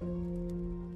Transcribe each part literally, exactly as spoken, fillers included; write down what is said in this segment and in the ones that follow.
And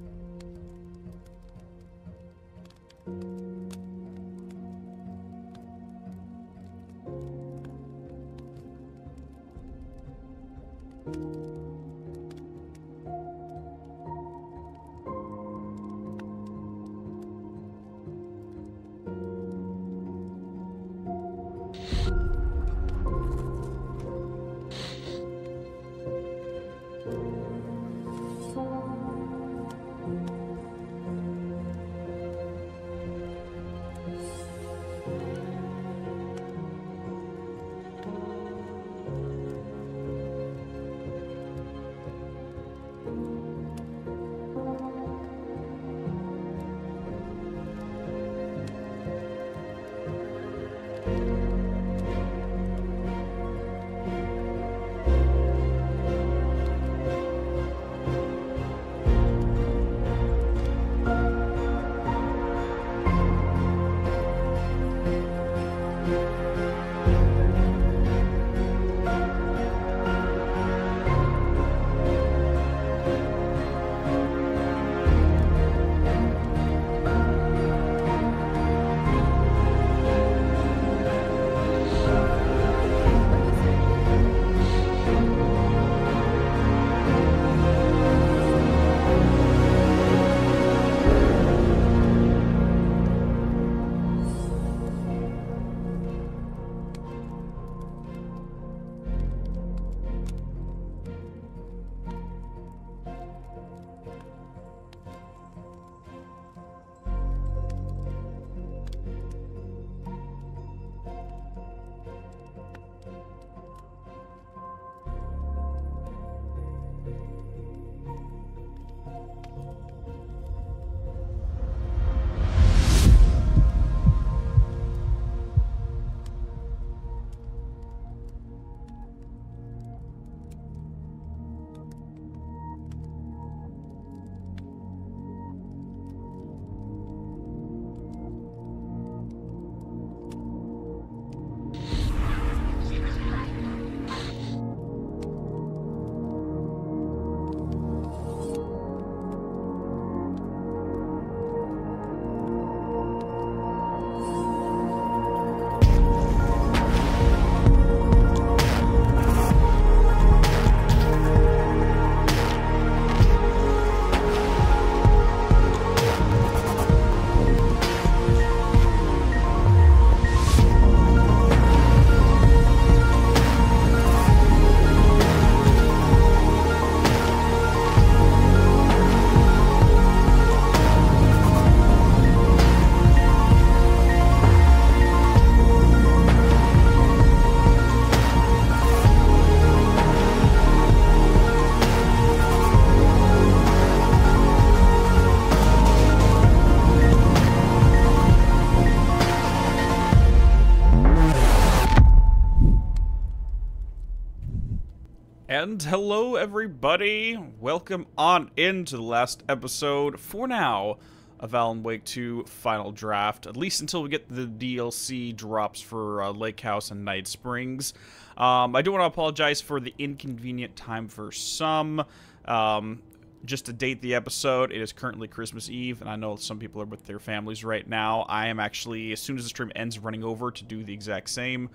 hello everybody, welcome on into the last episode, for now, of Alan Wake two Final Draft, at least until we get the D L C drops for uh, Lake House and Night Springs. Um, I do want to apologize for the inconvenient time for some. Um, just to date the episode, it is currently Christmas Eve, and I know some people are with their families right now. I am actually, as soon as the stream ends, running over to do the exact same.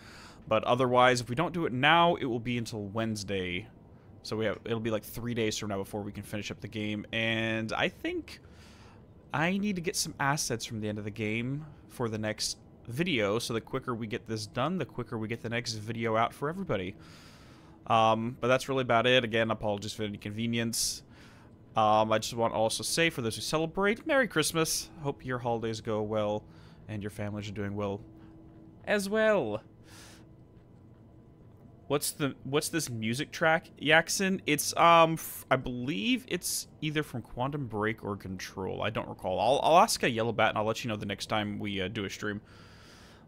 But otherwise, if we don't do it now, it will be until Wednesday. So we have, it'll be like three days from now before we can finish up the game. And I think I need to get some assets from the end of the game for the next video. So the quicker we get this done, the quicker we get the next video out for everybody. Um, but that's really about it. Again, apologies for the inconvenience. Um, I just want to also say, for those who celebrate, Merry Christmas. Hope your holidays go well and your families are doing well as well. What's the what's this music track, Yaxin? It's um f I believe it's either from Quantum Break or Control. I don't recall. I'll I'll ask a yellow bat and I'll let you know the next time we uh, do a stream.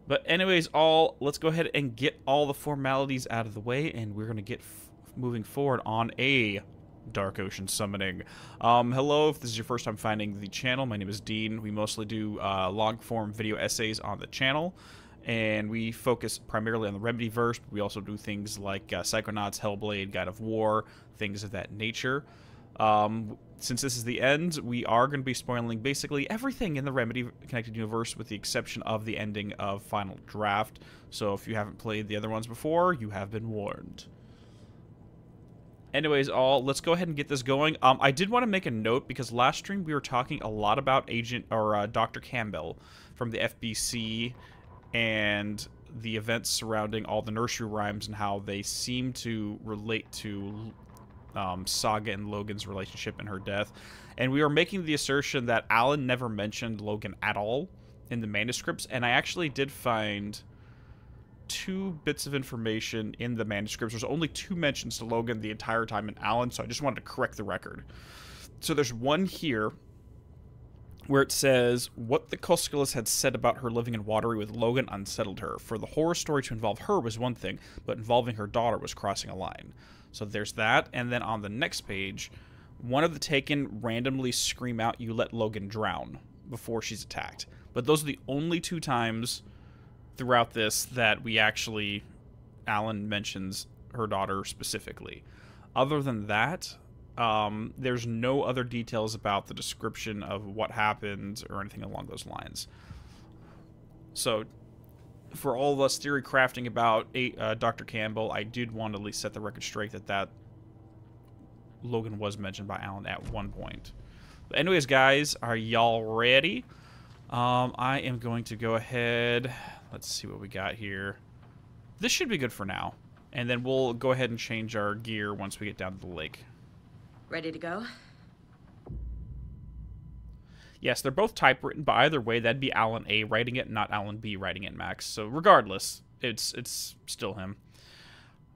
But anyways, all let's go ahead and get all the formalities out of the way, and we're gonna get f moving forward on a Dark Ocean summoning. Um, hello, if this is your first time finding the channel, my name is Dean. We mostly do uh, long form video essays on the channel. And we focus primarily on the Remedyverse, but we also do things like uh, Psychonauts, Hellblade, God of War, things of that nature. Um, since this is the end, we are going to be spoiling basically everything in the Remedy Connected Universe with the exception of the ending of Final Draft. So if you haven't played the other ones before, you have been warned. Anyways, all, let's go ahead and get this going. Um, I did want to make a note because last stream we were talking a lot about Agent or uh, Doctor Campbell from the F B C and the events surrounding all the nursery rhymes and how they seem to relate to um, Saga and Logan's relationship and her death. And we were making the assertion that Alan never mentioned Logan at all in the manuscripts. And I actually did find two bits of information in the manuscripts. There's only two mentions to Logan the entire time in Alan, so I just wanted to correct the record. So there's one here where it says, what the Koskelas had said about her living in Watery with Logan unsettled her. For the horror story to involve her was one thing, but involving her daughter was crossing a line. So there's that, and then on the next page, one of the Taken randomly scream out, you let Logan drown, before she's attacked. But those are the only two times throughout this that we actually, Alan mentions her daughter specifically. Other than that, um, there's no other details about the description of what happened or anything along those lines. So, for all of us theory crafting about uh, Doctor Campbell, I did want to at least set the record straight that that Logan was mentioned by Alan at one point. But anyways, guys, are y'all ready? Um, I am going to go ahead. Let's see what we got here. This should be good for now. And then we'll go ahead and change our gear once we get down to the lake. Ready to go? Yes, they're both typewritten, but either way, that'd be Alan A writing it, not Alan B writing it, Max. So regardless, it's it's still him.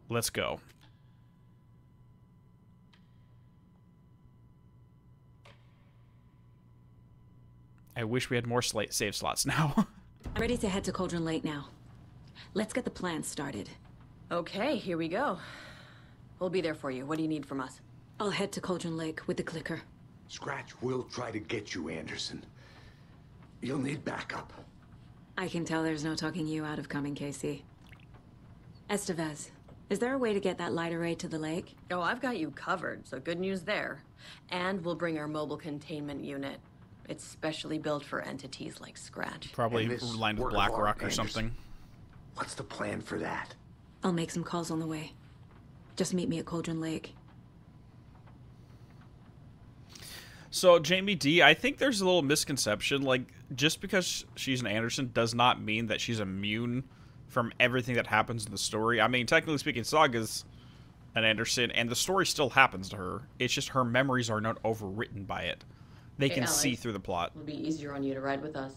Let's go. I wish we had more save slots now. I'm ready to head to Cauldron Lake now. Let's get the plan started. Okay, here we go. We'll be there for you. What do you need from us? I'll head to Cauldron Lake with the clicker. Scratch will try to get you, Anderson. You'll need backup. I can tell there's no talking you out of coming, Casey. Estevez, is there a way to get that light array to the lake? Oh, I've got you covered, so good news there. And we'll bring our mobile containment unit. It's specially built for entities like Scratch. Probably lined with Blackrock or something. What's the plan for that? I'll make some calls on the way. Just meet me at Cauldron Lake. So, Jamie D, I think there's a little misconception. Like, just because she's an Anderson does not mean that she's immune from everything that happens in the story. I mean, technically speaking, Saga's an Anderson, and the story still happens to her. It's just her memories are not overwritten by it. They hey, can Alex, see through the plot. It'll be easier on you to ride with us.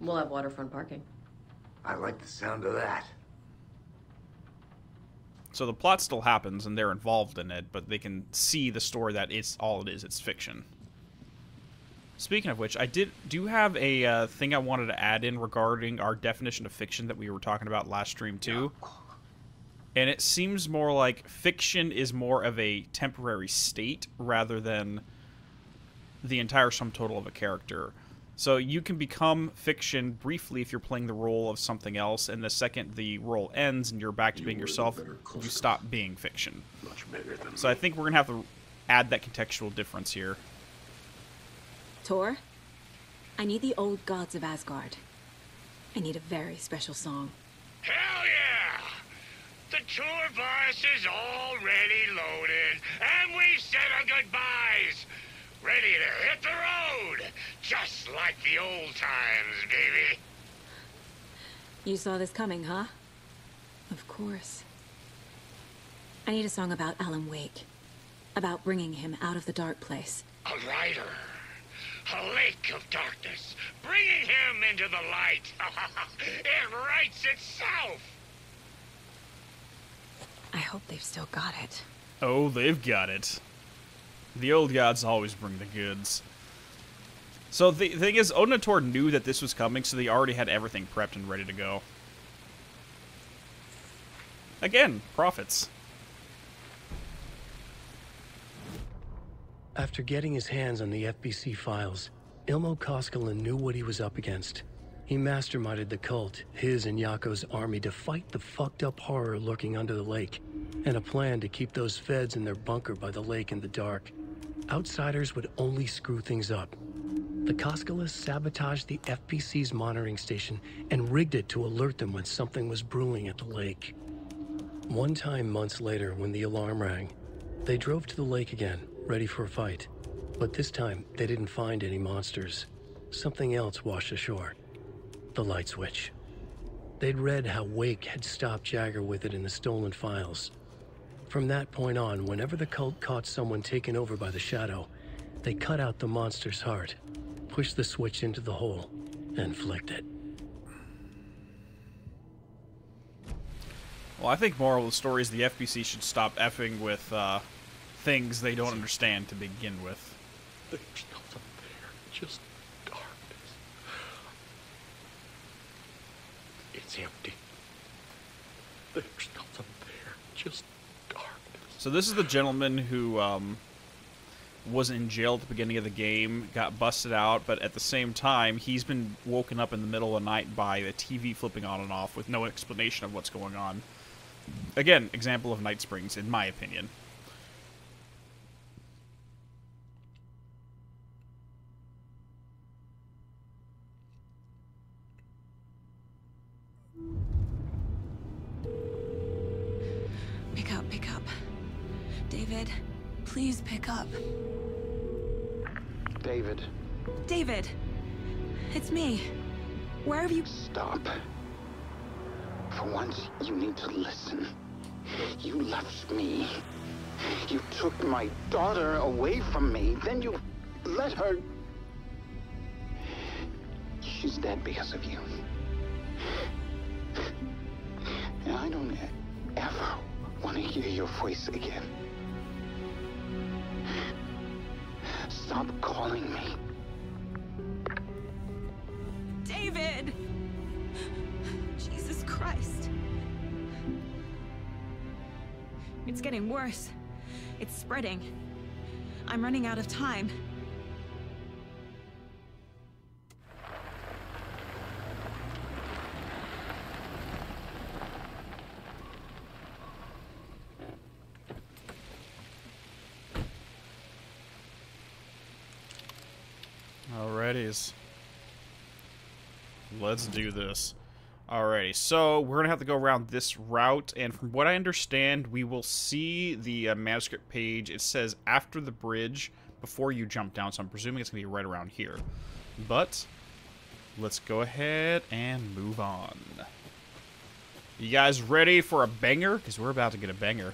We'll have waterfront parking. I like the sound of that. So the plot still happens, and they're involved in it, but they can see the story that it's all it is. It's fiction. Speaking of which, I did do have a uh, thing I wanted to add in regarding our definition of fiction that we were talking about last stream too. Yeah. And it seems more like fiction is more of a temporary state rather than the entire sum total of a character. So you can become fiction briefly if you're playing the role of something else, and the second the role ends and you're back to being yourself, you stop being fiction. Much better than so I think we're gonna have to add that contextual difference here. Tor, I need the Old Gods of Asgard. I need a very special song. Hell yeah! The tour bus is already loaded, and we said our goodbyes! Ready to hit the road, just like the old times, baby. You saw this coming, huh? Of course. I need a song about Alan Wake, about bringing him out of the dark place. A rider, a lake of darkness, bringing him into the light. It writes itself. I hope they've still got it. Oh, they've got it. The old gods always bring the goods. So the thing is, Onator knew that this was coming, so they already had everything prepped and ready to go. Again, profits. After getting his hands on the F B C files, Ilmo Koskelen knew what he was up against. He masterminded the cult, his and Yako's army, to fight the fucked-up horror lurking under the lake, and a plan to keep those feds in their bunker by the lake in the dark. outsiders would only screw things up. The Koskelas sabotaged the F B C's monitoring station and rigged it to alert them when something was brewing at the lake. One time months later, when the alarm rang, they drove to the lake again, ready for a fight. But this time, they didn't find any monsters. Something else washed ashore. The light switch. They'd read how Wake had stopped Jagger with it in the stolen files. From that point on, whenever the cult caught someone taken over by the shadow, they cut out the monster's heart, pushed the switch into the hole, and flicked it. Well, I think moral of the story is the F B C should stop effing with uh, things they don't understand to begin with. There's nothing there, just darkness. It's empty. There's nothing there, just darkness. So this is the gentleman who um, was in jail at the beginning of the game, got busted out, but at the same time, he's been woken up in the middle of the night by the T V flipping on and off with no explanation of what's going on. Again, example of Night Springs, in my opinion. Pick up, pick up. David, please pick up. David. David! It's me. Where have you... Stop. For once, you need to listen. You left me. You took my daughter away from me. Then you let her... She's dead because of you. And I don't ever want to hear your voice again. Stop calling me. David! Jesus Christ. It's getting worse. It's spreading. I'm running out of time. Alrighties. Let's do this. Alrighty, so we're gonna have to go around this route, and from what I understand, we will see the uh, manuscript page. It says after the bridge, before you jump down, so I'm presuming it's gonna be right around here. But let's go ahead and move on. You guys ready for a banger? Because we're about to get a banger.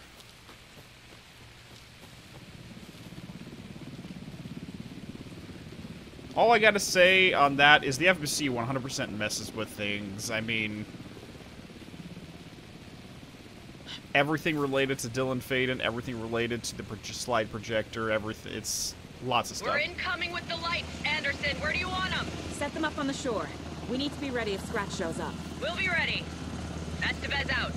All I gotta say on that is the F B C one hundred percent messes with things. I mean, everything related to Dylan Faden, everything related to the pro slide projector, everything. It's lots of stuff. We're incoming with the lights, Anderson. Where do you want them? Set them up on the shore. We need to be ready if Scratch shows up. We'll be ready. Estevez out.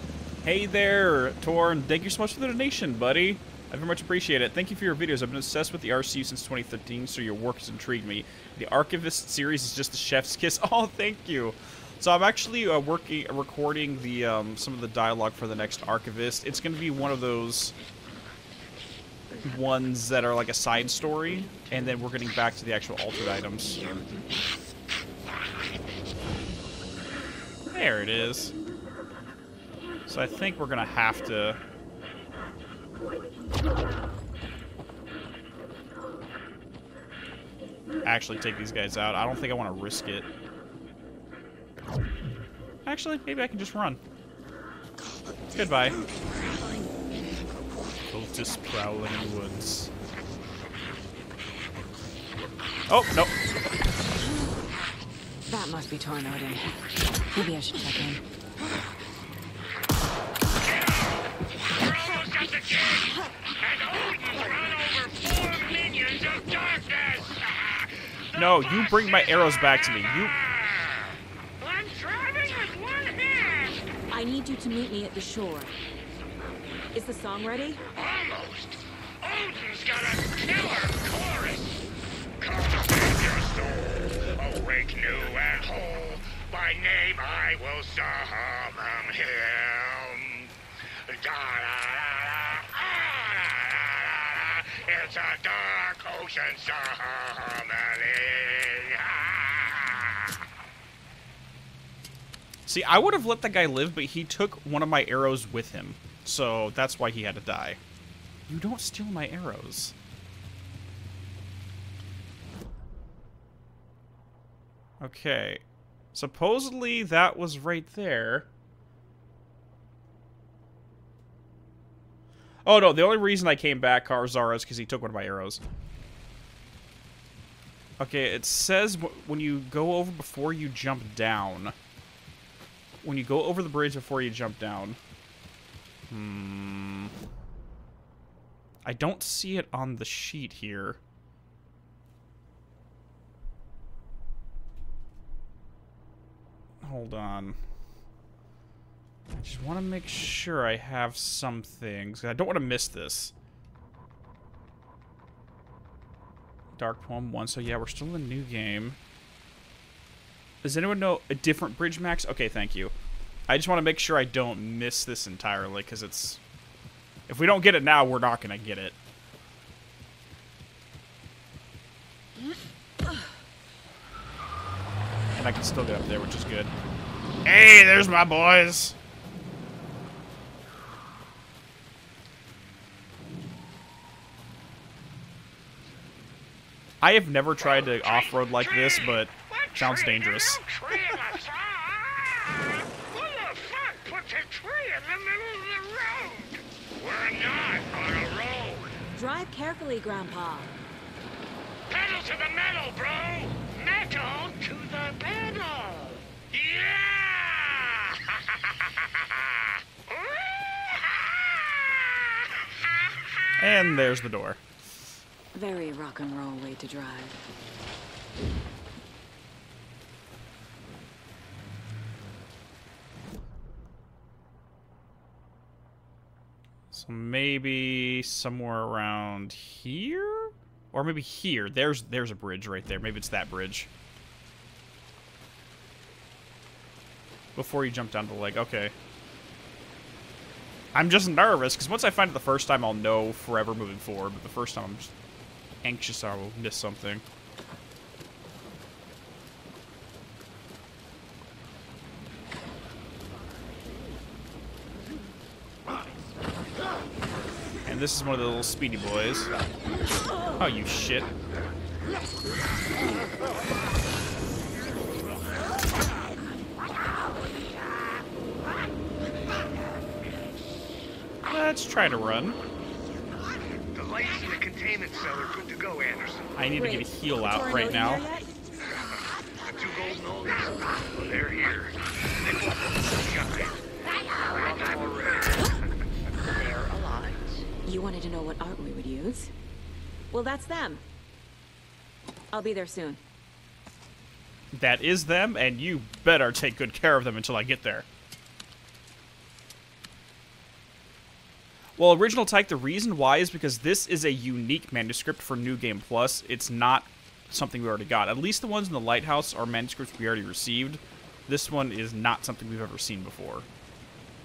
Hey there, Torn. Thank you so much for the donation, buddy. I very much appreciate it. Thank you for your videos. I've been obsessed with the R C U since twenty thirteen, so your work has intrigued me. The Archivist series is just the chef's kiss. Oh, thank you. So I'm actually uh, working, recording the um, some of the dialogue for the next Archivist. It's going to be one of those ones that are like a side story, and then we're getting back to the actual altered items. There it is. So I think we're going to have to... actually take these guys out. I don't think I want to risk it. Actually, maybe I can just run. Goodbye. Cultist prowling woods. Oh, no. That must be tornadoing. Maybe I should check in. Got the kid, and Odin's run over four minions of darkness. No, you bring my arrows back to me. You. I'm driving with one hand. I need you to meet me at the shore. Is the song ready? Almost. Odin's got a killer chorus. Come back your soul, awake new and whole. By name I will summon him. Da da da. Here It's a dark ocean, so many. See, I would have let that guy live, but he took one of my arrows with him. So that's why he had to die. You don't steal my arrows. Okay. Supposedly that was right there. Oh no, the only reason I came back, Karazara, is because he took one of my arrows. Okay, it says when you go over before you jump down. When you go over the bridge before you jump down. Hmm. I don't see it on the sheet here. Hold on. I just want to make sure I have some things. I don't want to miss this. Dark Poem one. So yeah, we're still in the new game. Does anyone know a different bridge, Max? Okay, thank you. I just want to make sure I don't miss this entirely, because it's... If we don't get it now, we're not going to get it. And I can still get up there, which is good. Hey, there's my boys! I have never tried to off-road like this, but it sounds dangerous. Drive carefully, Grandpa. Pedal to the metal, bro! Metal to the pedal! Yeah! And there's the door. Very rock and roll way to drive. So maybe somewhere around here? Or maybe here. There's there's a bridge right there. Maybe it's that bridge. Before you jump down the lake. Okay. I'm just nervous, because once I find it the first time, I'll know forever moving forward. But the first time, I'm just anxious I will miss something. This is one of the little speedy boys. Oh, you shit. Let's try to run. The lights in the containment cell are good to go, Anderson. I need Wait, to get a heal out right now. The two golden oldies, they're here. You wanted to know what art we would use? Well, that's them. I'll be there soon. That is them, and you better take good care of them until I get there. Well, Original Type, the reason why is because this is a unique manuscript for New Game Plus. It's not something we already got. At least the ones in the Lighthouse are manuscripts we already received. This one is not something we've ever seen before,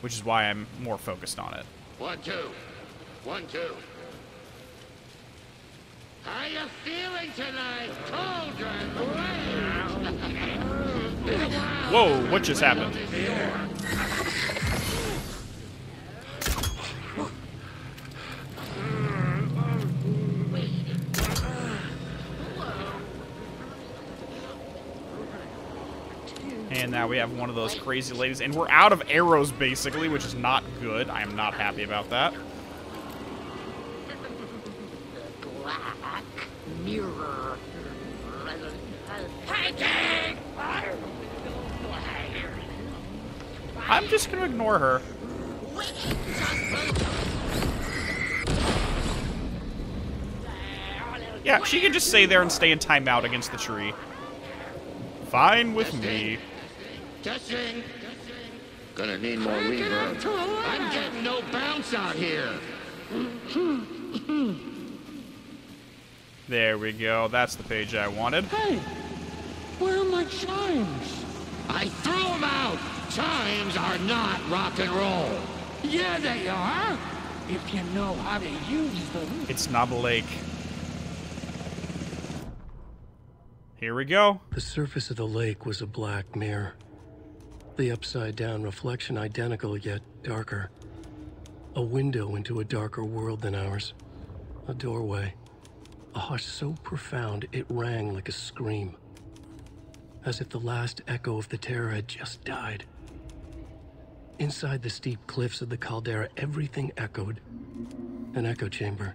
which is why I'm more focused on it. One, two. One, two. How you feeling tonight, Cauldron? Whoa, what just happened? And now we have one of those crazy ladies, and we're out of arrows basically, which is not good. I am not happy about that. Black mirror. I'm just gonna ignore her. Yeah, she can just stay there and stay in timeout against the tree. Fine with me. Testing. Gonna need more reverb. I'm getting no bounce out here. There we go. That's the page I wanted. Hey, where are my chimes? I threw them out. Chimes are not rock and roll. Yeah, they are. If you know how to use them. It's not a lake. Here we go. The surface of the lake was a black mirror. The upside-down reflection identical, yet darker. A window into a darker world than ours. A doorway. A hush so profound it rang like a scream. As if the last echo of the terror had just died. Inside the steep cliffs of the caldera, everything echoed. An echo chamber.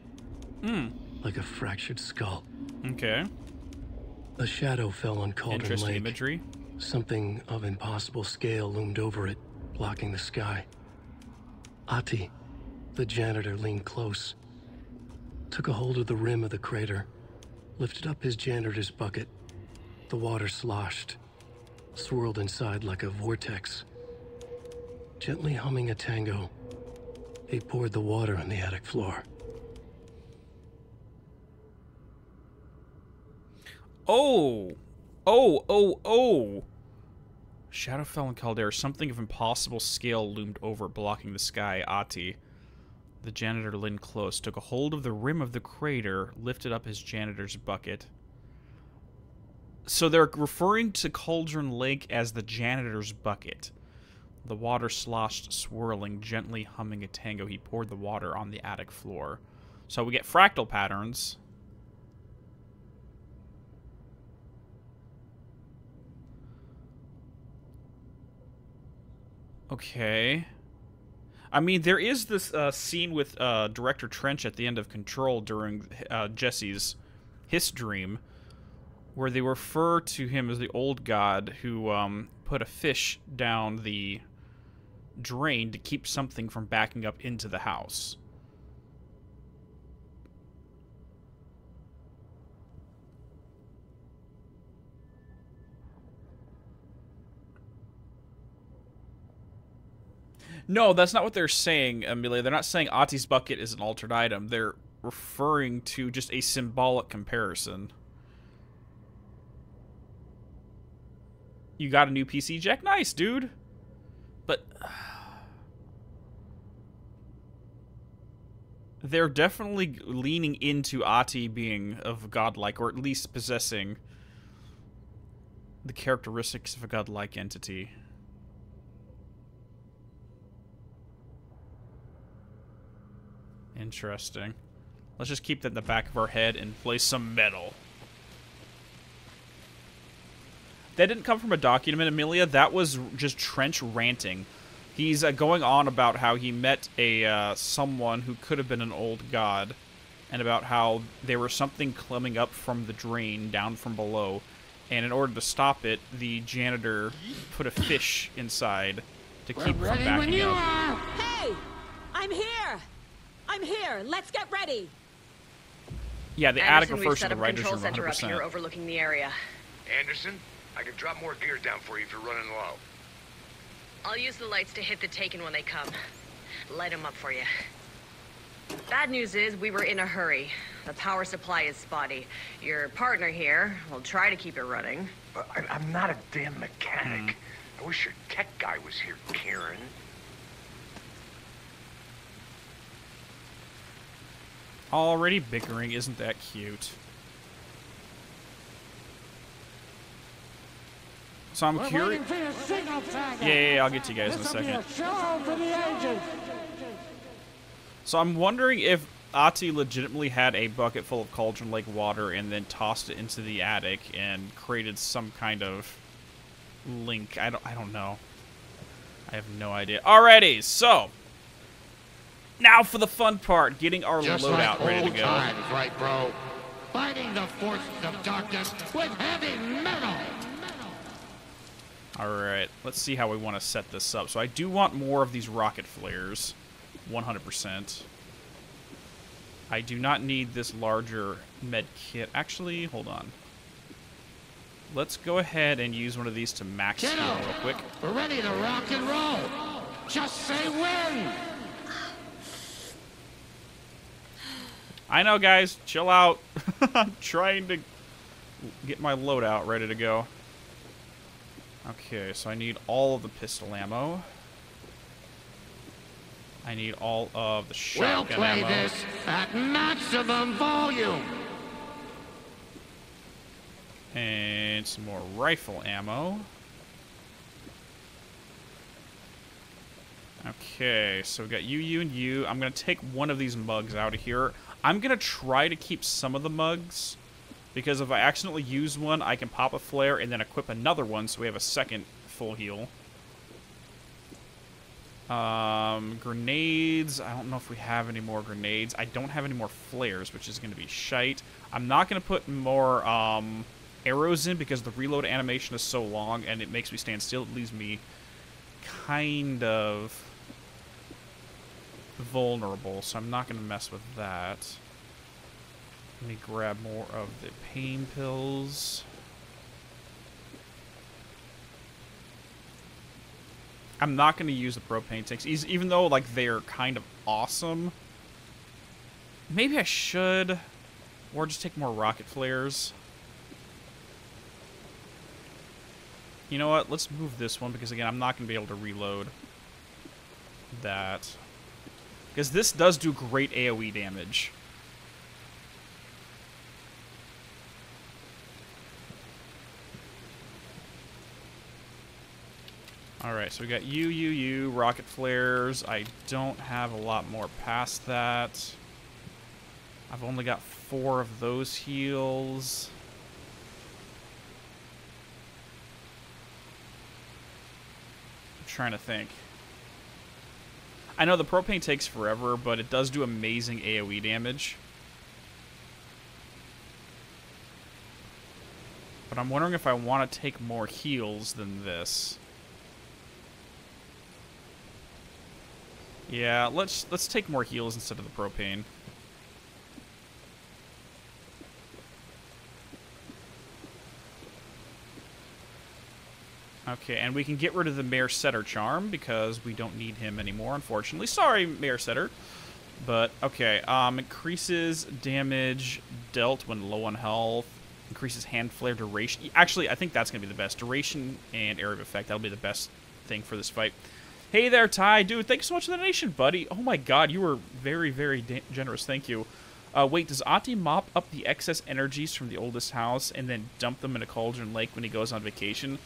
Mm. Like a fractured skull. Okay. A shadow fell on Cauldron Lake. Interesting imagery. Something of impossible scale loomed over it, blocking the sky. Ahti, the janitor, leaned close. Took a hold of the rim of the crater. Lifted up his janitor's bucket. The water sloshed. Swirled inside like a vortex. Gently humming a tango, he poured the water on the attic floor. Oh! Oh, oh, oh! Shadow fell in Caldera. Something of impossible scale loomed over, blocking the sky. Ahti, the janitor, leaned close, took a hold of the rim of the crater, lifted up his janitor's bucket. So they're referring to Cauldron Lake as the janitor's bucket. The water sloshed, swirling, gently humming a tango. He poured the water on the attic floor. So we get fractal patterns. Okay. I mean, there is this uh, scene with uh, Director Trench at the end of Control during uh, Jesse's his dream, where they refer to him as the old god who um, put a fish down the drain to keep something from backing up into the house. No, that's not what they're saying, Amelia. They're not saying Ahti's bucket is an altered item. They're referring to just a symbolic comparison. You got a new P C, Jack? Nice, dude. But they're definitely leaning into Ahti being of godlike, or at least possessing the characteristics of a godlike entity. Interesting. Let's just keep that in the back of our head and play some metal. That didn't come from a document, Amelia. That was just Trench ranting. He's uh, going on about how he met a uh, someone who could have been an old god, and about how there was something climbing up from the drain, down from below, and in order to stop it, the janitor put a fish inside to keep We're ready from backing when you up. Are. Hey! I'm here! I'm here! Let's get ready! Yeah, the Anderson, attic refers to the writer's room, one hundred percent. Up here overlooking the area. Anderson, I can drop more gear down for you if you're running low. I'll use the lights to hit the Taken when they come. Light them up for you. Bad news is we were in a hurry. The power supply is spotty. Your partner here will try to keep it running. But I, I'm not a damn mechanic. Mm. I wish your tech guy was here, Karen. Already bickering, isn't that cute? So I'm curious. Yeah, yeah, yeah, I'll get to you guys in a second. So I'm wondering if Ahti legitimately had a bucket full of Cauldron Lake water and then tossed it into the attic and created some kind of link. I don't, I don't know. I have no idea. Alrighty, so. Now for the fun part, getting our just loadout like ready to go. Times, right, bro? Fighting the forces of darkness with heavy metal. All right, let's see how we want to set this up. So I do want more of these rocket flares, one hundred percent. I do not need this larger med kit. Actually, hold on. Let's go ahead and use one of these to max heal real quick. We're ready to rock and roll. Just say when. I know, guys. Chill out. I'm trying to get my loadout ready to go. Okay, so I need all of the pistol ammo. I need all of the shotgun ammo. We'll play this at maximum volume. And find some more rifle ammo. Okay, so we got you, you, and you. I'm going to take one of these mugs out of here. I'm going to try to keep some of the mugs, because if I accidentally use one, I can pop a flare and then equip another one, so we have a second full heal. Um, grenades. I don't know if we have any more grenades. I don't have any more flares, which is going to be shite. I'm not going to put more um, arrows in, because the reload animation is so long, and it makes me stand still. It leaves me kind of vulnerable, so I'm not going to mess with that. Let me grab more of the pain pills. I'm not going to use the propane tanks, even though like they're kind of awesome. Maybe I should, or just take more rocket flares. You know what? Let's move this one, because again, I'm not going to be able to reload that. Because this does do great AoE damage. Alright, so we got you, you, you, rocket flares. I don't have a lot more past that. I've only got four of those heals. I'm trying to think. I know the propane takes forever, but it does do amazing AoE damage. But I'm wondering if I want to take more heals than this. Yeah, let's let's take more heals instead of the propane. Okay, and we can get rid of the Mayor Setter charm, because we don't need him anymore, unfortunately. Sorry, Mayor Setter. But, okay, um, increases damage dealt when low on health. Increases hand flare duration. Actually, I think that's going to be the best. Duration and area of effect, that'll be the best thing for this fight. Hey there, Ty. Dude, thanks so much for the donation, buddy. Oh my god, you were very, very generous. Thank you. Uh, wait, does Ahti mop up the excess energies from the Oldest House and then dump them in a Cauldron Lake when he goes on vacation?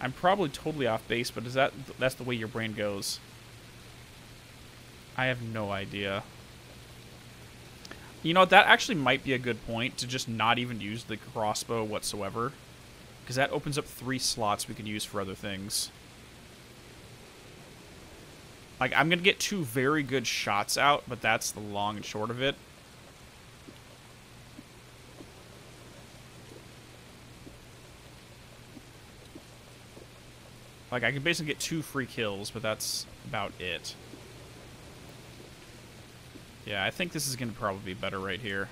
I'm probably totally off base, but is that that's the way your brain goes? I have no idea. You know, that actually might be a good point, to just not even use the crossbow whatsoever, because that opens up three slots we can use for other things. Like, I'm going to get two very good shots out, but that's the long and short of it. Like, I can basically get two free kills, but that's about it. Yeah, I think this is going to probably be better right here.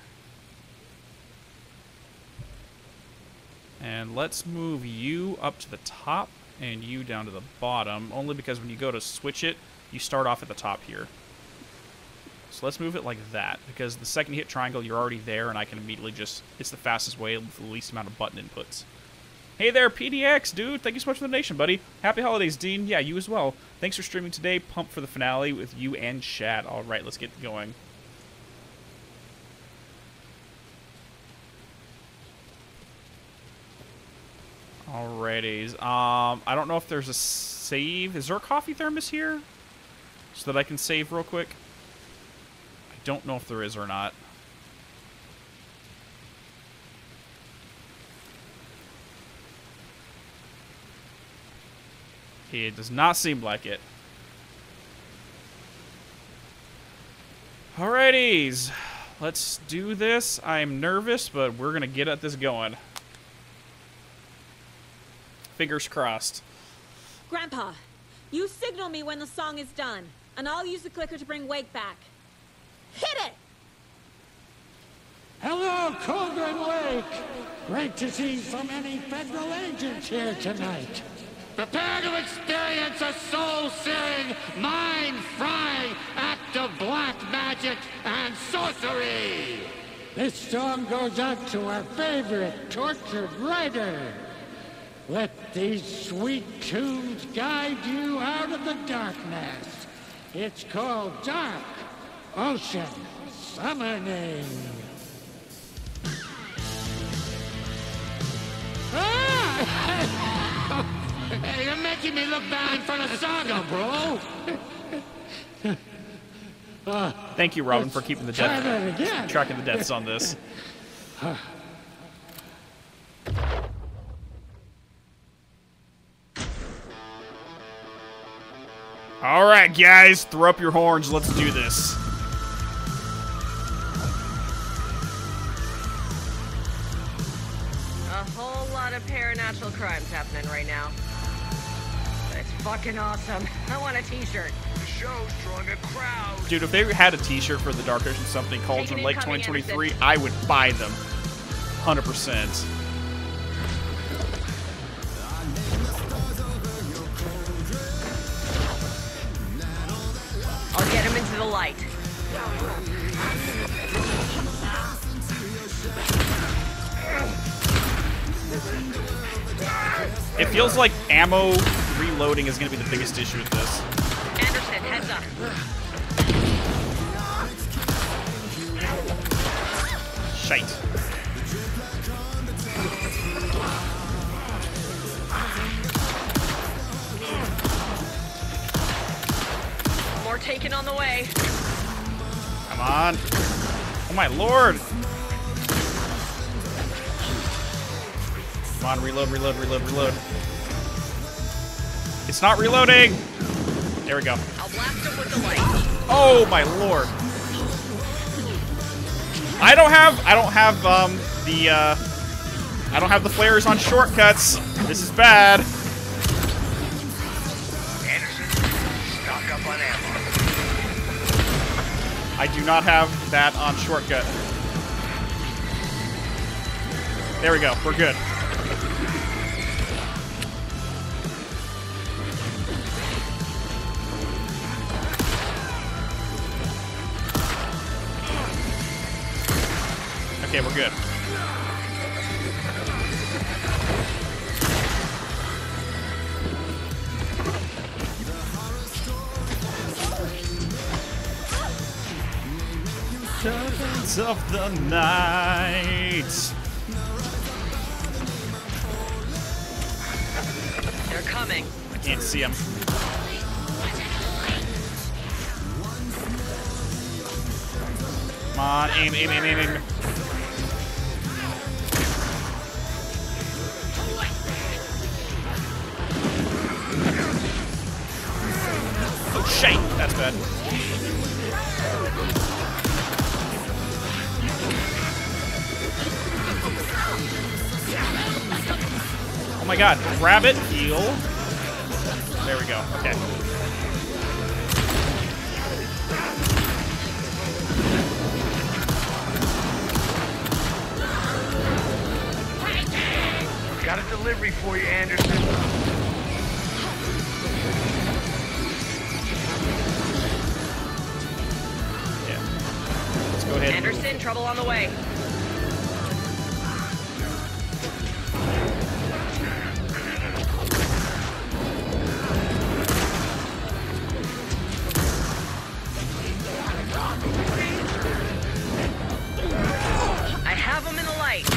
And let's move you up to the top and you down to the bottom, only because when you go to switch it, you start off at the top here. So let's move it like that, because the second hit triangle, you're already there, and I can immediately just... It's the fastest way with the least amount of button inputs. Hey there, P D X, dude. Thank you so much for the donation, buddy. Happy holidays, Dean. Yeah, you as well. Thanks for streaming today. Pump for the finale with you and Chad. All right, let's get going. Alrighties. Um, I don't know if there's a save. Is there a coffee thermos here? So that I can save real quick? I don't know if there is or not. It does not seem like it. Alrighties. Let's do this. I'm nervous, but we're gonna get at this going. Fingers crossed. Grandpa, you signal me when the song is done, and I'll use the clicker to bring Wake back. Hit it! Hello, Cauldron Lake! Great to see so many federal agents here tonight. Prepare to experience a soul-searing, mind-frying act of black magic and sorcery! This song goes out to our favorite tortured writer. Let these sweet tunes guide you out of the darkness. It's called Dark Ocean Summoning. Ah! making me look bad in front of Saga, bro. Uh, Thank you, Robin, for keeping the death tracking the deaths on this. All right, guys, throw up your horns. Let's do this. A whole lot of paranatural crimes happening right now. But it's fucking awesome. I want a t-shirt. The show's drawing a crowd. Dude, if they had a t-shirt for the Dark Ocean something Cauldron Lake twenty twenty-three, I would buy them. one hundred percent. I'll get him into the light. It feels like ammo reloading is going to be the biggest issue with this. Anderson, heads up. Shite. More Taken on the way. Come on. Oh my lord. Come on, reload, reload, reload, reload. It's not reloading! There we go. I'll blast him with the light. Oh my lord. I don't have I don't have um the uh I don't have the flares on shortcuts. This is bad. Anderson, stock up on ammo. I do not have that on shortcut. There we go, we're good. Okay, we're good. Servants of the night. They're coming. I can't see them. Come on, aim, aim, aim, aim, aim. Shit, that's bad. Oh my god, grab it, heal. There we go, okay. Got a delivery for you, Anderson. Anderson, trouble on the way. I have him in the light.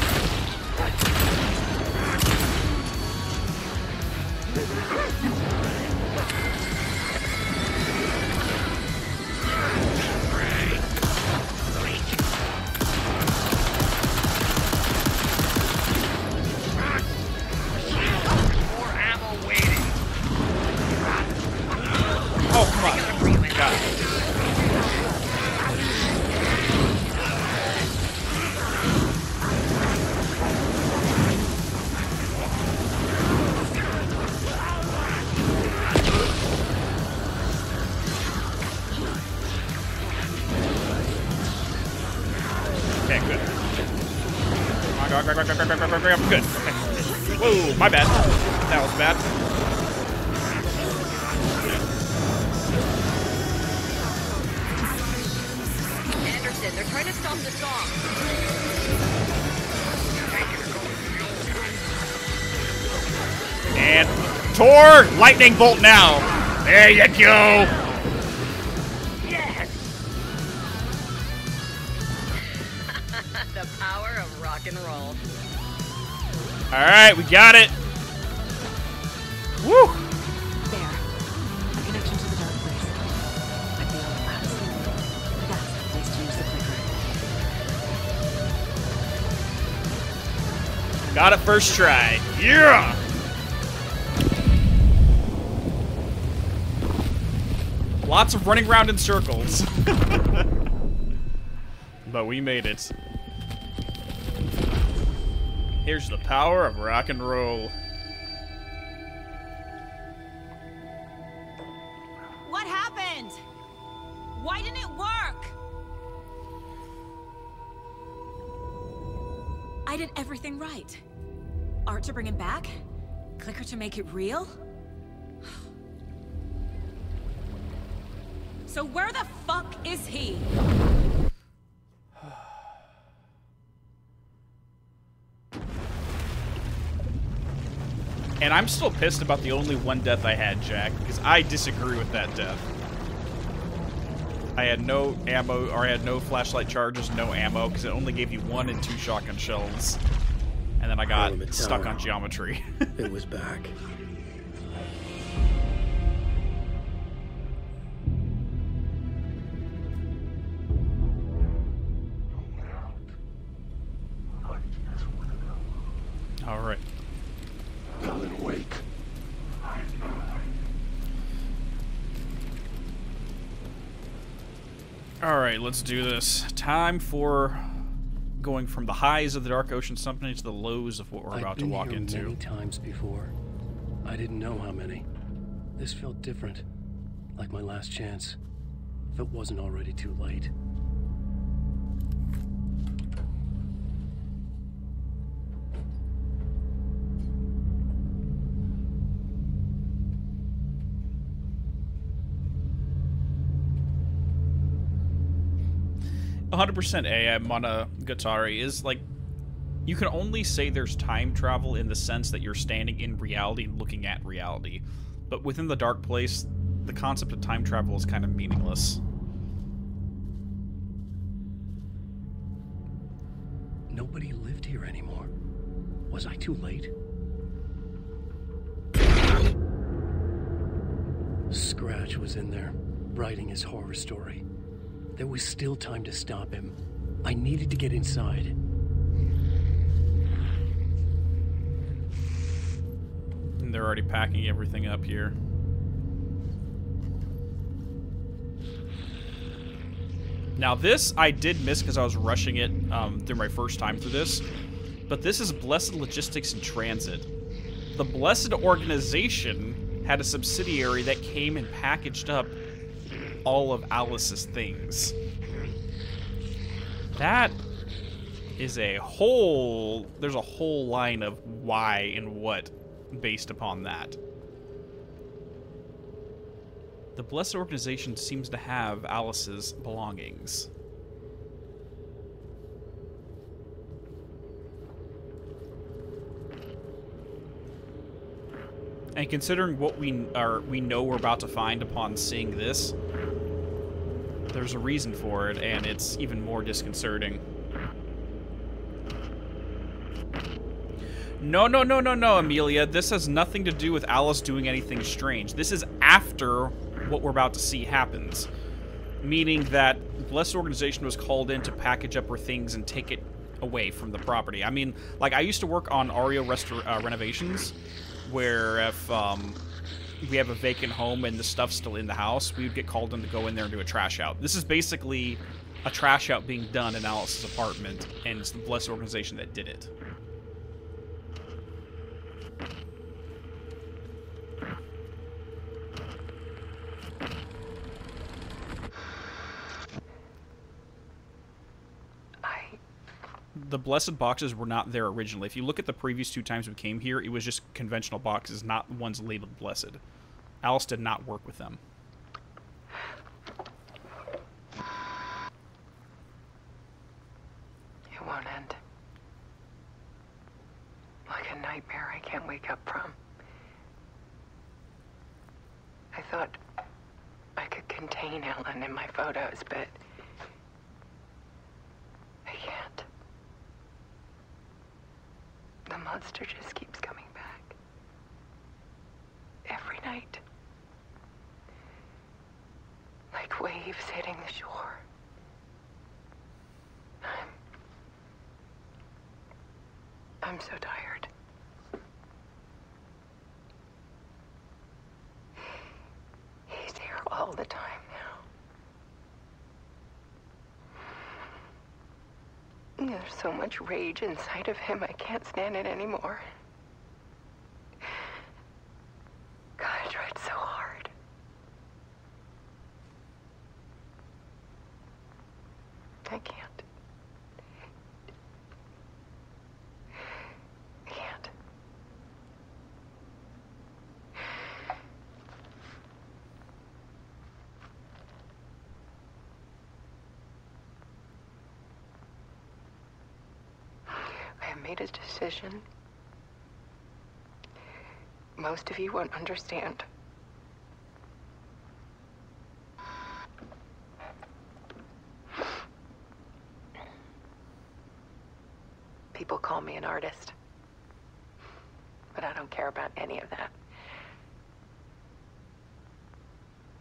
Good. Whoa, my bad. That was bad. Anderson, they're trying to stop the song. And Tor, lightning bolt now. There you go. Yes. The power of rock and roll. All right, we got it. Woo! Got it first try. Yeah! Lots of running around in circles. But we made it. Here's the power of rock and roll. What happened? Why didn't it work? I did everything right. Art to bring him back, clicker to make it real. So where the fuck is he? And I'm still pissed about the only one death I had, Jack, because I disagree with that death. I had no ammo, or I had no flashlight charges, no ammo, because it only gave you one and two shotgun shells. And then I got stuck on geometry. It was back. All right. Alan Wake. Alright, let's do this. Time for going from the highs of the Dark Ocean Symphony to the lows of what we're about to walk into. I've been here many times before. I didn't know how many. This felt different. Like my last chance. If it wasn't already too late. one hundred percent A M on a Guitari is like, you can only say there's time travel in the sense that you're standing in reality and looking at reality. But within the Dark Place, the concept of time travel is kind of meaningless. Nobody lived here anymore. Was I too late? Scratch was in there, writing his horror story. There was still time to stop him. I needed to get inside. And they're already packing everything up here. Now this I did miss because I was rushing it um, through my first time through this. But this is Blessed Logistics and Transit. The Blessed organization had a subsidiary that came and packaged up all of Alice's things. That is a whole... There's a whole line of why and what based upon that. The Blessed organization seems to have Alice's belongings. And considering what we are, we know we're about to find upon seeing this, there's a reason for it, and it's even more disconcerting. No, no, no, no, no, Amelia. This has nothing to do with Alice doing anything strange. This is after what we're about to see happens. Meaning that Blessed Organization was called in to package up her things and take it away from the property. I mean, like, I used to work on R E O restor- uh, renovations, where if um, we have a vacant home and the stuff's still in the house, we would get called in to go in there and do a trash out. This is basically a trash out being done in Alice's apartment, and it's the Blessed organization that did it. The Blessed boxes were not there originally. If you look at the previous two times we came here, it was just conventional boxes, not ones labeled Blessed. Alice did not work with them. It won't end. Like a nightmare I can't wake up from. I thought I could contain Alan in my photos, but I can't. The monster just keeps coming back. Every night. Like waves hitting the shore. I'm... I'm so tired. He's here all the time now. There's so much rage inside of him, I can't stand it anymore. God, I tried so hard. I can't. His decision. Most of you won't understand. People call me an artist, but I don't care about any of that.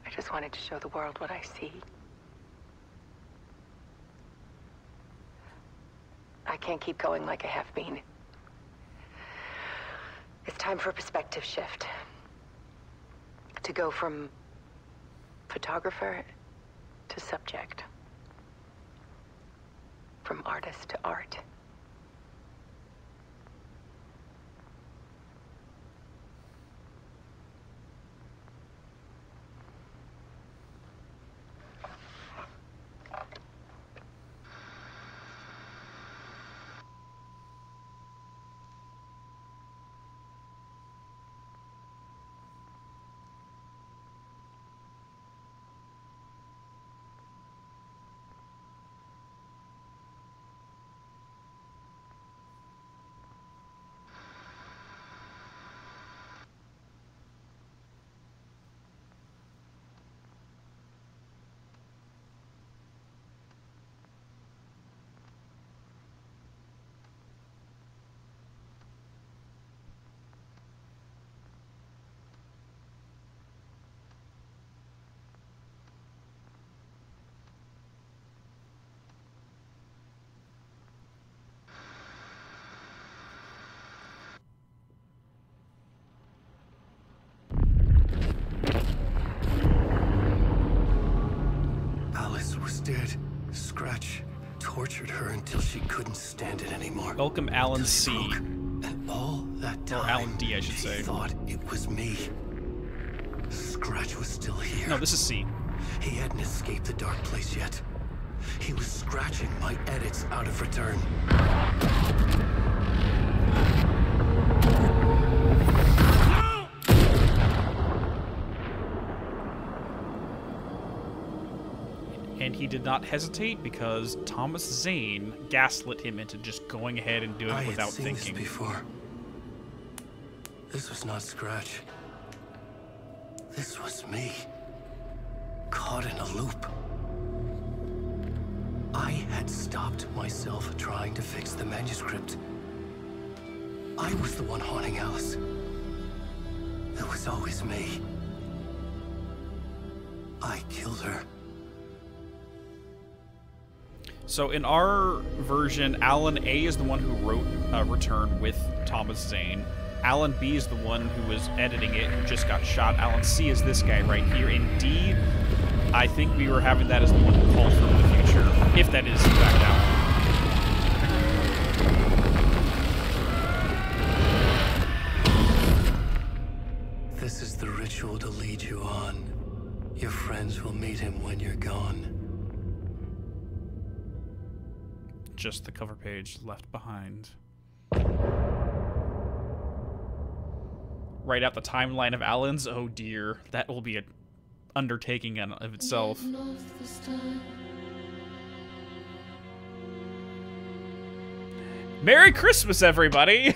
I just wanted to show the world what I see. I can't keep going like I have been. It's time for a perspective shift. To go from photographer to subject. From artist to art. Dead. Scratch tortured her until she couldn't stand it anymore. Welcome, Alan C. And all that time, or Alan D, I should say. Thought it was me. Scratch was still here. No, this is C. He hadn't escaped the dark place yet. He was scratching my edits out of return. He did not hesitate because Thomas Zane gaslit him into just going ahead and doing it without thinking. I had seen this before. This was not Scratch. This was me. Caught in a loop. I had stopped myself trying to fix the manuscript. I was the one haunting Alice. It was always me. I killed her. So in our version, Alan A is the one who wrote uh, Return with Thomas Zane. Alan B is the one who was editing it, who just got shot. Alan C is this guy right here. And D, I think we were having that as the one who called from the future, if that is in fact Alan. This is the ritual to lead you on. Your friends will meet him when you're gone. Just the cover page left behind. Write out the timeline of Alan's. Oh dear, that will be an undertaking in of itself. Merry Christmas, everybody!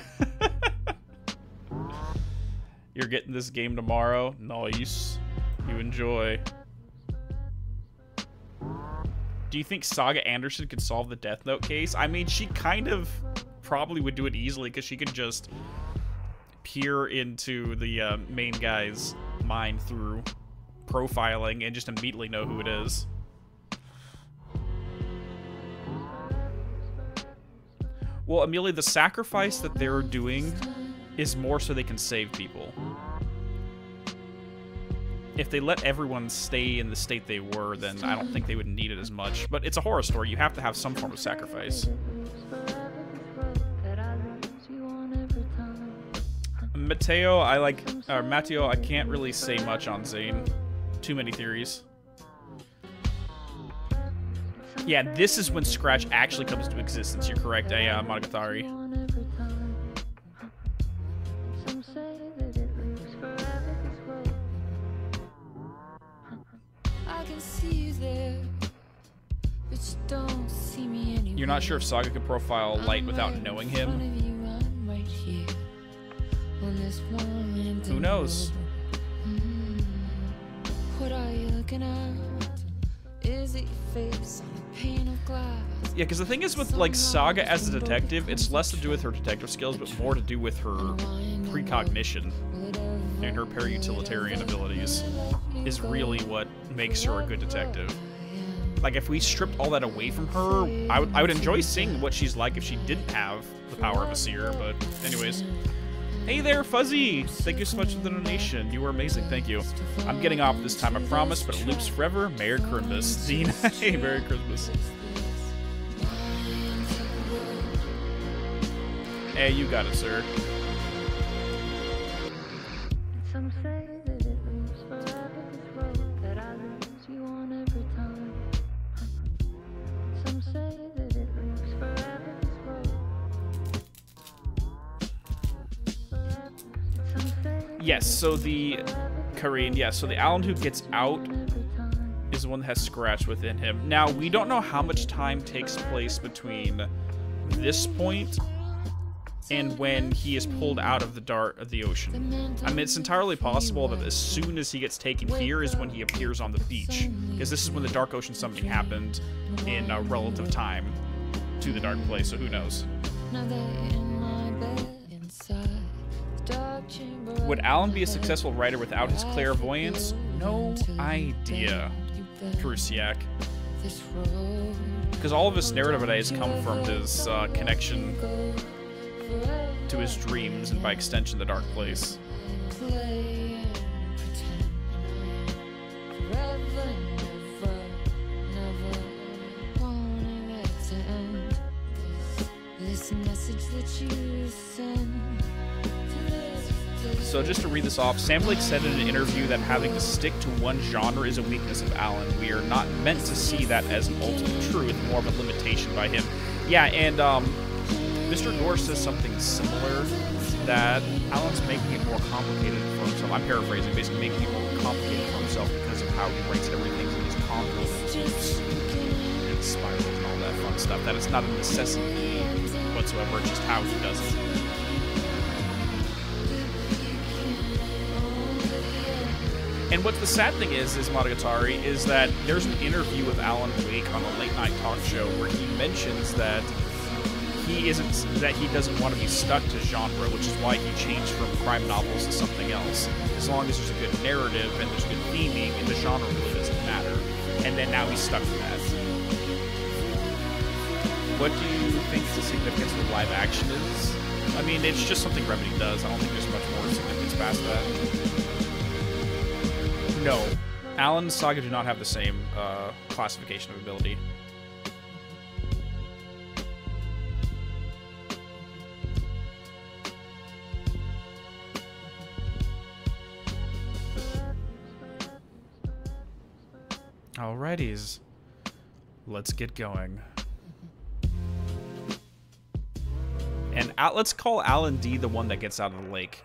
You're getting this game tomorrow. Nice. You enjoy. Do you think Saga Anderson could solve the Death Note case? I mean, she kind of probably would do it easily because she could just peer into the uh, main guy's mind through profiling and just immediately know who it is. Well, Amelia, the sacrifice that they're doing is more so they can save people. If they let everyone stay in the state they were, then I don't think they would need it as much. But it's a horror story. You have to have some form of sacrifice. Mateo, I like... Or Mateo, I can't really say much on Zane. Too many theories. Yeah, this is when Scratch actually comes to existence. You're correct, I, uh, Monogatari. You're not sure if Saga could profile Light without knowing him? Who knows? What are you looking at? Is it face on the pane of glass? Yeah, because the thing is with, like, Saga as a detective, it's less to do with her detective skills, but more to do with her precognition and her para-utilitarian abilities is really what makes her a good detective. Like, if we stripped all that away from her, I would, I would enjoy seeing what she's like if she didn't have the power of a seer, but anyways... Hey there, Fuzzy! Thank you so much for the donation. You were amazing, thank you. I'm getting off this time, I promise, but it loops forever. Merry Christmas. Zena, hey, Merry Christmas. Hey, you got it, sir. Yes, so the Kareen, yes, so the Alan who gets out is the one that has Scratch within him. Now, we don't know how much time takes place between this point and when he is pulled out of the dart of the ocean. I mean, it's entirely possible that as soon as he gets taken here is when he appears on the beach, because this is when the Dark Ocean something happened in a relative time to the Dark Place, so who knows? Would Alan be a successful writer without his clairvoyance? No idea, Trusiak. Because all of his narrative has come from his uh, connection to his dreams and, by extension, the Dark Place. This message that you send. So just to read this off, Sam Blake said in an interview that having to stick to one genre is a weakness of Alan. We are not meant to see that as an ultimate truth, more of a limitation by him. Yeah, and um, Mister Gore says something similar, that Alan's making it more complicated for himself. I'm paraphrasing, basically making it more complicated for himself because of how he writes everything in these conflicts and spirals and all that fun stuff. That it's not a necessity whatsoever, it's just how he does it. And what the sad thing is, is Monogatari, is that there's an interview with Alan Wake on a late-night talk show where he mentions that he isn't that he doesn't want to be stuck to genre, which is why he changed from crime novels to something else. As long as there's a good narrative and there's good theming, and the genre really doesn't matter. And then now he's stuck to that. What do you think the significance of live action is? I mean, it's just something Remedy does. I don't think there's much more significance past that. No, Alan and Saga do not have the same uh, classification of ability. Alrighties, let's get going. And out, let's call Alan D the one that gets out of the lake.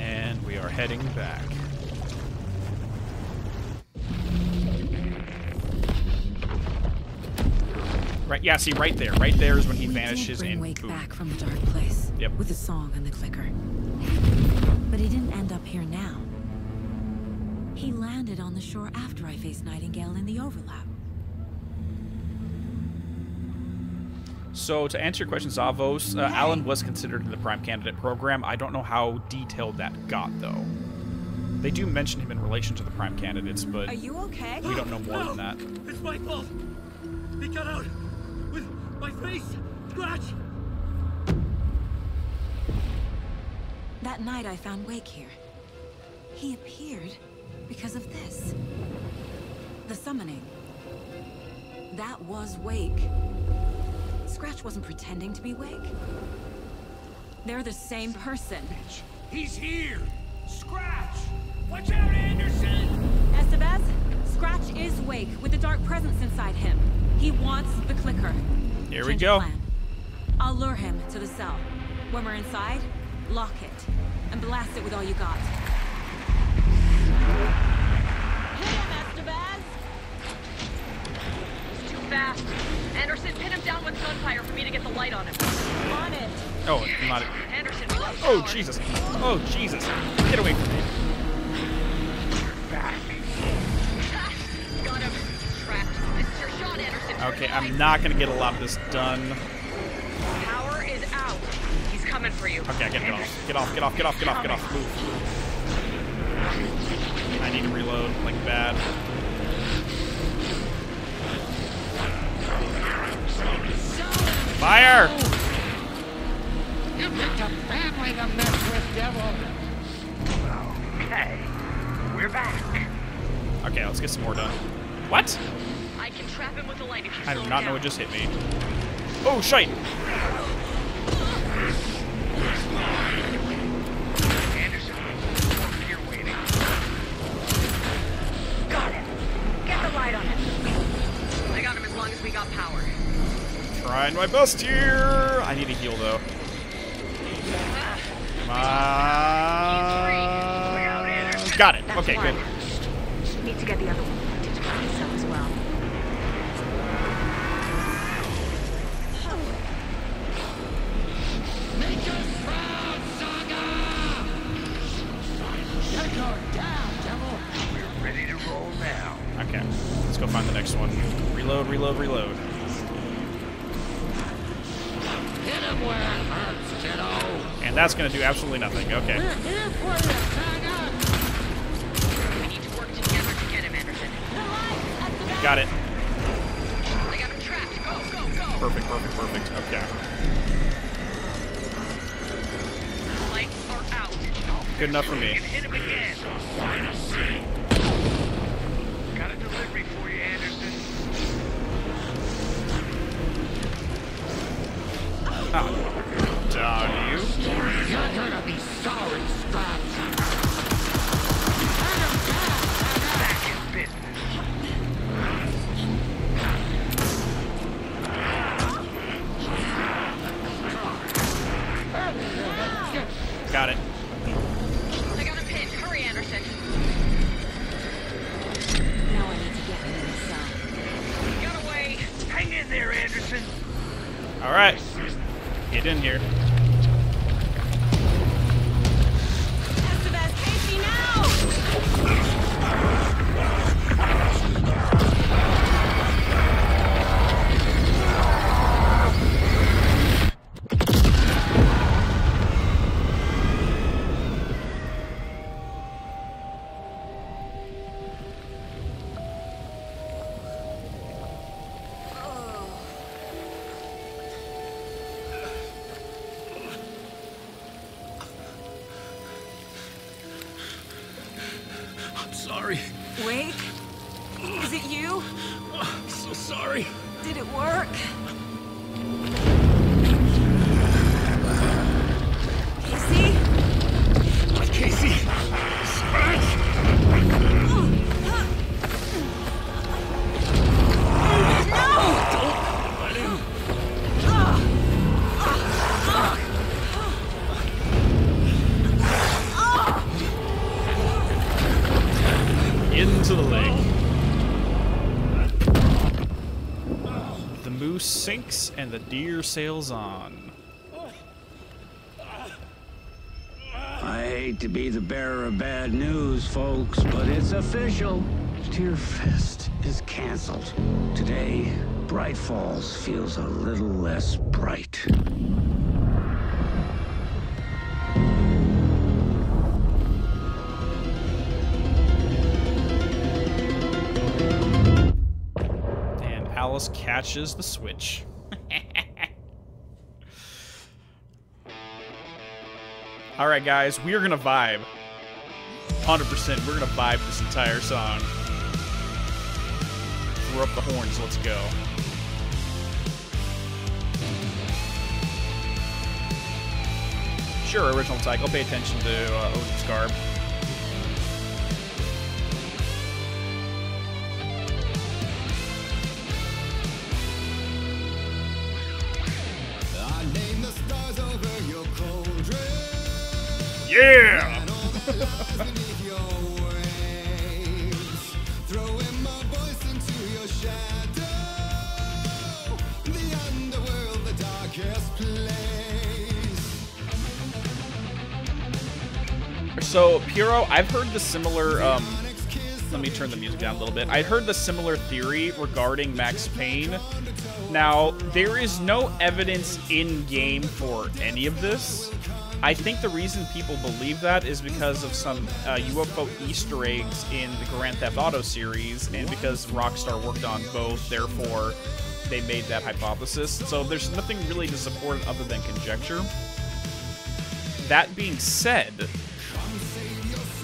And we are heading back. Right, yeah, see, right there. Right there is when he we vanishes and wake back from the Dark Place. Yep. With a song and the clicker. But he didn't end up here now. He landed on the shore after I faced Nightingale in the overlap. So, to answer your question, Zavos, uh, Alan was considered in the Prime Candidate program. I don't know how detailed that got, though. They do mention him in relation to the prime candidates, but Are you okay? we don't know more no, than that. It's my fault. They got out with my face. Scratch. That night I found Wake here. He appeared because of this. The summoning. That was Wake. Scratch wasn't pretending to be Wake. They're the same person. Bitch. He's here! Scratch! Watch out, Anderson! Estevez, Scratch is Wake with a dark presence inside him. He wants the clicker. Here Change we go. Plan. I'll lure him to the cell. When we're inside, lock it and blast it with all you got. Hit him, Estevez! He's too fast. Anderson, pin him down with gunfire for me to get the light on him. On it. Oh, not it. Anderson, oh, Jesus. Oh, Jesus. Get away from me. Back. Got him. Trapped. This is your shot, Anderson. Okay, I'm not going to get a lot of this done. Power is out. He's coming for you. Okay, I get it off. Get off, get off, get off, get off, get off. Move. I need to reload like bad. Fire! You picked a family to mess with, devil. Okay, we're back. Okay, let's get some more done. What? I can trap him with the light if you I do not know what just hit me. Oh shite! Anderson, over here waiting. Got him. Get the light on him. I got him as long as we got power. Trying my best here. I need a heal though. Come on. Got it. That's okay, one. Good. Need to get the other one. Did you find some as well? Make us proud, Saga! Take her down, devil. We're ready to roll now. Okay, let's go find the next one. Reload, reload, reload. And that's going to do absolutely nothing. Okay. We're here for you, Saga. We need to work together to get him, Anderson. Got it. I got him trapped. Go, go, go. Perfect, perfect, perfect. Okay. Lights are out. Good enough for me. Hit him again. Got a delivery for you, Anderson. Oh. Down you. You're gonna be sorry, Scott. Back in business. Got it. I got a pin. Hurry, Anderson. Now I need to get him inside. He got away. Hang in there, Anderson. All right. Get in here. Sinks and the deer sails on. I hate to be the bearer of bad news, folks, but it's official. Deerfest is canceled. Today, Bright Falls feels a little less bright. Alice catches the Switch. All right, guys, we are gonna vibe. one hundred percent, we're gonna vibe this entire song. We're up the horns, let's go. Sure, original title. Pay attention to uh, Odin's garb. Yeah! So, Piero, I've heard the similar, um, let me turn the music down a little bit. I heard the similar theory regarding Max Payne. Now, there is no evidence in-game for any of this. I think the reason people believe that is because of some uh, U F O Easter eggs in the Grand Theft Auto series, and because Rockstar worked on both, therefore they made that hypothesis. So there's nothing really to support it other than conjecture. That being said,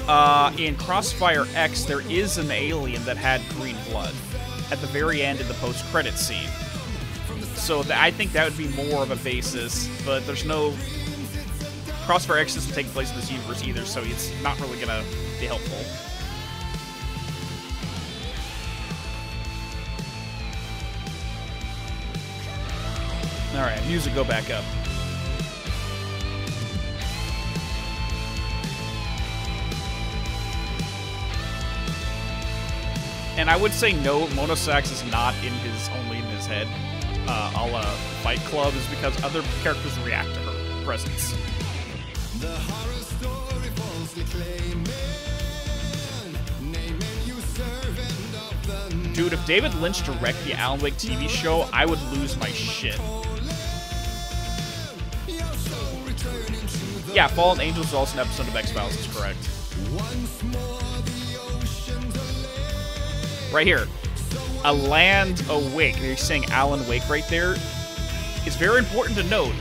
uh, in Crossfire X, there is an alien that had green blood at the very end of the post-credit scene. So th I think that would be more of a basis, but there's no... Crossfire X doesn't take place in this universe either, so it's not really gonna be helpful. Alright, music go back up. And I would say no, Monosax is not in his, only in his head. Uh, a la Fight Club is because other characters react to her presence. The horror story falsely claiming, naming you servant of the... Dude, if David Lynch directed the Alan Wake T V show, I would lose my shit. Yeah, Fallen Angels is also an episode of X-Files, is correct. Right here. A land awake. They're saying Alan Wake right there. It's very important to note.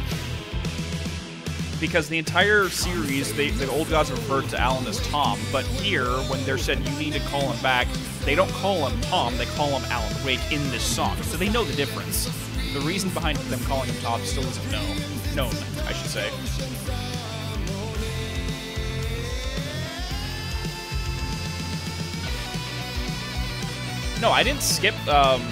Because the entire series, they, the Old Gods referred to Alan as Tom, but here, when they're said, you need to call him back, they don't call him Tom, they call him Alan Wake in this song. So they know the difference. The reason behind them calling him Tom still isn't known, known, I should say. No, I didn't skip um,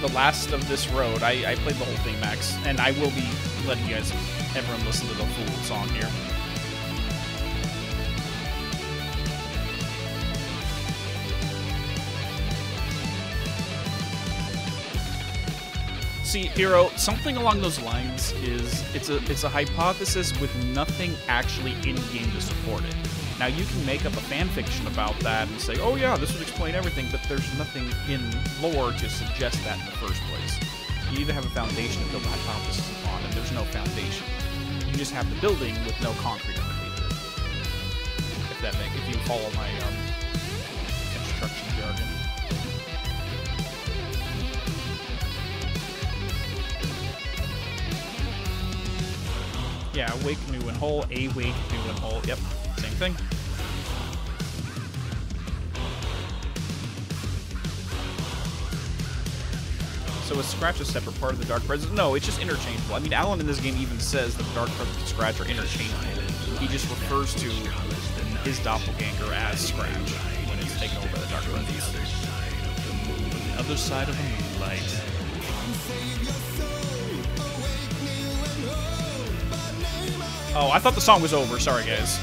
the last of this road. I, I played the whole thing, Max, and I will be letting you guys... Everyone listen to the full song here. See, Hero, something along those lines is it's a it's a hypothesis with nothing actually in game to support it. Now you can make up a fan fiction about that and say, oh yeah, this would explain everything, but there's nothing in lore to suggest that in the first place. You either have a foundation to build a hypothesis upon, and there's no foundation. You just have the building with no concrete underneath it. If that makes, if you follow my um, construction jargon. Yeah, wake, new, and whole. A wake, new, and whole. Yep, same thing. So is Scratch a separate part of the Dark Presence? No, it's just interchangeable. I mean, Alan in this game even says that the Dark Presence and Scratch are interchangeable. He just refers to his doppelganger as Scratch when he's taken over by the Dark Presence. The other side of the moonlight. Oh, I thought the song was over. Sorry, guys.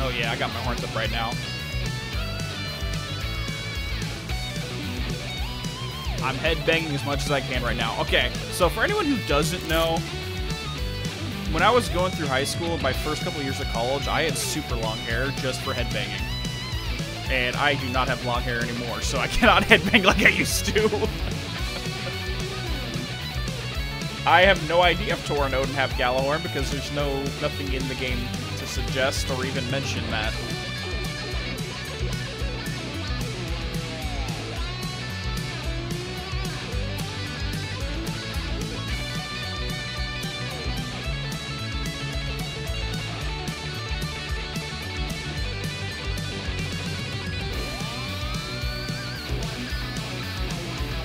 Oh yeah, I got my horns up right now. I'm headbanging as much as I can right now. Okay, so for anyone who doesn't know, when I was going through high school, my first couple years of college, I had super long hair just for headbanging. and I do not have long hair anymore, so I cannot headbang like I used to. I have no idea if Torinode and have Galahorn because there's no nothing in the game to suggest or even mention that.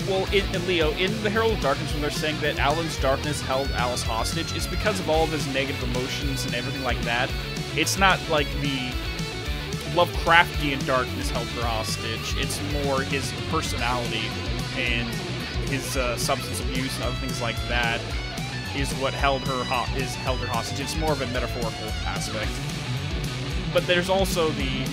Well, in, in Leo, in The Herald of Darkness, when they're saying that Alan's darkness held Alice hostage, it's because of all of his negative emotions and everything like that. It's not like the Lovecraftian darkness held her hostage. It's more his personality and his uh, substance abuse and other things like that is what held her ho- is held her hostage. It's more of a metaphorical aspect. But there's also the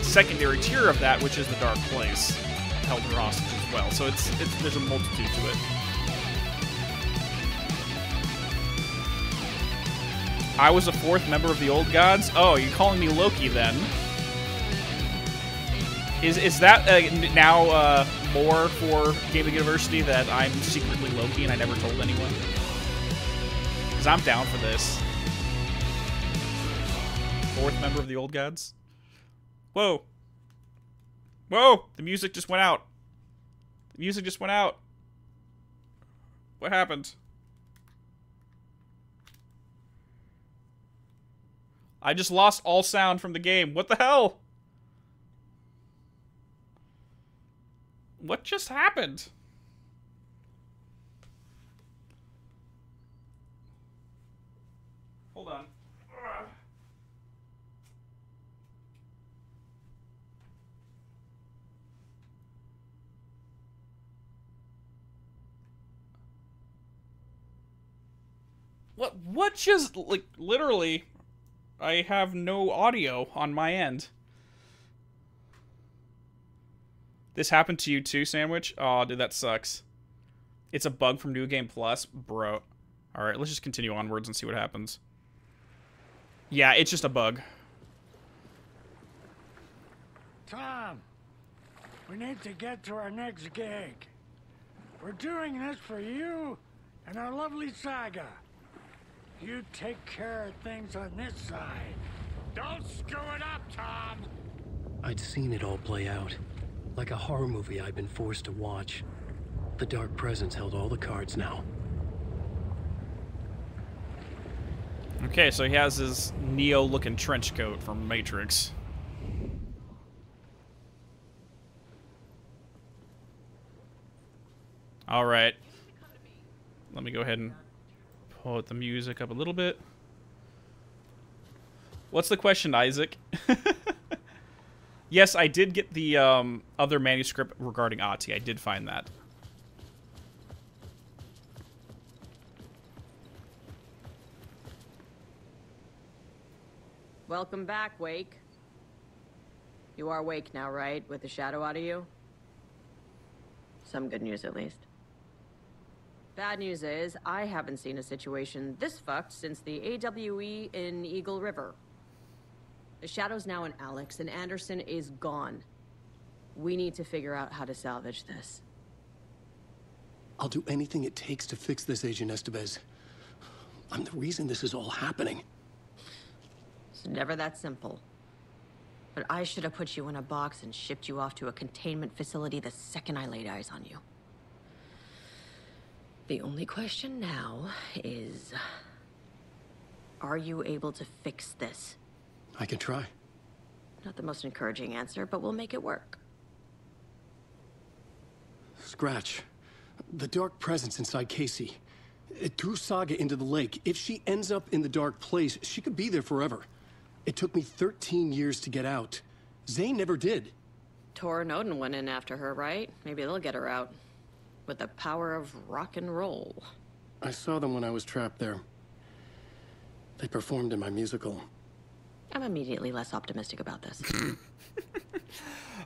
secondary tier of that, which is the Dark Place held her hostage. Well, so it's, it's there's a multitude to it. I was a fourth member of the Old Gods. Oh, you're calling me Loki then? Is is that uh, now uh, more for Gaming University that I'm secretly Loki and I never told anyone? Because I'm down for this. Fourth member of the Old Gods. Whoa. Whoa! The music just went out. The music just went out. What happened? I just lost all sound from the game. What the hell? What just happened? Hold on. What, what just, like, literally, I have no audio on my end. This happened to you too, Sandwich? Aw, dude, that sucks. It's a bug from New Game Plus? Bro. Alright, let's just continue onwards and see what happens. Yeah, it's just a bug. Tom, we need to get to our next gig. We're doing this for you and our lovely Saga. You take care of things on this side. Don't screw it up, Tom! I'd seen it all play out. Like a horror movie I'd been forced to watch. The Dark Presence held all the cards now. Okay, so he has his Neo-looking trench coat from Matrix. Alright. Let me go ahead and... hold the music up a little bit. What's the question, Isaac? Yes, I did get the um, other manuscript regarding Ahti. I did find that. Welcome back, Wake. You are Wake now, right? With the shadow out of you? Some good news, at least. Bad news is, I haven't seen a situation this fucked since the A W E in Eagle River. The shadow's now in Alex, and Anderson is gone. We need to figure out how to salvage this. I'll do anything it takes to fix this, Agent Estevez. I'm the reason this is all happening. It's never that simple. But I should have put you in a box and shipped you off to a containment facility the second I laid eyes on you. The only question now is, are you able to fix this? I can try. Not the most encouraging answer, but we'll make it work. Scratch, the Dark Presence inside Casey. It threw Saga into the lake. If she ends up in the Dark Place, she could be there forever. It took me thirteen years to get out. Zane never did. Tor and Odin went in after her, right? Maybe they'll get her out. With the power of rock and roll. I saw them when I was trapped there. They performed in my musical. I'm immediately less optimistic about this.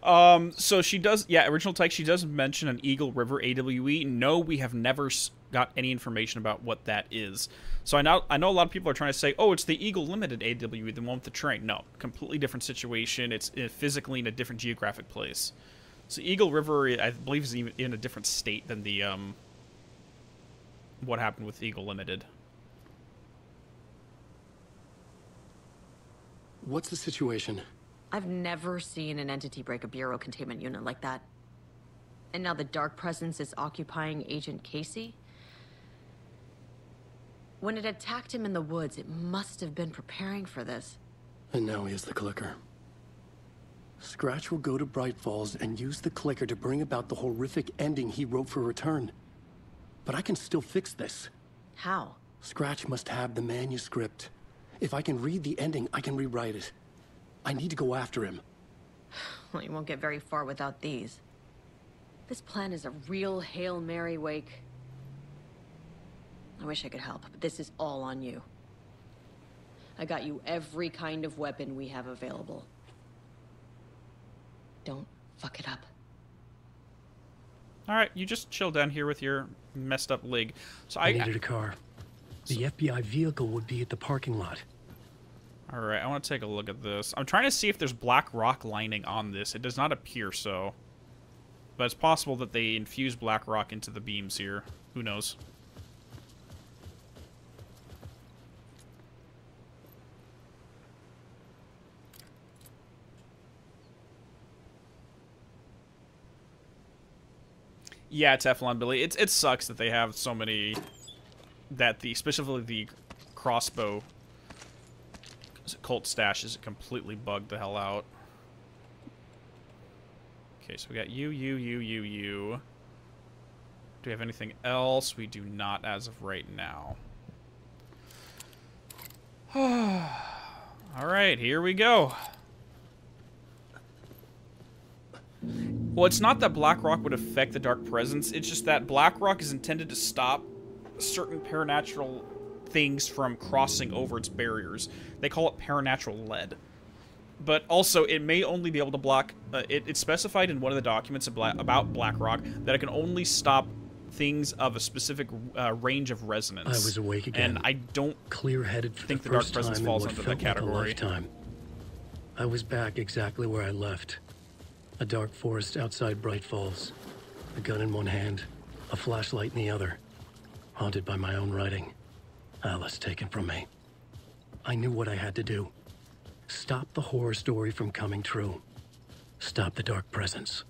Um, so she does, yeah, original text, she does mention an Eagle River A W E. No, we have never got any information about what that is. So I know, I know a lot of people are trying to say, oh, it's the Eagle Limited A W E, the one with the train. No, completely different situation. It's physically in a different geographic place. So Eagle River, I believe, is even in a different state than the, um, what happened with Eagle Limited. What's the situation? I've never seen an entity break a Bureau containment unit like that. And now the Dark Presence is occupying Agent Casey? When it attacked him in the woods, it must have been preparing for this. And now he is the clicker. Scratch will go to Bright Falls and use the clicker to bring about the horrific ending he wrote for Return. But I can still fix this. How? Scratch must have the manuscript. If I can read the ending, I can rewrite it. I need to go after him. Well, you won't get very far without these. This plan is a real Hail Mary wake. I wish I could help, but this is all on you. I got you every kind of weapon we have available. Don't fuck it up. All right, you just chill down here with your messed up leg. So I, I needed a car. The so F B I vehicle would be at the parking lot. All right, I want to take a look at this. I'm trying to see if there's Blackrock lining on this. It does not appear so. But it's possible that they infuse Blackrock into the beams here. Who knows? Yeah, Teflon Billy. It's, it sucks that they have so many... That the... Specifically the crossbow... Cult stash is completely bugged the hell out. Okay, so we got you, you, you, you, you. Do we have anything else? We do not as of right now. Alright, here we go. Well, it's not that Blackrock would affect the Dark Presence. It's just that Blackrock is intended to stop certain paranatural... things from crossing over its barriers. They call it paranatural lead. But also, it may only be able to block... Uh, it, it's specified in one of the documents about Blackrock that it can only stop things of a specific uh, range of resonance. I was awake again. And I don't clear-headed for think the, the Dark Presence falls under that category. Like I was back exactly where I left. A dark forest outside Bright Falls. A gun in one hand, a flashlight in the other. Haunted by my own writing. Alice taken from me. I knew what I had to do. Stop the horror story from coming true. Stop the Dark Presence.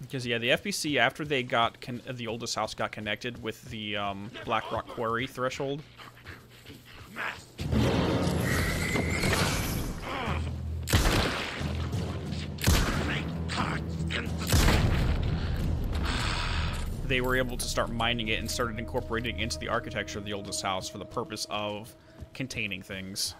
Because, yeah, the F B C, after they got... Con the Oldest House got connected with the um, Blackrock Quarry threshold. They were able to start mining it and started incorporating it into the architecture of the Oldest House for the purpose of containing things.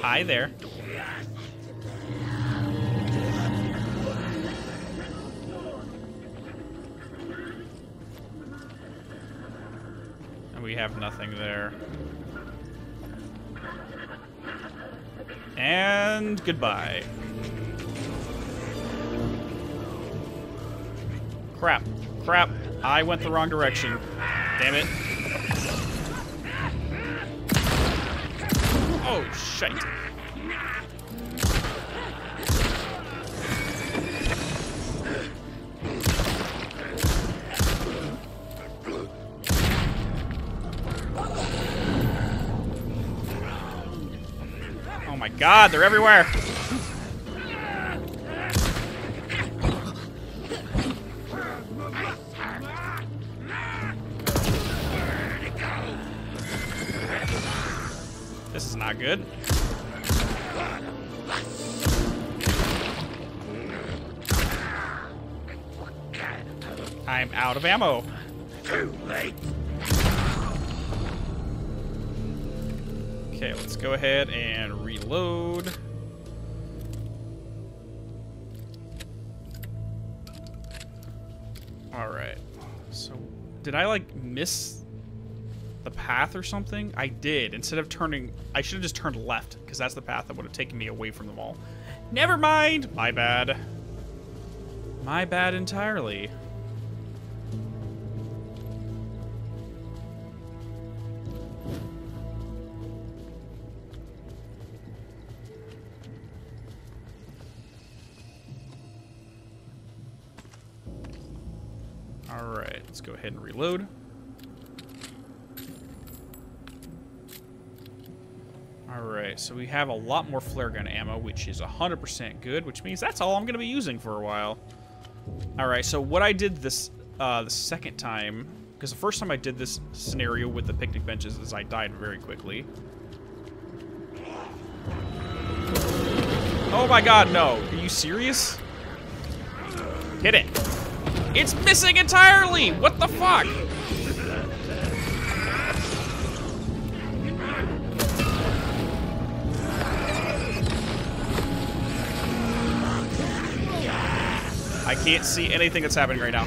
Hi there. We have nothing there. And goodbye. Crap. Crap. I went the wrong direction. Damn it. Oh, shite. God, they're everywhere. This is not good. I'm out of ammo. Too late. Okay, let's go ahead and reload. All right. So did I like miss the path or something? I did. Instead of turning, I should have just turned left because that's the path that would have taken me away from them all. Never mind. My bad. My bad entirely. All right, let's go ahead and reload. All right, so we have a lot more flare gun ammo, which is one hundred percent good, which means that's all I'm going to be using for a while. All right, so what I did this uh, the second time, because the first time I did this scenario with the picnic benches is I died very quickly. Oh my god, no. Are you serious? Hit it. It's missing entirely! What the fuck? I can't see anything that's happening right now.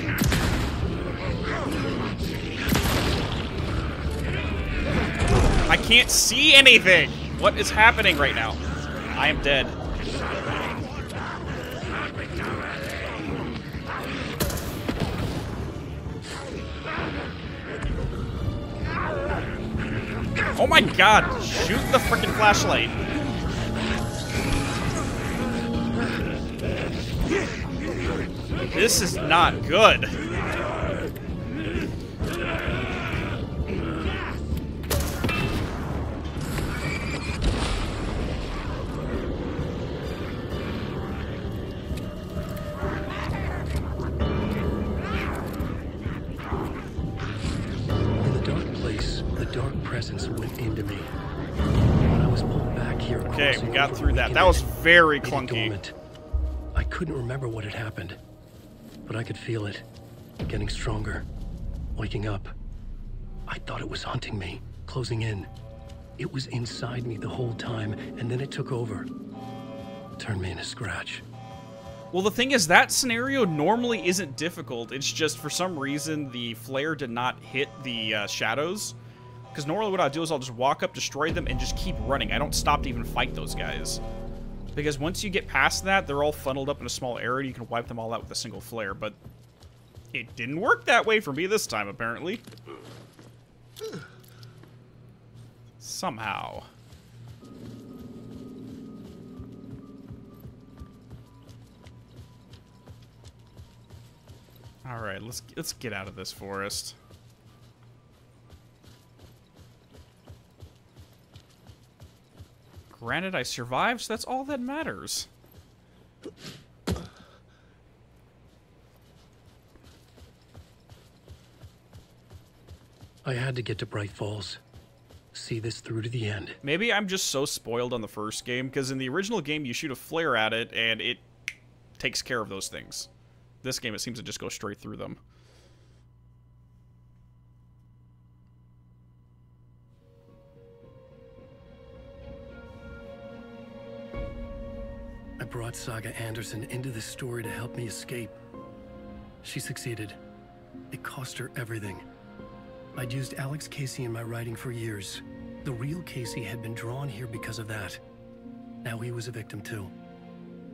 I can't see anything! What is happening right now? I am dead. Oh my god, shoot the freaking flashlight. This is not good. Got through that. That was very clunky. I couldn't remember what had happened, but I could feel it getting stronger, waking up. I thought it was haunting me, closing in. It was inside me the whole time, and then it took over, turned me into Scratch. Well, the thing is, that scenario normally isn't difficult. It's just for some reason the flare did not hit the uh, shadows. Because normally what I'll do is I'll just walk up, destroy them, and just keep running. I don't stop to even fight those guys. Because once you get past that, they're all funneled up in a small area. You can wipe them all out with a single flare, but it didn't work that way for me this time, apparently. Somehow. Alright, let's, let's get out of this forest. Granted, I survived, so that's all that matters. I had to get to Bright Falls. See this through to the end. Maybe I'm just so spoiled on the first game, because in the original game, you shoot a flare at it, and it takes care of those things. This game, it seems to just go straight through them. Brought Saga Anderson into this story to help me escape. She succeeded. It cost her everything. I'd used Alex Casey in my writing for years. The real Casey had been drawn here because of that. Now he was a victim too.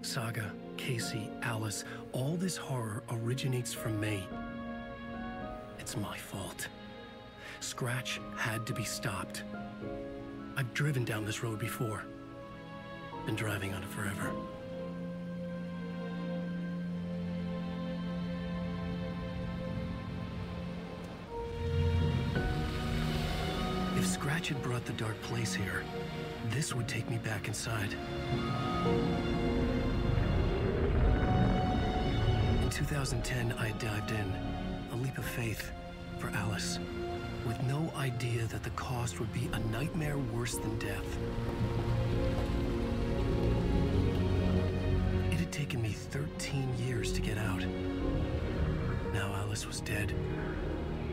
Saga, Casey, Alice, all this horror originates from me. It's my fault. Scratch had to be stopped. I've driven down this road before. Been driving on it forever. If Scratch had brought the Dark Place here, this would take me back inside. In two thousand ten, I dived in, a leap of faith for Alice, with no idea that the cost would be a nightmare worse than death. It had taken me thirteen years to get out. Now Alice was dead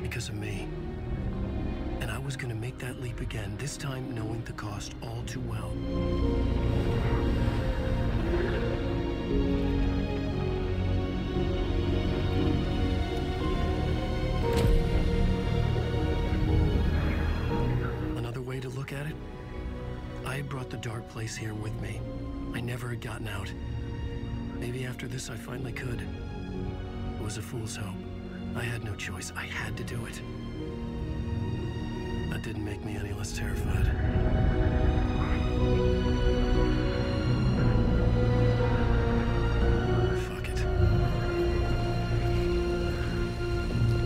because of me. And I was going to make that leap again, this time knowing the cost all too well. brought the Dark Place here with me. I never had gotten out. Maybe after this I finally could. It was a fool's hope. I had no choice. I had to do it. That didn't make me any less terrified.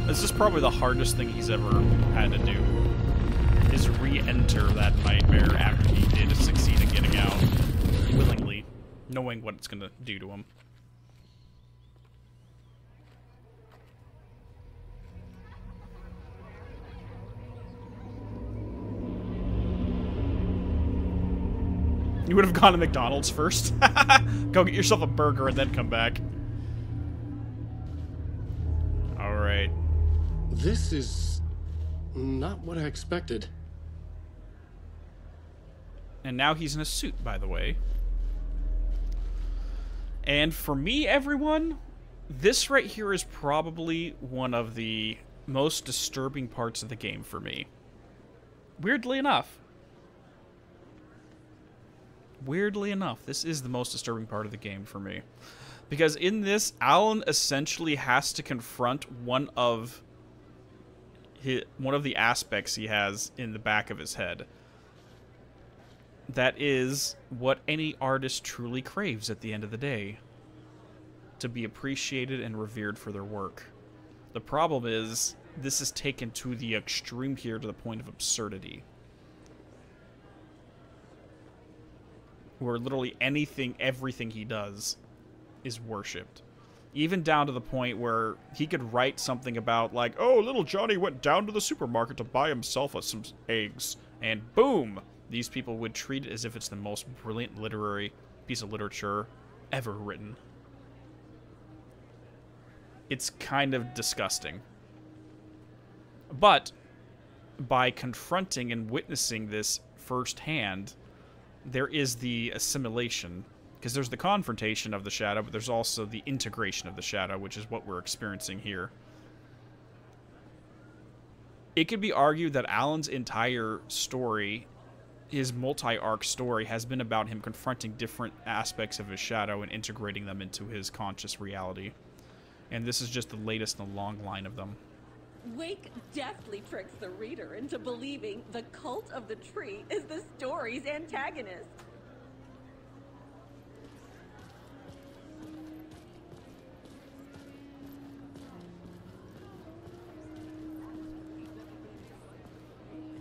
This is probably the hardest thing he's ever had to do, is re-enter that nightmare after he did succeed in getting out willingly, knowing what it's going to do to him. You would have gone to McDonald's first. Go get yourself a burger and then come back. All right. This is not what I expected. And now he's in a suit, by the way. And for me, everyone, this right here is probably one of the most disturbing parts of the game for me. Weirdly enough. Weirdly enough, this is the most disturbing part of the game for me. Because in this, Alan essentially has to confront one of... one of the aspects he has in the back of his head. That is what any artist truly craves at the end of the day. To be appreciated and revered for their work. The problem is, this is taken to the extreme here, to the point of absurdity. Where literally anything, everything he does is worshipped. Even down to the point where he could write something about, like, oh, little Johnny went down to the supermarket to buy himself some eggs. And boom! These people would treat it as if it's the most brilliant literary piece of literature ever written. It's kind of disgusting. But by confronting and witnessing this firsthand, there is the assimilation. Because there's the confrontation of the shadow, but there's also the integration of the shadow, which is what we're experiencing here. It could be argued that Alan's entire story, his multi-arc story, has been about him confronting different aspects of his shadow and integrating them into his conscious reality. And this is just the latest in a long line of them. Wake deftly tricks the reader into believing the cult of the tree is the story's antagonist.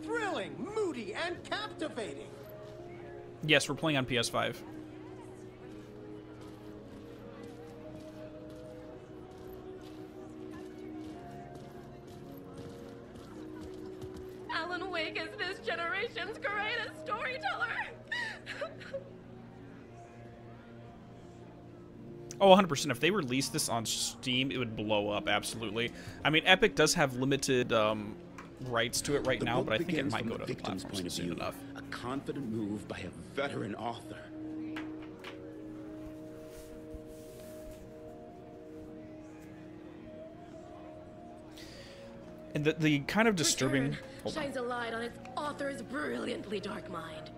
Thrilling, moody, and captivating. Yes, we're playing on P S five. Alan Wake is this generation's greatest storyteller. Oh, one hundred percent. If they released this on Steam, it would blow up, absolutely. I mean, Epic does have limited... Um, rights to it right now, but I think it might go to the platforms soon enough. A confident move by a veteran author. And the, the kind of disturbing... shines a light on its author's brilliantly dark mind.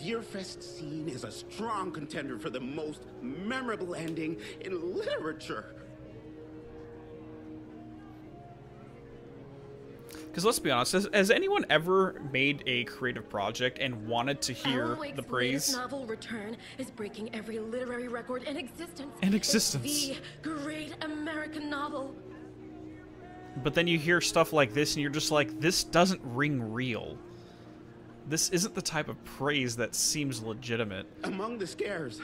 Deerfest scene is a strong contender for the most memorable ending in literature. Because let's be honest, has, has anyone ever made a creative project and wanted to hear the praise? This novel Return is breaking every literary record in existence. In existence. It's the great American novel. But then you hear stuff like this, and you're just like, this doesn't ring real. This isn't the type of praise that seems legitimate. Among the scares,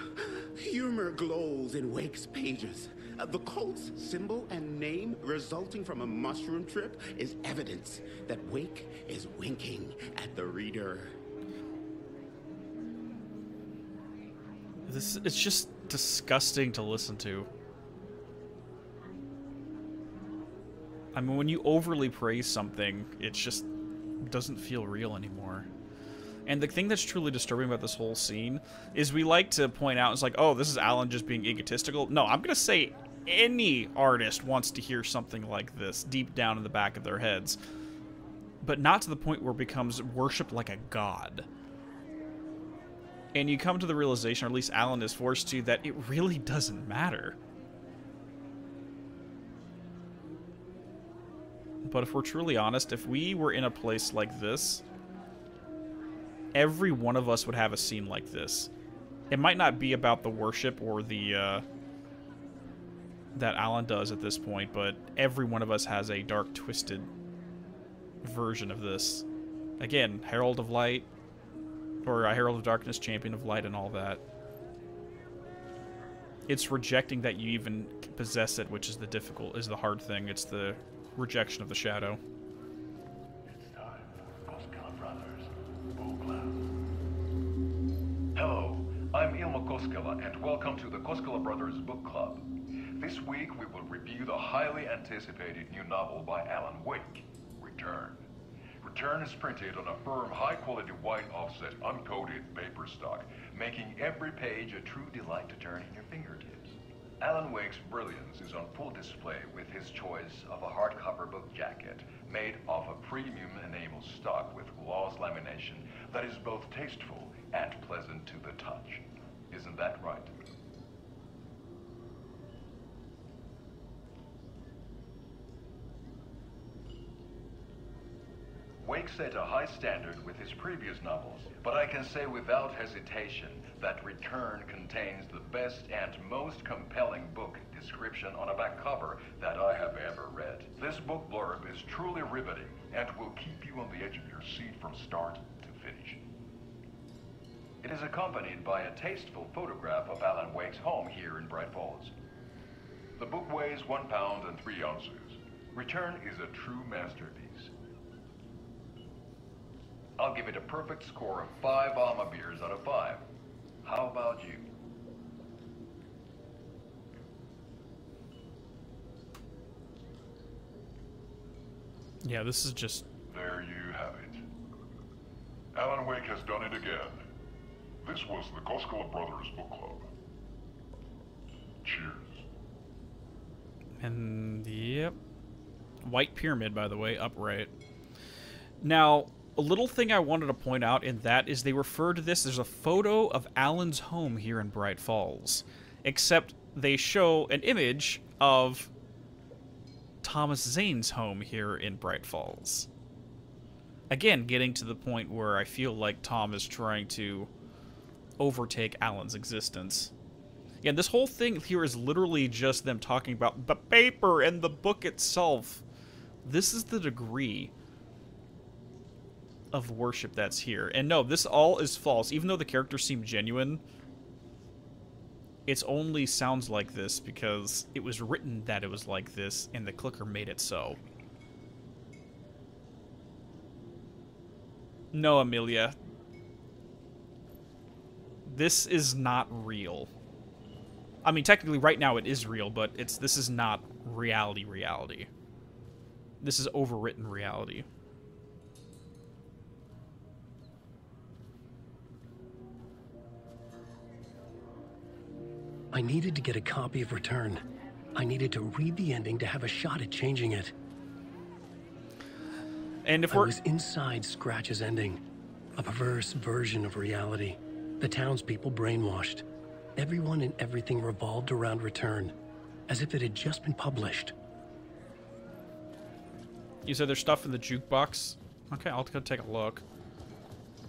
humor glows in Wake's pages. Uh, the cult's symbol and name resulting from a mushroom trip is evidence that Wake is winking at the reader. This, it's just disgusting to listen to. I mean, when you overly praise something, it's just doesn't feel real anymore. And the thing that's truly disturbing about this whole scene is we like to point out, it's like, oh, this is Alan just being egotistical. No, I'm going to say any artist wants to hear something like this deep down in the back of their heads, but not to the point where it becomes worshipped like a god. And you come to the realization, or at least Alan is forced to, that it really doesn't matter. But if we're truly honest, if we were in a place like this, every one of us would have a scene like this. It might not be about the worship or the, uh, that Alan does at this point, but every one of us has a dark, twisted version of this. Again, Herald of Light, or a Herald of Darkness, Champion of Light, and all that. It's rejecting that you even possess it, which is the difficult, is the hard thing. It's the rejection of the shadow. It's time for Koskela Brothers. Book Club. Hello, I'm Ilma Koskela, and welcome to the Koskela Brothers Book Club. This week we will review the highly anticipated new novel by Alan Wake, Return. Return is printed on a firm, high-quality white offset, uncoated paper stock, making every page a true delight to turn in your fingertips. Alan Wake's brilliance is on full display with his choice of a hardcover book jacket made of a premium enamel stock with gloss lamination that is both tasteful and pleasant to the touch. Isn't that right? Wake set a high standard with his previous novels, but I can say without hesitation that Return contains the best and most compelling book description on a back cover that I have ever read. This book blurb is truly riveting and will keep you on the edge of your seat from start to finish. It is accompanied by a tasteful photograph of Alan Wake's home here in Bright Falls. The book weighs one pound and three ounces. Return is a true masterpiece. I'll give it a perfect score of five Alma beers out of five. How about you? Yeah, this is just... There you have it. Alan Wake has done it again. This was the Koskela Brothers Book Club. Cheers. And, yep. White Pyramid, by the way, upright. Now... a little thing I wanted to point out in that is they refer to this as a photo of Alan's home here in Bright Falls. Except they show an image of Thomas Zane's home here in Bright Falls. Again, getting to the point where I feel like Tom is trying to overtake Alan's existence. Yeah, this whole thing here is literally just them talking about the paper and the book itself. This is the degree of worship that's here. And no, this all is false. Even though the characters seem genuine, it's only sounds like this because it was written that it was like this and the clicker made it so. No, Amelia. This is not real. I mean, technically right now it is real, but it's this is not reality reality. This is overwritten reality. I needed to get a copy of Return. I needed to read the ending to have a shot at changing it. And if we're... I was inside Scratch's ending. A perverse version of reality. The townspeople brainwashed. Everyone and everything revolved around Return. As if it had just been published. You said there's stuff in the jukebox? Okay, I'll go take a look.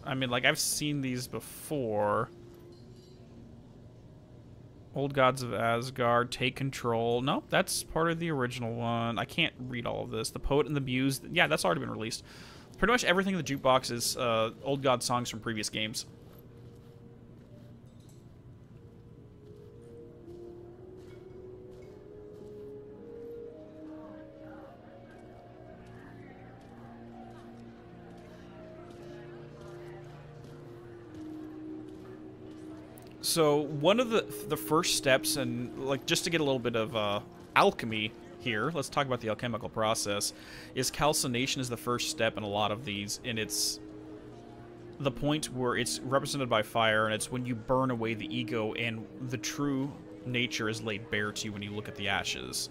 I mean, like, I've seen these before. Old Gods of Asgard, Take Control. No, that's part of the original one. I can't read all of this. The Poet and the Muse. Yeah, that's already been released. Pretty much everything in the jukebox is uh, Old God songs from previous games. So one of the the first steps, and like just to get a little bit of uh, alchemy here, let's talk about the alchemical process, is calcination is the first step in a lot of these, and it's the point where it's represented by fire, and it's when you burn away the ego and the true nature is laid bare to you when you look at the ashes.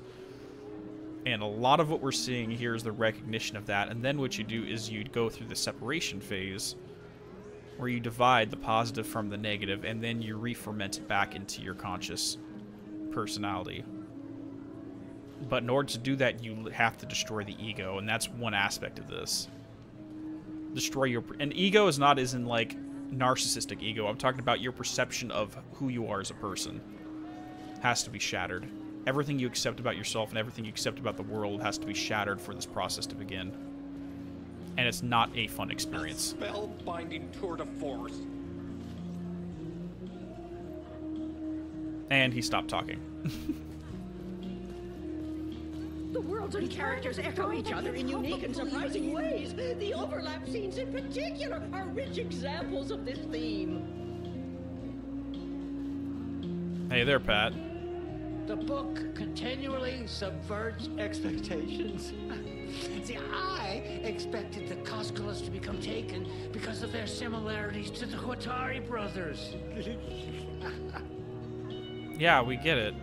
And a lot of what we're seeing here is the recognition of that. And then what you do is you'd go through the separation phase, where you divide the positive from the negative, and then you re-ferment it back into your conscious personality. But in order to do that, you have to destroy the ego, and that's one aspect of this. Destroy your... And ego is not as in, like, narcissistic ego. I'm talking about your perception of who you are as a person. Has to be shattered. Everything you accept about yourself and everything you accept about the world has to be shattered for this process to begin. And it's not a fun experience. A spellbinding tour de force. And he stopped talking. The worlds and characters echo each other in unique and surprising ways. The overlap scenes in particular are rich examples of this theme. Hey there, Pat. The book continually subverts expectations. See, I expected the Koskelas to become Taken because of their similarities to the Huatari brothers. Yeah, we get it.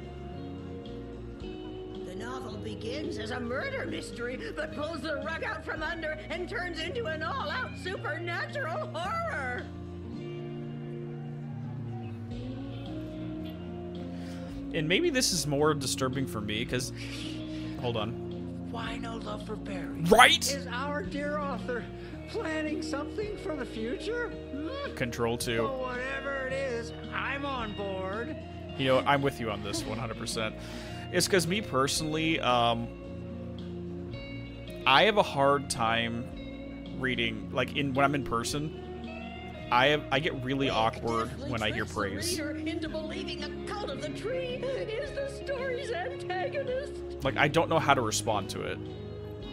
The novel begins as a murder mystery, but pulls the rug out from under and turns into an all-out supernatural horror. And maybe this is more disturbing for me, because... Hold on. Why no love for Barry? Right? Is our dear author planning something for the future? Control two. Well, whatever it is, I'm on board. You know, I'm with you on this one hundred percent. It's because me personally, um... I have a hard time reading, like, in when I'm in person... I have, I get really awkward when I hear praise. Like, I don't know how to respond to it.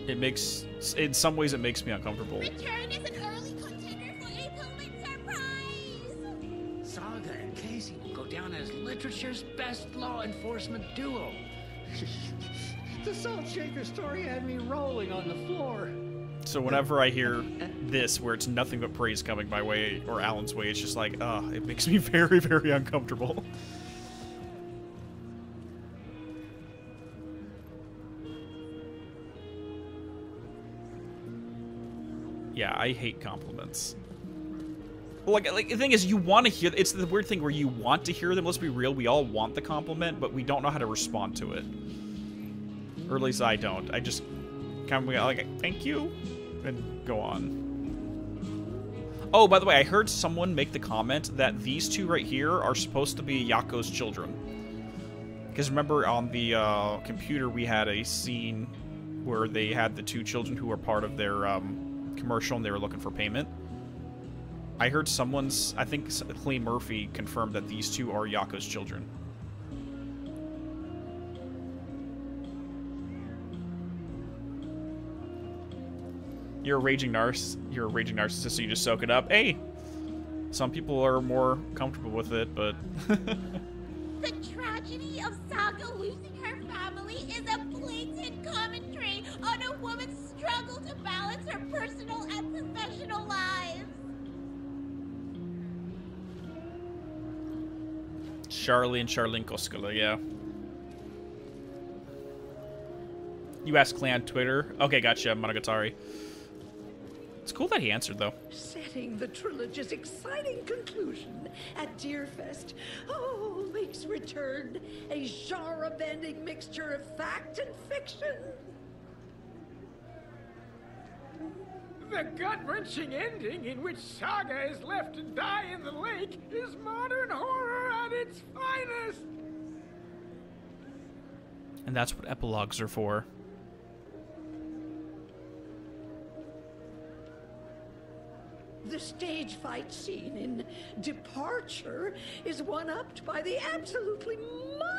It makes, in some ways, it makes me uncomfortable. Return is an early contender for a Pulitzer Prize. Saga and Casey go down as literature's best law enforcement duo. The salt shaker story had me rolling on the floor. So whenever I hear this, where it's nothing but praise coming my way, or Alan's way, it's just like, ah, uh, it makes me very, very uncomfortable. Yeah, I hate compliments. Like, like, the thing is, you want to hear... It's the weird thing where you want to hear them. Let's be real, we all want the compliment, but we don't know how to respond to it. Or at least I don't. I just... Kind of like, thank you, and go on. Oh, by the way, I heard someone make the comment that these two right here are supposed to be Yako's children. Because remember, on the uh, computer, we had a scene where they had the two children who were part of their um, commercial, and they were looking for payment. I heard someone's, I think Clay Murphy confirmed that these two are Yako's children. You're a raging narc. You're a raging narcissist, so you just soak it up. Hey, some people are more comfortable with it, but the tragedy of Saga losing her family is a blatant commentary on a woman's struggle to balance her personal and professional lives. Charlie and Charlene Koskela, yeah. You asked Clay on Twitter. Okay, gotcha, Monogatari. It's cool that he answered, though. Setting the trilogy's exciting conclusion at Deerfest. Oh, Lake's returned. A genre-bending mixture of fact and fiction. The gut-wrenching ending in which Saga is left to die in the lake is modern horror at its finest. And that's what epilogues are for. The stage fight scene in Departure is one-upped by the absolutely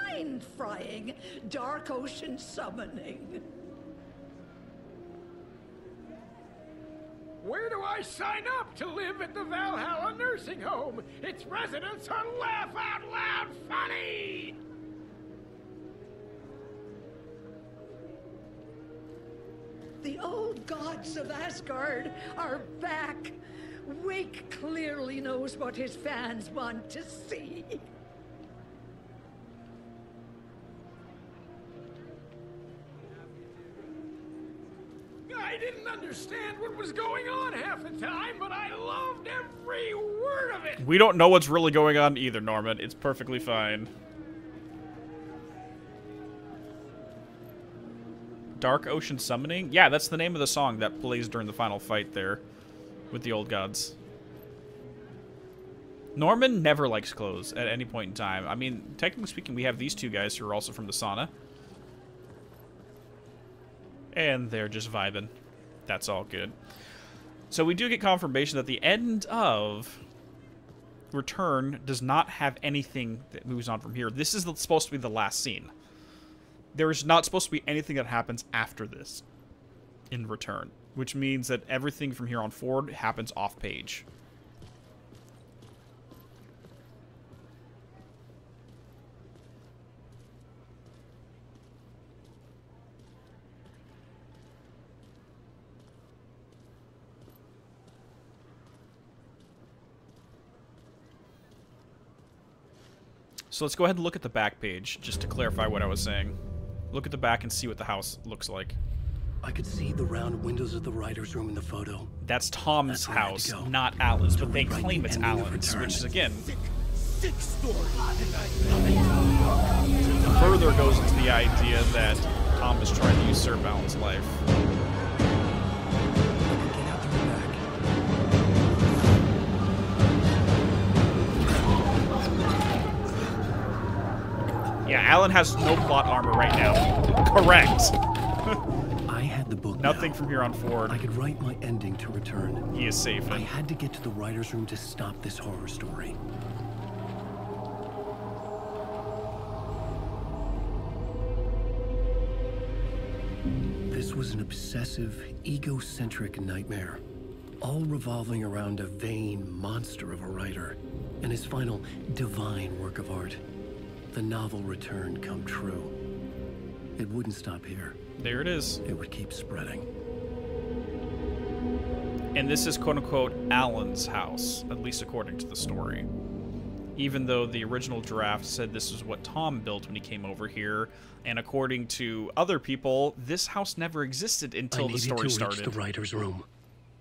mind-frying Dark Ocean Summoning. Where do I sign up to live at the Valhalla nursing home? Its residents are laugh-out-loud funny! The Old Gods of Asgard are back. Wake clearly knows what his fans want to see. I didn't understand what was going on half the time, but I loved every word of it. We don't know what's really going on either, Norman. It's perfectly fine. Dark Ocean Summoning? Yeah, that's the name of the song that plays during the final fight there with the Old Gods. Norman never likes clothes at any point in time. I mean, technically speaking, we have these two guys who are also from the sauna. And they're just vibing. That's all good. So we do get confirmation that the end of Return does not have anything that moves on from here. This is supposed to be the last scene. There is not supposed to be anything that happens after this in Return, which means that everything from here on forward happens off page. So let's go ahead and look at the back page, just to clarify what I was saying. Look at the back and see what the house looks like. I could see the round windows of the writer's room in the photo. That's Tom's That's house, not Alan's, but they claim it's Alan's, which is, again, sick, sick story. Further goes into the idea that Tom is trying to usurp Alan's life. Yeah, Alan has no plot armor right now. Correct. I had the book. Nothing now. From here on forward. I could write my ending to Return. He is safe. I had to get to the writer's room to stop this horror story. This was an obsessive, egocentric nightmare, all revolving around a vain monster of a writer and his final divine work of art. The novel Return come true. It wouldn't stop here. There it is. It would keep spreading. And this is quote-unquote Alan's house, at least according to the story. Even though the original draft said this is what Tom built when he came over here, and according to other people, this house never existed until the story started. I needed to reach the writer's room.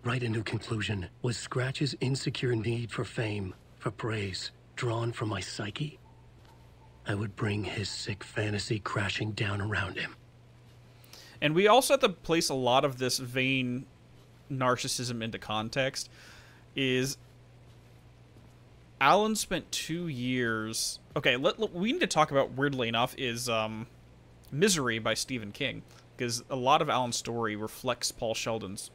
Right into conclusion was Scratch's insecure need for fame, for praise, drawn from my psyche. I would bring his sick fantasy crashing down around him. And we also have to place a lot of this vain narcissism into context. Is Alan spent two years... Okay, let, let, we need to talk about, weirdly enough, is um, Misery by Stephen King. Because a lot of Alan's story reflects Paul Sheldon's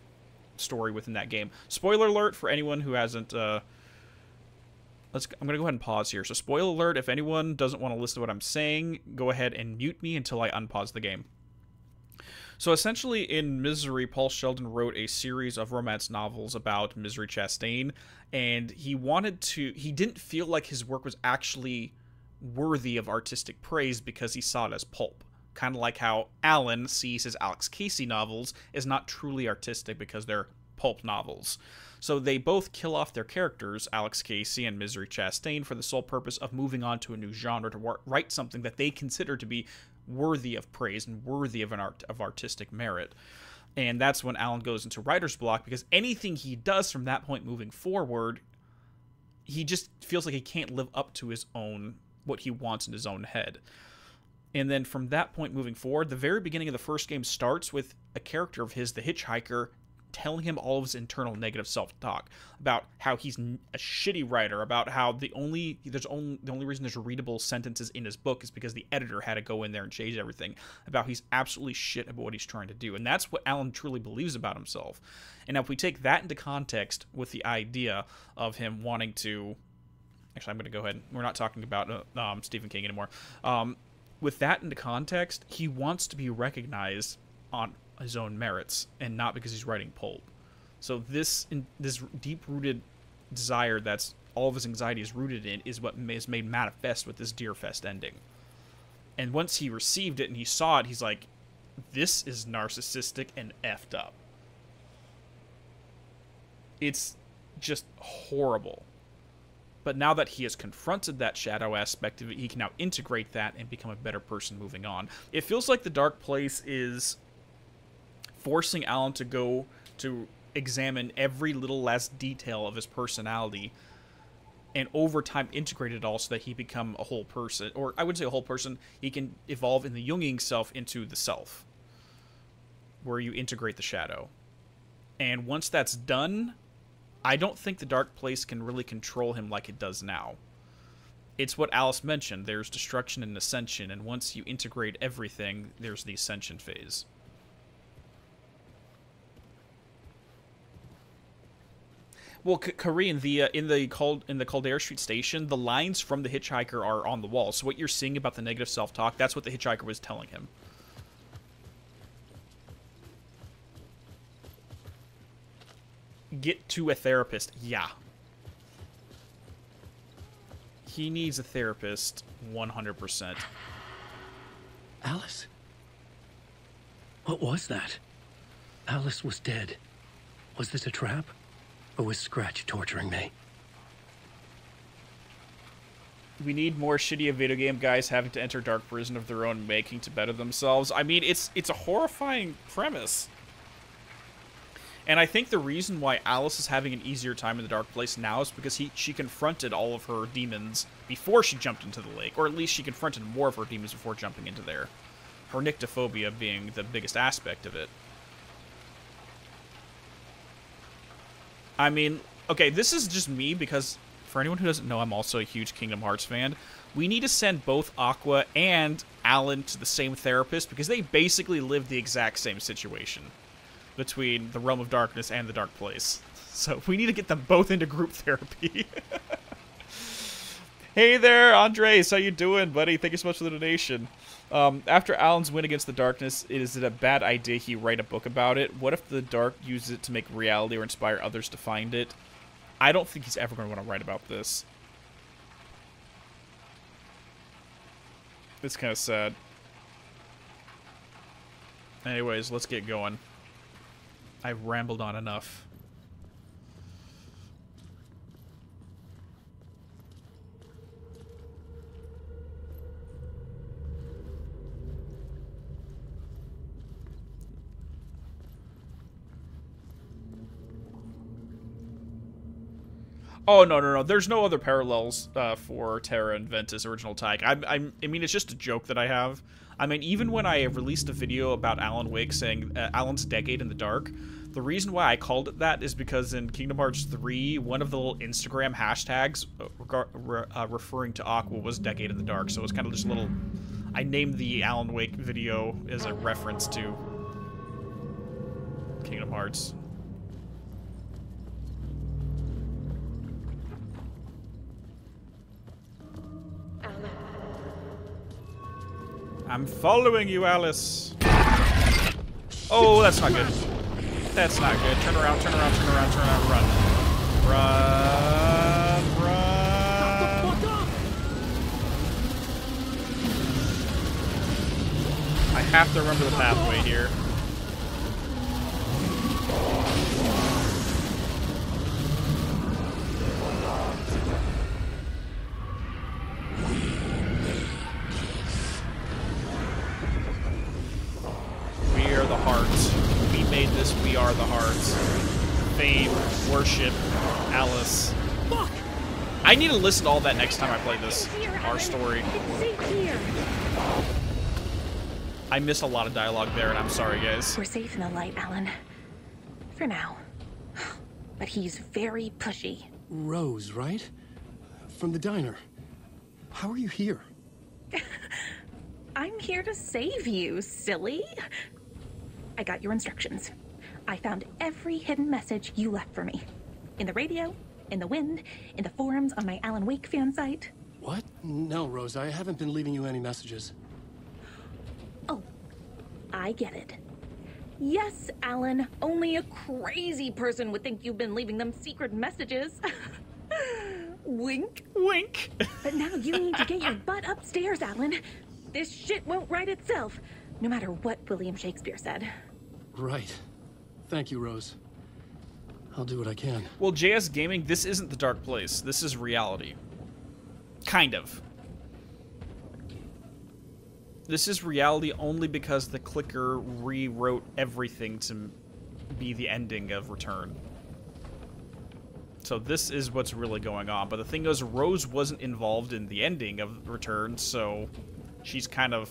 story within that game. Spoiler alert for anyone who hasn't... Uh, Let's, I'm going to go ahead and pause here. So, spoiler alert, if anyone doesn't want to listen to what I'm saying, go ahead and mute me until I unpause the game. So, essentially, in Misery, Paul Sheldon wrote a series of romance novels about Misery Chastain, and he wanted to... He didn't feel like his work was actually worthy of artistic praise because he saw it as pulp. Kind of like how Alan sees his Alex Casey novels as not truly artistic because they're pulp novels. So they both kill off their characters, Alex Casey and Misery Chastain, for the sole purpose of moving on to a new genre to write something that they consider to be worthy of praise and worthy of an art of artistic merit. And that's when Alan goes into writer's block, because anything he does from that point moving forward, he just feels like he can't live up to his own, what he wants in his own head. And then from that point moving forward, the very beginning of the first game starts with a character of his, the Hitchhiker, telling him all of his internal negative self-talk about how he's a shitty writer, about how the only there's only the only reason there's readable sentences in his book is because the editor had to go in there and change everything, about he's absolutely shit about what he's trying to do. And that's what Alan truly believes about himself. And now if we take that into context with the idea of him wanting to... Actually, I'm going to go ahead. We're not talking about uh, um, Stephen King anymore. Um, with that into context, he wants to be recognized on his own merits and not because he's writing pulp. So this in, this deep-rooted desire that's all of his anxiety is rooted in is what is made manifest with this Deerfest ending. And once he received it and he saw it, he's like, this is narcissistic and effed up. It's just horrible. But now that he has confronted that shadow aspect of it, he can now integrate that and become a better person moving on. It feels like the Dark Place is... forcing Alan to go to examine every little last detail of his personality, and over time integrate it all so that he become a whole person, or I would say a whole person. He can evolve in the Jungian self into the self, where you integrate the shadow. And once that's done, I don't think the Dark Place can really control him like it does now. It's what Alice mentioned. There's destruction and ascension, and once you integrate everything, there's the ascension phase. Well, Kareem, the uh, in the Cal in the Caldera Street station, the lines from the hitchhiker are on the wall. So what you're seeing about the negative self-talk, that's what the hitchhiker was telling him. Get to a therapist. Yeah. He needs a therapist, one hundred percent. Alice? What was that? Alice was dead. Was this a trap? Or was Scratch torturing me? We need more shitty video game guys having to enter dark prison of their own making to better themselves. I mean, it's it's a horrifying premise. And I think the reason why Alice is having an easier time in the Dark Place now is because he, she confronted all of her demons before she jumped into the lake. Or at least she confronted more of her demons before jumping into there. Her nyctophobia being the biggest aspect of it. I mean, okay, this is just me because, for anyone who doesn't know, I'm also a huge Kingdom Hearts fan. We need to send both Aqua and Alan to the same therapist because they basically live the exact same situation between the Realm of Darkness and the Dark Place. So we need to get them both into group therapy. Hey there, Andres, how you doing, buddy? Thank you so much for the donation. Um, after Alan's win against the darkness, is it a bad idea he write a book about it? What if the dark uses it to make reality or inspire others to find it? I don't think he's ever going to want to write about this. It's kind of sad. Anyways, let's get going. I rambled on enough. Oh, no, no, no. There's no other parallels uh, for Terra and Ventus' original tag. I, I, I mean, it's just a joke that I have. I mean, even when I released a video about Alan Wake saying uh, Alan's Decade in the Dark, the reason why I called it that is because in Kingdom Hearts three, one of the little Instagram hashtags uh, referring to Aqua was Decade in the Dark. So it's kind of just a little... I named the Alan Wake video as a reference to Kingdom Hearts. I'm following you, Alice. Oh, that's not good. That's not good. Turn around, turn around, turn around, turn around, run. Run, run. Shut the fuck up. I have to remember the pathway here. Alice. Fuck. I need to listen to all that next time I play this. Our story. I miss a lot of dialogue there, and I'm sorry, guys. We're safe in the light, Alan. For now. But he's very pushy. Rose, right? From the diner. How are you here? I'm here to save you, silly. I got your instructions. I found every hidden message you left for me. In the radio, in the wind, in the forums on my Alan Wake fan site. What? No, Rose, I haven't been leaving you any messages. Oh, I get it. Yes, Alan, only a crazy person would think you've been leaving them secret messages. Wink. Wink. But now you need to get your butt upstairs, Alan. This shit won't right itself, no matter what William Shakespeare said. Right. Thank you, Rose. I'll do what I can. Well, J S Gaming, this isn't the Dark Place. This is reality. Kind of. This is reality only because the clicker rewrote everything to be the ending of Return. So this is what's really going on. But the thing is, Rose wasn't involved in the ending of Return, so she's kind of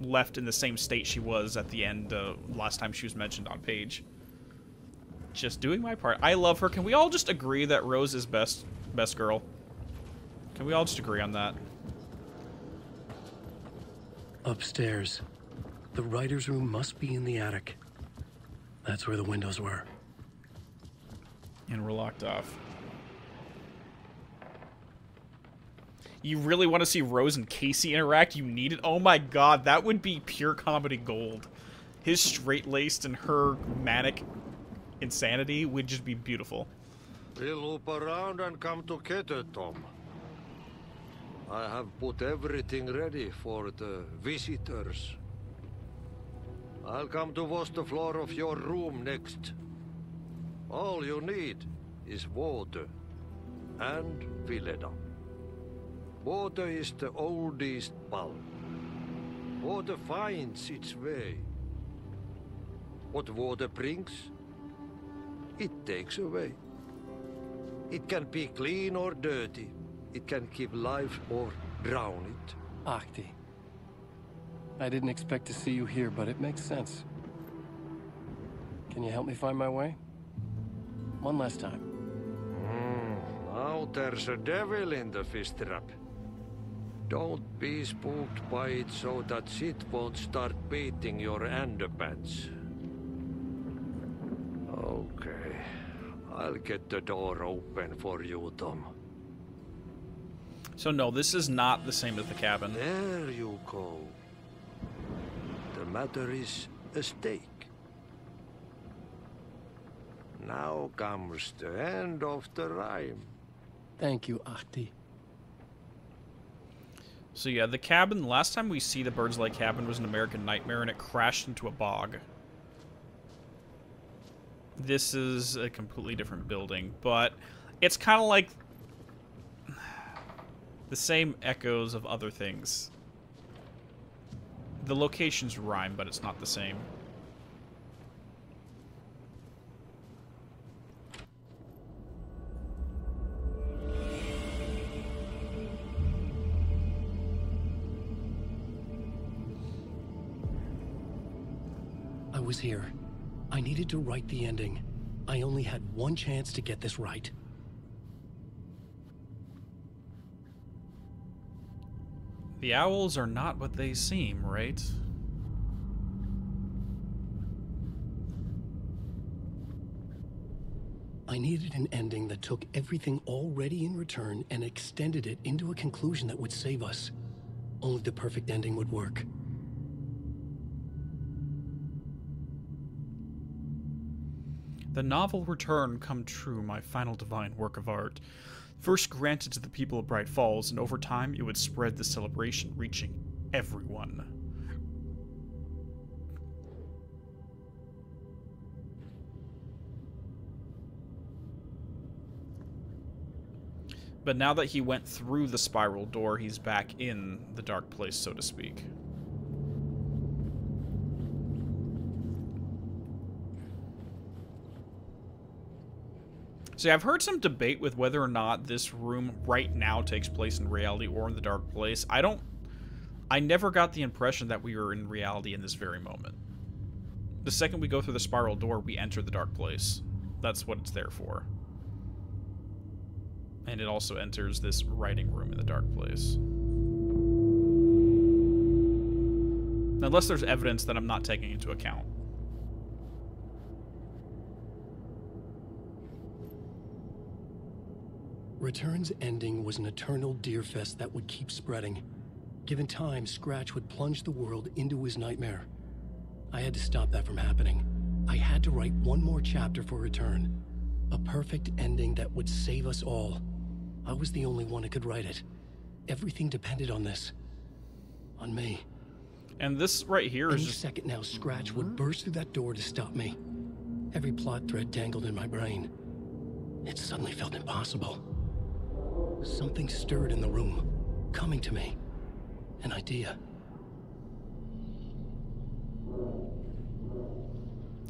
left in the same state she was at the end uh, last time she was mentioned on page. Just doing my part. I love her. Can we all just agree that Rose is best, best girl? Can we all just agree on that? Upstairs. The writer's room must be in the attic. That's where the windows were. And we're locked off. You really want to see Rose and Casey interact? You need it? Oh my god, that would be pure comedy gold. His straight-laced and her manic insanity would just be beautiful. We'll loop around and come together, Tom. I have put everything ready for the visitors. I'll come to wash the floor of your room next. All you need is water and vileda. Water is the oldest pulp. Water finds its way. What water brings, it takes away. It can be clean or dirty. It can keep life or drown it. Ahti, I didn't expect to see you here, but it makes sense. Can you help me find my way? One last time. Mm, now there's a devil in the fist trap. Don't be spooked by it so that shit won't start beating your underpants. Okay. I'll get the door open for you, Tom. So no, this is not the same as the cabin. There you go. The matter is a stake. Now comes the end of the rhyme. Thank you, Ahti. So yeah, the cabin, last time we see the Bird's Lake cabin was an American Nightmare and it crashed into a bog. This is a completely different building, but it's kind of like the same echoes of other things. The locations rhyme, but it's not the same. Was here. I needed to write the ending. I only had one chance to get this right. The owls are not what they seem, right? I needed an ending that took everything already in Return and extended it into a conclusion that would save us. Only the perfect ending would work. The novel Return come true, my final divine work of art. First granted to the people of Bright Falls, and over time it would spread the celebration, reaching everyone. But now that he went through the spiral door, he's back in the dark place, so to speak. See, I've heard some debate with whether or not this room right now takes place in reality or in the dark place. I don't... I never got the impression that we were in reality in this very moment. The second we go through the spiral door, we enter the dark place. That's what it's there for. And it also enters this writing room in the dark place. Unless there's evidence that I'm not taking into account. Return's ending was an eternal Deerfest that would keep spreading. Given time, Scratch would plunge the world into his nightmare. I had to stop that from happening. I had to write one more chapter for Return. A perfect ending that would save us all. I was the only one who could write it. Everything depended on this. On me. And this right here is... Any second now, Scratch would burst through that door to stop me. Every plot thread dangled in my brain. It suddenly felt impossible. Something stirred in the room, coming to me. An idea.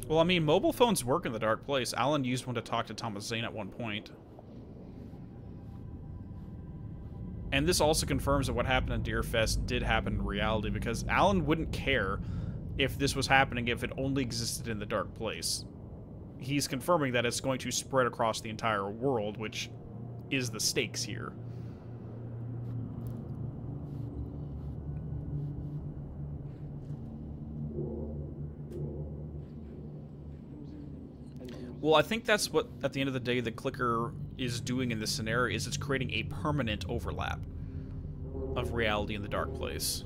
Well, I mean, mobile phones work in the Dark Place. Alan used one to talk to Thomas Zane at one point. And this also confirms that what happened in Deerfest did happen in reality, because Alan wouldn't care if this was happening if it only existed in the Dark Place. He's confirming that it's going to spread across the entire world, which is the stakes here. Well, I think that's what, at the end of the day, the clicker is doing in this scenario, is it's creating a permanent overlap of reality in the Dark Place.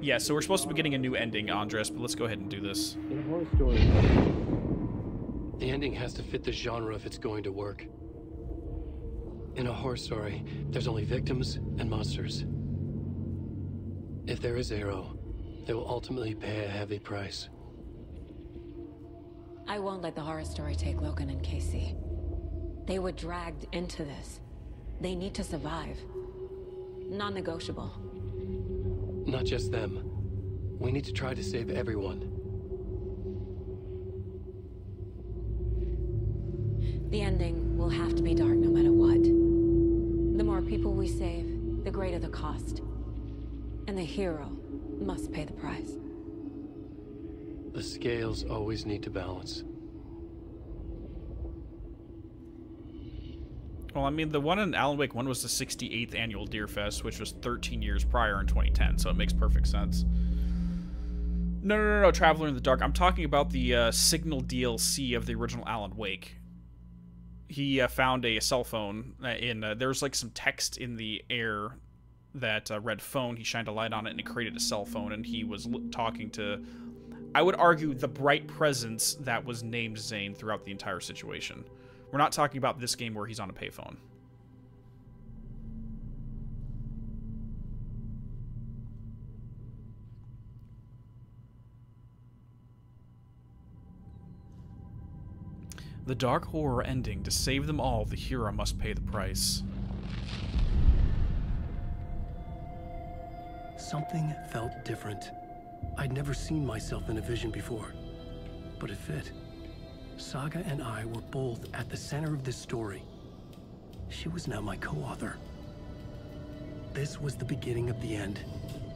Yeah, so we're supposed to be getting a new ending, Andres, but let's go ahead and do this. In horror stories, the ending has to fit the genre if it's going to work. In a horror story, there's only victims and monsters. If there is a hero, they will ultimately pay a heavy price. I won't let the horror story take Logan and Casey. They were dragged into this. They need to survive. Non-negotiable. Not just them. We need to try to save everyone. The ending will have to be dark no matter what. The more people we save, the greater the cost. And the hero must pay the price. The scales always need to balance. Well, I mean, the one in Alan Wake one was the sixty-eighth annual Deerfest, which was thirteen years prior in twenty ten, so it makes perfect sense. No, no, no, no, Traveler in the Dark. I'm talking about the uh, Signal D L C of the original Alan Wake. He uh, found a cell phone in... Uh, there was, like, some text in the air, that uh, red phone. He shined a light on it, and it created a cell phone, and he was l talking to... I would argue the bright presence that was named Zane throughout the entire situation. We're not talking about this game where he's on a payphone. The dark horror ending. To save them all, the hero must pay the price. Something felt different. I'd never seen myself in a vision before, but it fit. Saga and I were both at the center of this story. She was now my co-author. This was the beginning of the end.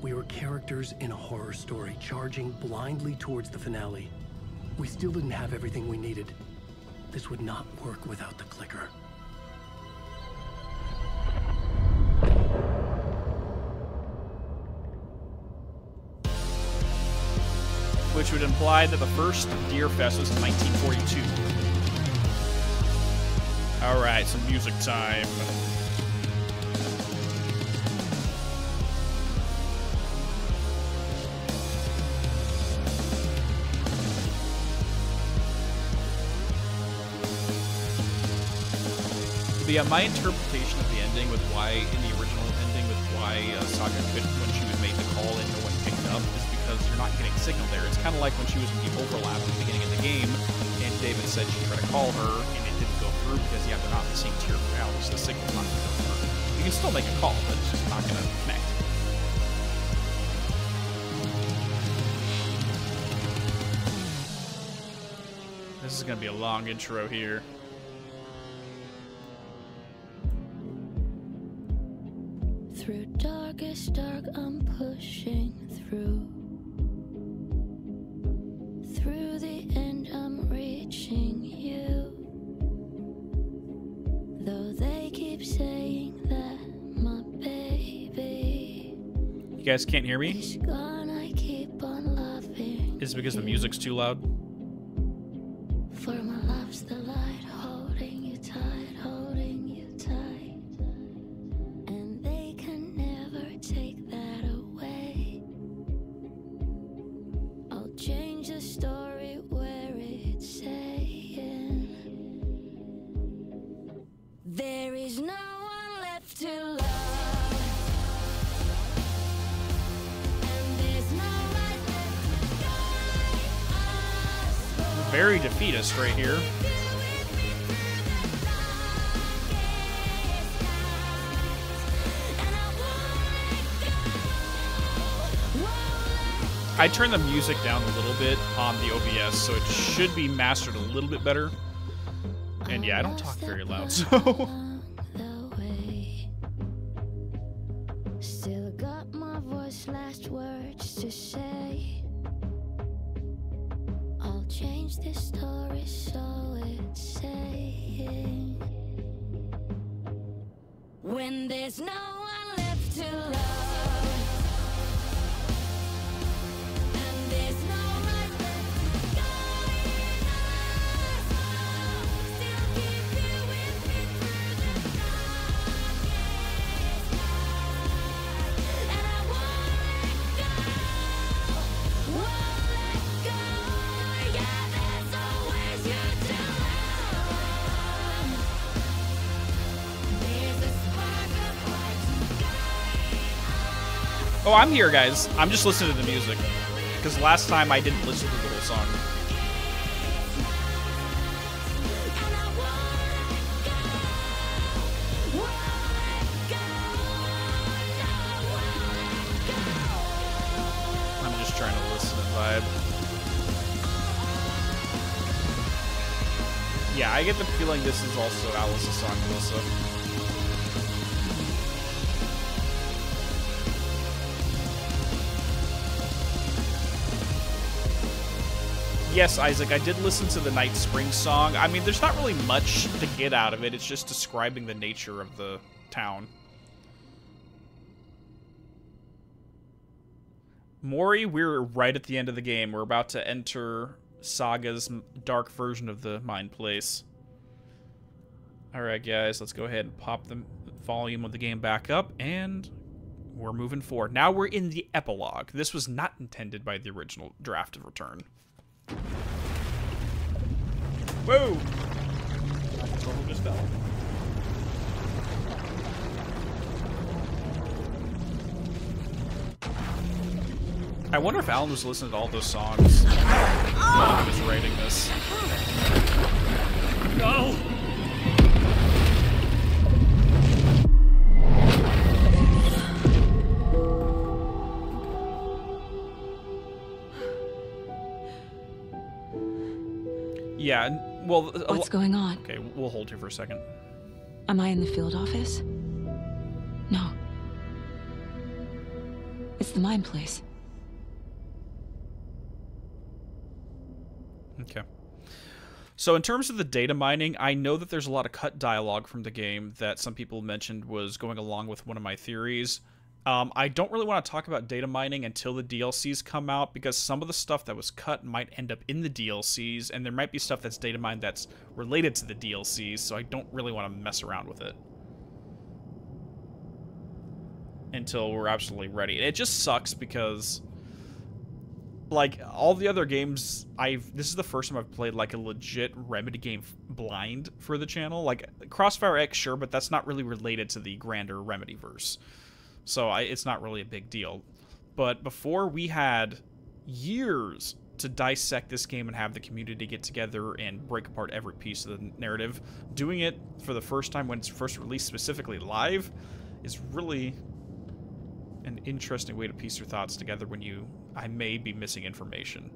We were characters in a horror story, charging blindly towards the finale. We still didn't have everything we needed. This would not work without the clicker. Which would imply that the first Deerfest was in nineteen forty-two. Alright, some music time. But yeah, my interpretation of the ending with why, in the original ending, with why uh, Saga couldn't, when she was made the call and no one picked up, is you're not getting signal there. It's kind of like when she was in the overlap at the beginning of the game, and David said she tried to call her, and it didn't go through because, yeah, they're not the same tier for hours. The signal's not going to go through. You can still make a call, but it's just not going to connect. This is going to be a long intro here. Through darkest dark, I'm pushing through. Through the end, I'm reaching you. Though they keep saying that my baby. You guys can't hear me? Is gone, I keep on loving. Is it because you. The music's too loud? For my love's the light, holding you tight, holding you tight. And they can never take that away. I'll change a story where it's saying there is no one left to love, and there's no light left to die. Very defeatist right here. I turned the music down a little bit on the O B S, so it should be mastered a little bit better. And yeah, I don't talk very loud, so... Still got my voice, last words to say. I'll change this story so it's saying. When there's no one left to love, and there's no life left to go, still keep you with me through the darkest night. And I won't let go, won't let go. Yeah, there's always you to love. There's a spark of light going on. Oh, I'm here, guys. I'm just listening to the music. Because last time I didn't listen to the whole song. I'm just trying to listen and vibe. Yeah, I get the feeling this is also Alice's song, Melissa. Yes, Isaac, I did listen to the Night Springs song. I mean, there's not really much to get out of it. It's just describing the nature of the town. Mori, we're right at the end of the game. We're about to enter Saga's m- dark version of the Mind Place. Alright, guys, let's go ahead and pop the volume of the game back up, and we're moving forward. Now we're in the epilogue. This was not intended by the original draft of Return. Whoa! My controller just fell. I wonder if Alan was listening to all those songs while he was writing this. No! Yeah, well... What's going on? Okay, we'll hold here for a second. Am I in the field office? No. It's the mine place. Okay. So in terms of the data mining, I know that there's a lot of cut dialogue from the game that some people mentioned was going along with one of my theories. Um, I don't really want to talk about data mining until the D L Cs come out, because some of the stuff that was cut might end up in the D L Cs, and there might be stuff that's data mined that's related to the D L Cs, so I don't really want to mess around with it until we're absolutely ready. It just sucks because... like, all the other games, I've... this is the first time I've played, like, a legit Remedy game blind for the channel. Like, Crossfire X, sure, but that's not really related to the grander Remedyverse. So I, it's not really a big deal. But before, we had years to dissect this game and have the community get together and break apart every piece of the narrative. Doing it for the first time when it's first released, specifically live, is really an interesting way to piece your thoughts together when you... I may be missing information.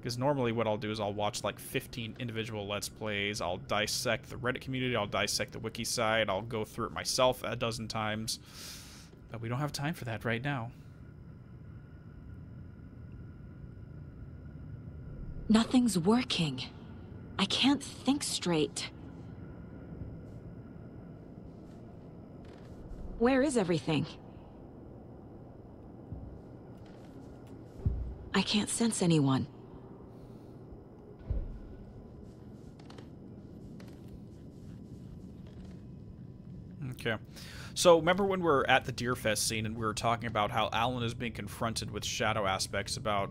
Because normally what I'll do is I'll watch like fifteen individual Let's Plays. I'll dissect the Reddit community. I'll dissect the wiki side. I'll go through it myself a dozen times. But we don't have time for that right now. Nothing's working. I can't think straight. Where is everything? I can't sense anyone. Okay. So remember when we were at the Deerfest scene and we were talking about how Alan is being confronted with shadow aspects, about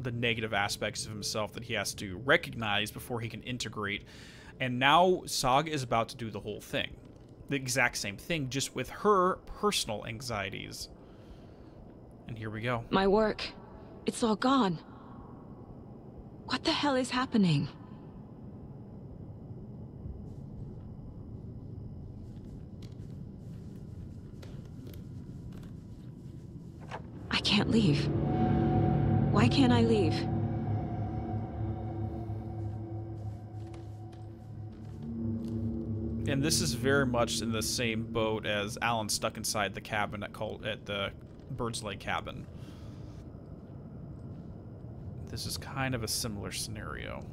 the negative aspects of himself that he has to recognize before he can integrate. And now Saga is about to do the whole thing. The exact same thing, just with her personal anxieties. And here we go. My work... it's all gone. What the hell is happening? can't leave. Why can't I leave? And this is very much in the same boat as Alan stuck inside the cabin at, called, at the Bird's Lake cabin. This is kind of a similar scenario.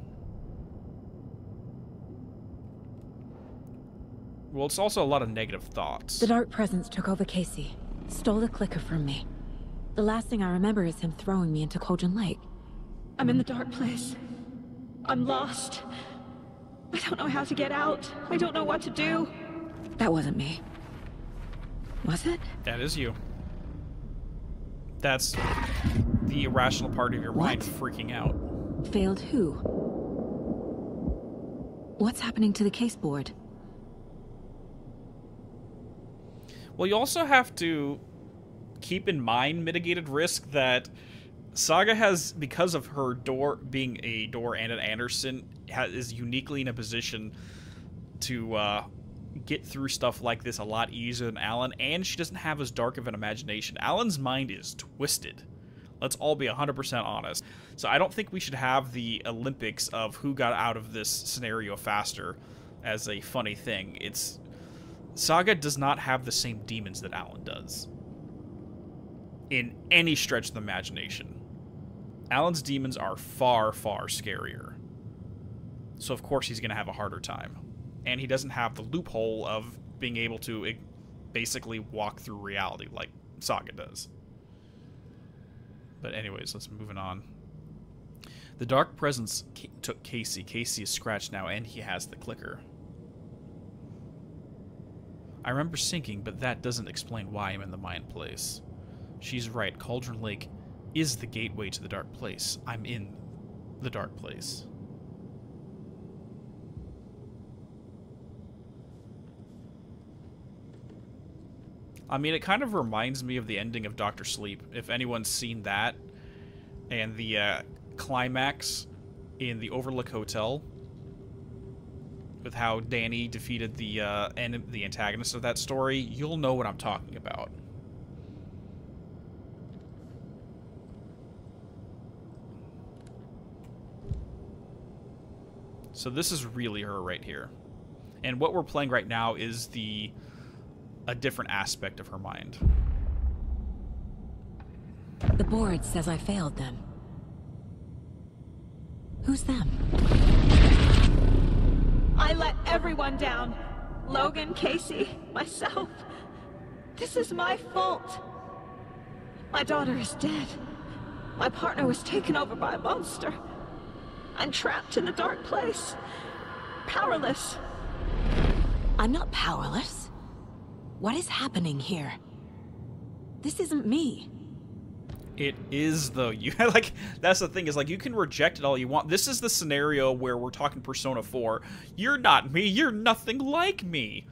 Well, it's also a lot of negative thoughts. The dark presence took over Casey, stole the clicker from me. The last thing I remember is him throwing me into Cauldron Lake. I'm in the dark place. I'm lost. I don't know how to get out. I don't know what to do. That wasn't me. Was it? That is you. That's the irrational part of your what? mind freaking out. Failed who? What's happening to the case board? Well, you also have to keep in mind mitigated risk that Saga has, because of her door being a door and an Anderson, has, is uniquely in a position to uh, get through stuff like this a lot easier than Alan, and she doesn't have as dark of an imagination. Alan's mind is twisted. Let's all be one hundred percent honest. So I don't think we should have the Olympics of who got out of this scenario faster as a funny thing. It's... Saga does not have the same demons that Alan does. In any stretch of the imagination. Alan's demons are far, far scarier. So of course he's going to have a harder time. And he doesn't have the loophole of being able to basically walk through reality like Saga does. But anyways, let's move on. The dark presence took Casey. Casey is scratched now and he has the clicker. I remember sinking, but that doesn't explain why I'm in the mind place. She's right. Cauldron Lake is the gateway to the dark place. I'm in the dark place. I mean, it kind of reminds me of the ending of Doctor Sleep. If anyone's seen that, and the uh, climax in the Overlook Hotel, with how Danny defeated the uh, and the antagonist of that story, you'll know what I'm talking about. So this is really her right here. And what we're playing right now is the a different aspect of her mind. The board says I failed them. Who's them? I let everyone down. Logan, Casey, myself. This is my fault. My daughter is dead. My partner was taken over by a monster. I'm trapped in the dark place. Powerless. I'm not powerless. What is happening here? This isn't me. It is, though. You like that's the thing, is like you can reject it all you want. This is the scenario where we're talking Persona four. You're not me. You're nothing like me.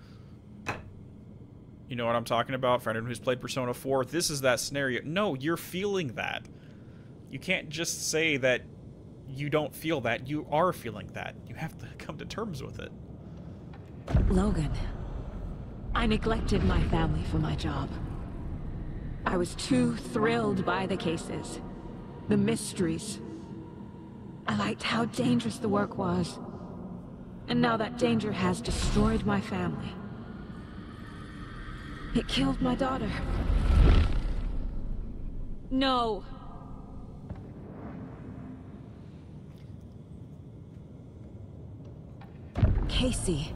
You know what I'm talking about? For anyone who's played Persona four, this is that scenario. No, you're feeling that. You can't just say that you don't feel that. You are feeling that. You have to come to terms with it. Logan, I neglected my family for my job. I was too thrilled by the cases, the mysteries. I liked how dangerous the work was, and now that danger has destroyed my family. It killed my daughter. No. Casey.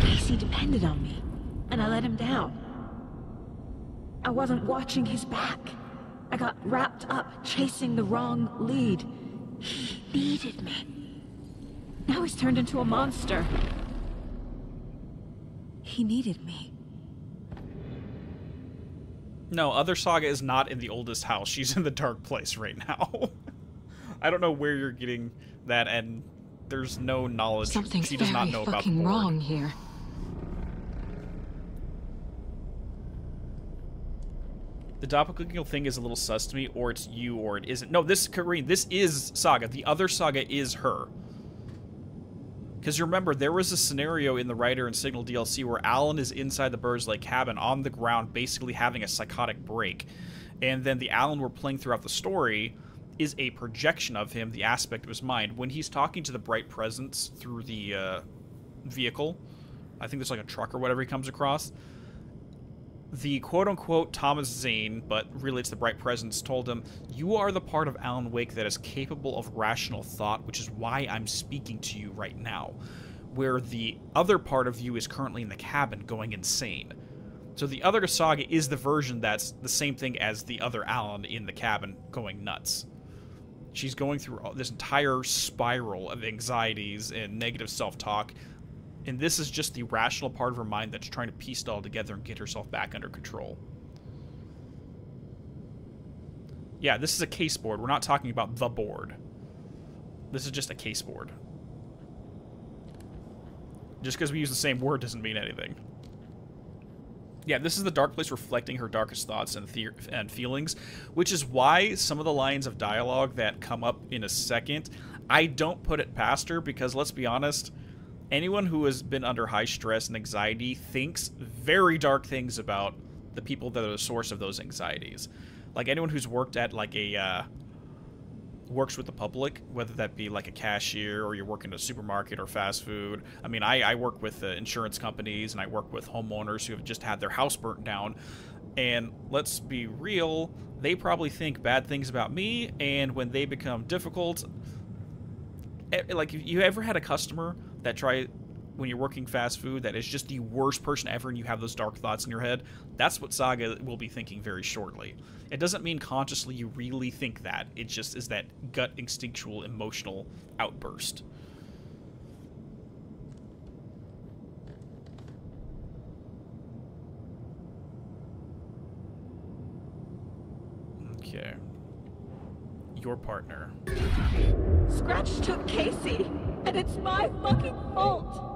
Casey depended on me, and I let him down. I wasn't watching his back. I got wrapped up chasing the wrong lead. He needed me. Now he's turned into a monster. He needed me. No, other Saga is not in the oldest house. She's in the dark place right now. I don't know where you're getting that, and there's no knowledge. Something's she does not know about the board. Wrong here. The doppelganger thing is a little sus to me, or it's you, or it isn't. No, this Karine, this is Saga. The other Saga is her. Because you remember, there was a scenario in the Rider and Signal D L C where Alan is inside the Bird's Lake cabin on the ground, basically having a psychotic break. And then the Alan we're playing throughout the story is a projection of him, the aspect of his mind. When he's talking to the Bright Presence through the uh, vehicle, I think there's like a truck or whatever he comes across, the quote-unquote Thomas Zane, but really it's the Bright Presence, told him, "You are the part of Alan Wake that is capable of rational thought, which is why I'm speaking to you right now, where the other part of you is currently in the cabin going insane." So the other saga is the version that's the same thing as the other Alan in the cabin going nuts. She's going through this entire spiral of anxieties and negative self-talk, and this is just the rational part of her mind that's trying to piece it all together and get herself back under control. Yeah, this is a case board. We're not talking about the board. This is just a case board. Just because we use the same word doesn't mean anything. Yeah, this is the Dark Place reflecting her darkest thoughts and, the and feelings, which is why some of the lines of dialogue that come up in a second, I don't put it past her, because let's be honest, anyone who has been under high stress and anxiety thinks very dark things about the people that are the source of those anxieties. Like anyone who's worked at like a, uh, works with the public, whether that be like a cashier or you're working at a supermarket or fast food. I mean, I, I work with uh, insurance companies, and I work with homeowners who have just had their house burnt down. And let's be real, they probably think bad things about me, and when they become difficult, like if you ever had a customer that try when you're working fast food that is just the worst person ever and you have those dark thoughts in your head, that's what Saga will be thinking very shortly. It doesn't mean consciously you really think that. It just is that gut instinctual emotional outburst. Okay. Your partner. Scratch took Casey, and it's my fucking fault.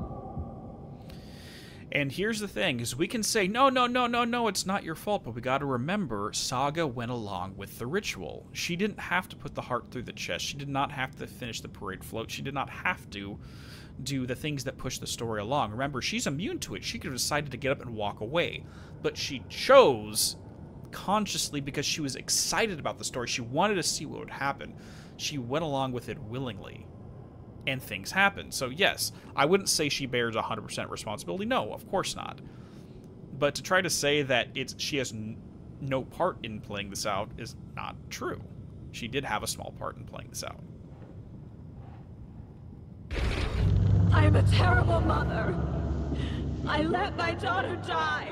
And here's the thing, is we can say, no, no, no, no, no, it's not your fault, but we gotta remember, Saga went along with the ritual. She didn't have to put the heart through the chest. She did not have to finish the parade float. She did not have to do the things that push the story along. Remember, she's immune to it. She could have decided to get up and walk away, but she chose consciously because she was excited about the story. She wanted to see what would happen. She went along with it willingly. And things happen. So yes, I wouldn't say she bears one hundred percent responsibility. No, of course not. But to try to say that it's she has n no part in playing this out is not true. She did have a small part in playing this out. I am a terrible mother. I let my daughter die.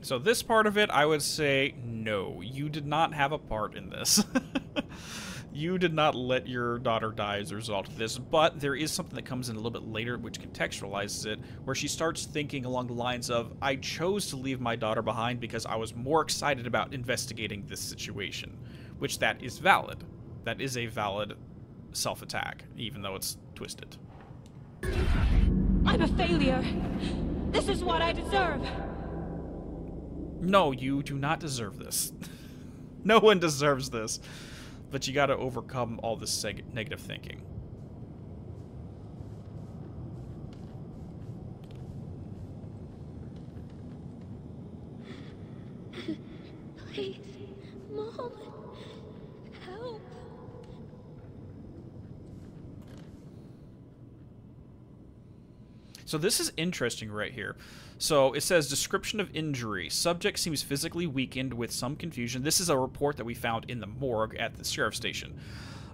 So this part of it, I would say, no, you did not have a part in this. You did not let your daughter die as a result of this, but there is something that comes in a little bit later which contextualizes it, where she starts thinking along the lines of, I chose to leave my daughter behind because I was more excited about investigating this situation, which that is valid. That is a valid self-attack, even though it's twisted. I'm a failure. This is what I deserve. No, you do not deserve this. No one deserves this. But you got to overcome all this negative thinking. Please, Mom, help. So this is interesting right here. So it says, description of injury. Subject seems physically weakened with some confusion. This is a report that we found in the morgue at the sheriff's station.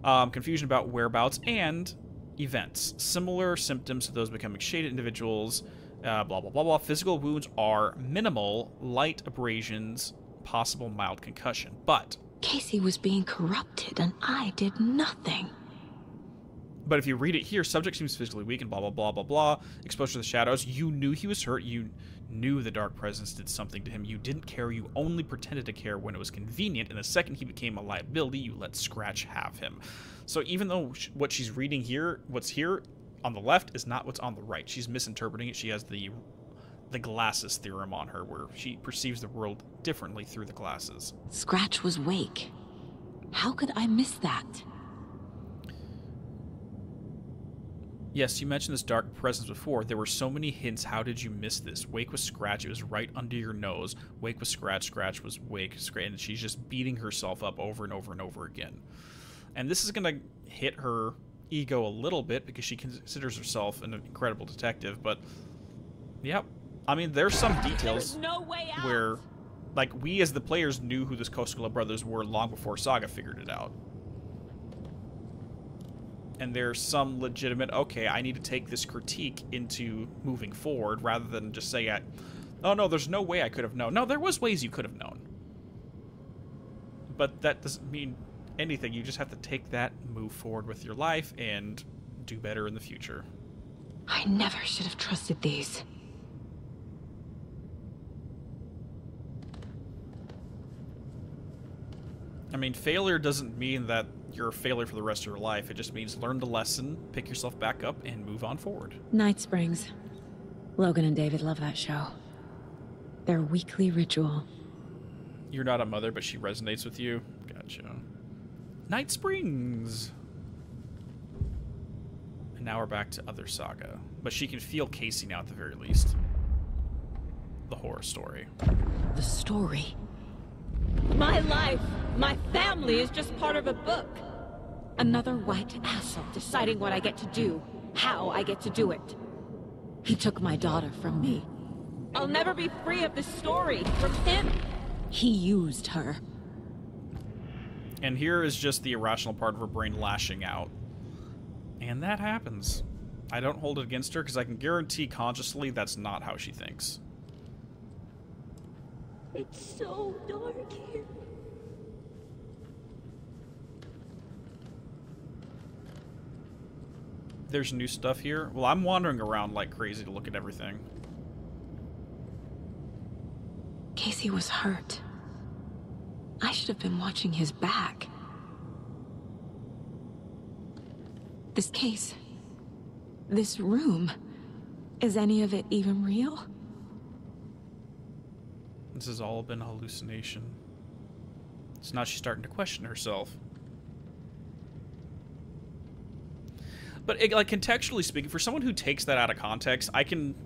Um, confusion about whereabouts and events. Similar symptoms to those becoming shaded individuals. Uh, blah, blah, blah, blah. Physical wounds are minimal. Light abrasions. Possible mild concussion. But Casey was being corrupted and I did nothing. But if you read it here, subject seems physically weak and blah, blah, blah, blah, blah. Exposure to the shadows. You knew he was hurt. You knew the dark presence did something to him. You didn't care. You only pretended to care when it was convenient. And the second he became a liability, you let Scratch have him. So even though what she's reading here, what's here on the left is not what's on the right. She's misinterpreting it. She has the, the glasses theorem on her, where she perceives the world differently through the glasses. Scratch was wake. How could I miss that? Yes, you mentioned this dark presence before. There were so many hints. How did you miss this? Wake was Scratch. It was right under your nose. Wake was Scratch. Scratch was Wake. And she's just beating herself up over and over and over again. And this is going to hit her ego a little bit because she considers herself an incredible detective. But, yeah. I mean, there's some details there's no way out. Where, like, we as the players knew who the Koskelas brothers were long before Saga figured it out. And there's some legitimate, okay, I need to take this critique into moving forward rather than just say, oh, no, there's no way I could have known. No, there was ways you could have known. But that doesn't mean anything. You just have to take that, move forward with your life, and do better in the future. I never should have trusted these. I mean, failure doesn't mean that you're a failure for the rest of your life. It just means learn the lesson, pick yourself back up, and move on forward. Night Springs. Logan and David love that show. Their weekly ritual. You're not a mother, but she resonates with you. Gotcha. Night Springs. And now we're back to other Saga. But she can feel Casey now at the very least. The horror story. The story. My life, my family is just part of a book. Another white asshole deciding what I get to do, how I get to do it. He took my daughter from me. I'll never be free of this story from him. He used her. And here is just the irrational part of her brain lashing out. And that happens. I don't hold it against her because I can guarantee consciously that's not how she thinks. It's so dark here. There's new stuff here. Well, I'm wandering around like crazy to look at everything. Casey was hurt. I should have been watching his back. This case, this room, is any of it even real? This has all been a hallucination. So now she's starting to question herself. But, it, like, contextually speaking, for someone who takes that out of context, I can...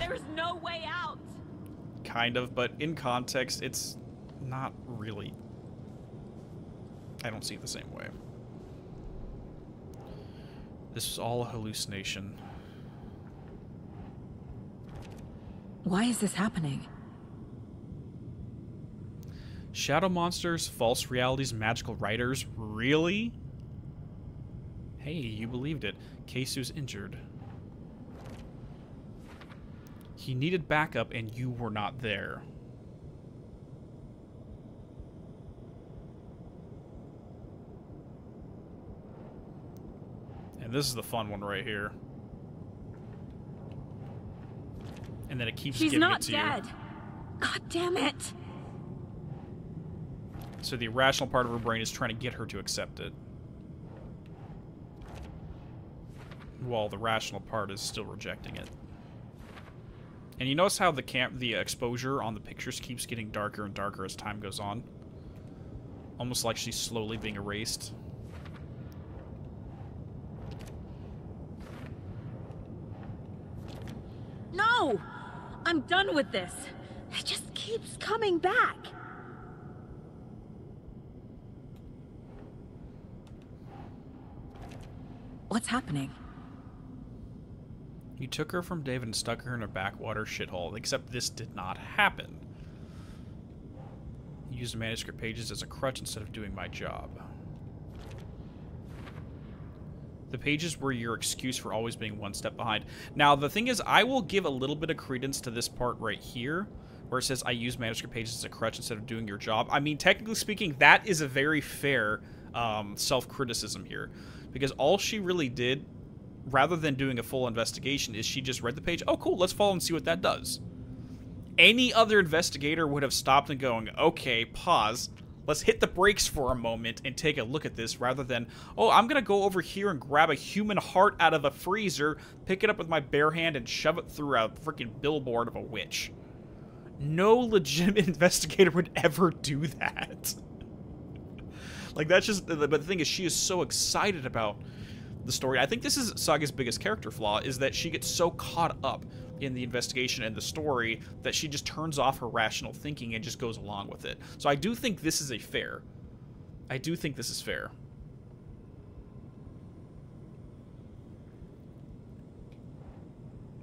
There's no way out! Kind of, but in context, it's not really... I don't see it the same way. This is all a hallucination. Why is this happening? Shadow monsters, false realities, magical writers. Really? Hey, you believed it. Keisu's injured. He needed backup and you were not there. And this is the fun one right here. And then it keeps She's giving it to you. She's not dead. God damn it. So the irrational part of her brain is trying to get her to accept it. While the rational part is still rejecting it. And you notice how the cam the exposure on the pictures keeps getting darker and darker as time goes on. Almost like she's slowly being erased. No! I'm done with this. It just keeps coming back. What's happening? You took her from David and stuck her in a backwater shithole, except this did not happen. You used manuscript pages as a crutch instead of doing my job. The pages were your excuse for always being one step behind. Now, the thing is, I will give a little bit of credence to this part right here, where it says, I use manuscript pages as a crutch instead of doing your job. I mean, technically speaking, that is a very fair um, self-criticism here. Because all she really did, rather than doing a full investigation, is she just read the page. Oh, cool, let's follow and see what that does. Any other investigator would have stopped and going, okay, pause. Let's hit the brakes for a moment and take a look at this rather than, oh, I'm going to go over here and grab a human heart out of a freezer, pick it up with my bare hand, and shove it through a freaking billboard of a witch. No legitimate investigator would ever do that. Like, that's just... But the thing is, she is so excited about the story. I think this is Saga's biggest character flaw, is that she gets so caught up in the investigation and the story that she just turns off her rational thinking and just goes along with it. So I do think this is a fair. I do think this is fair.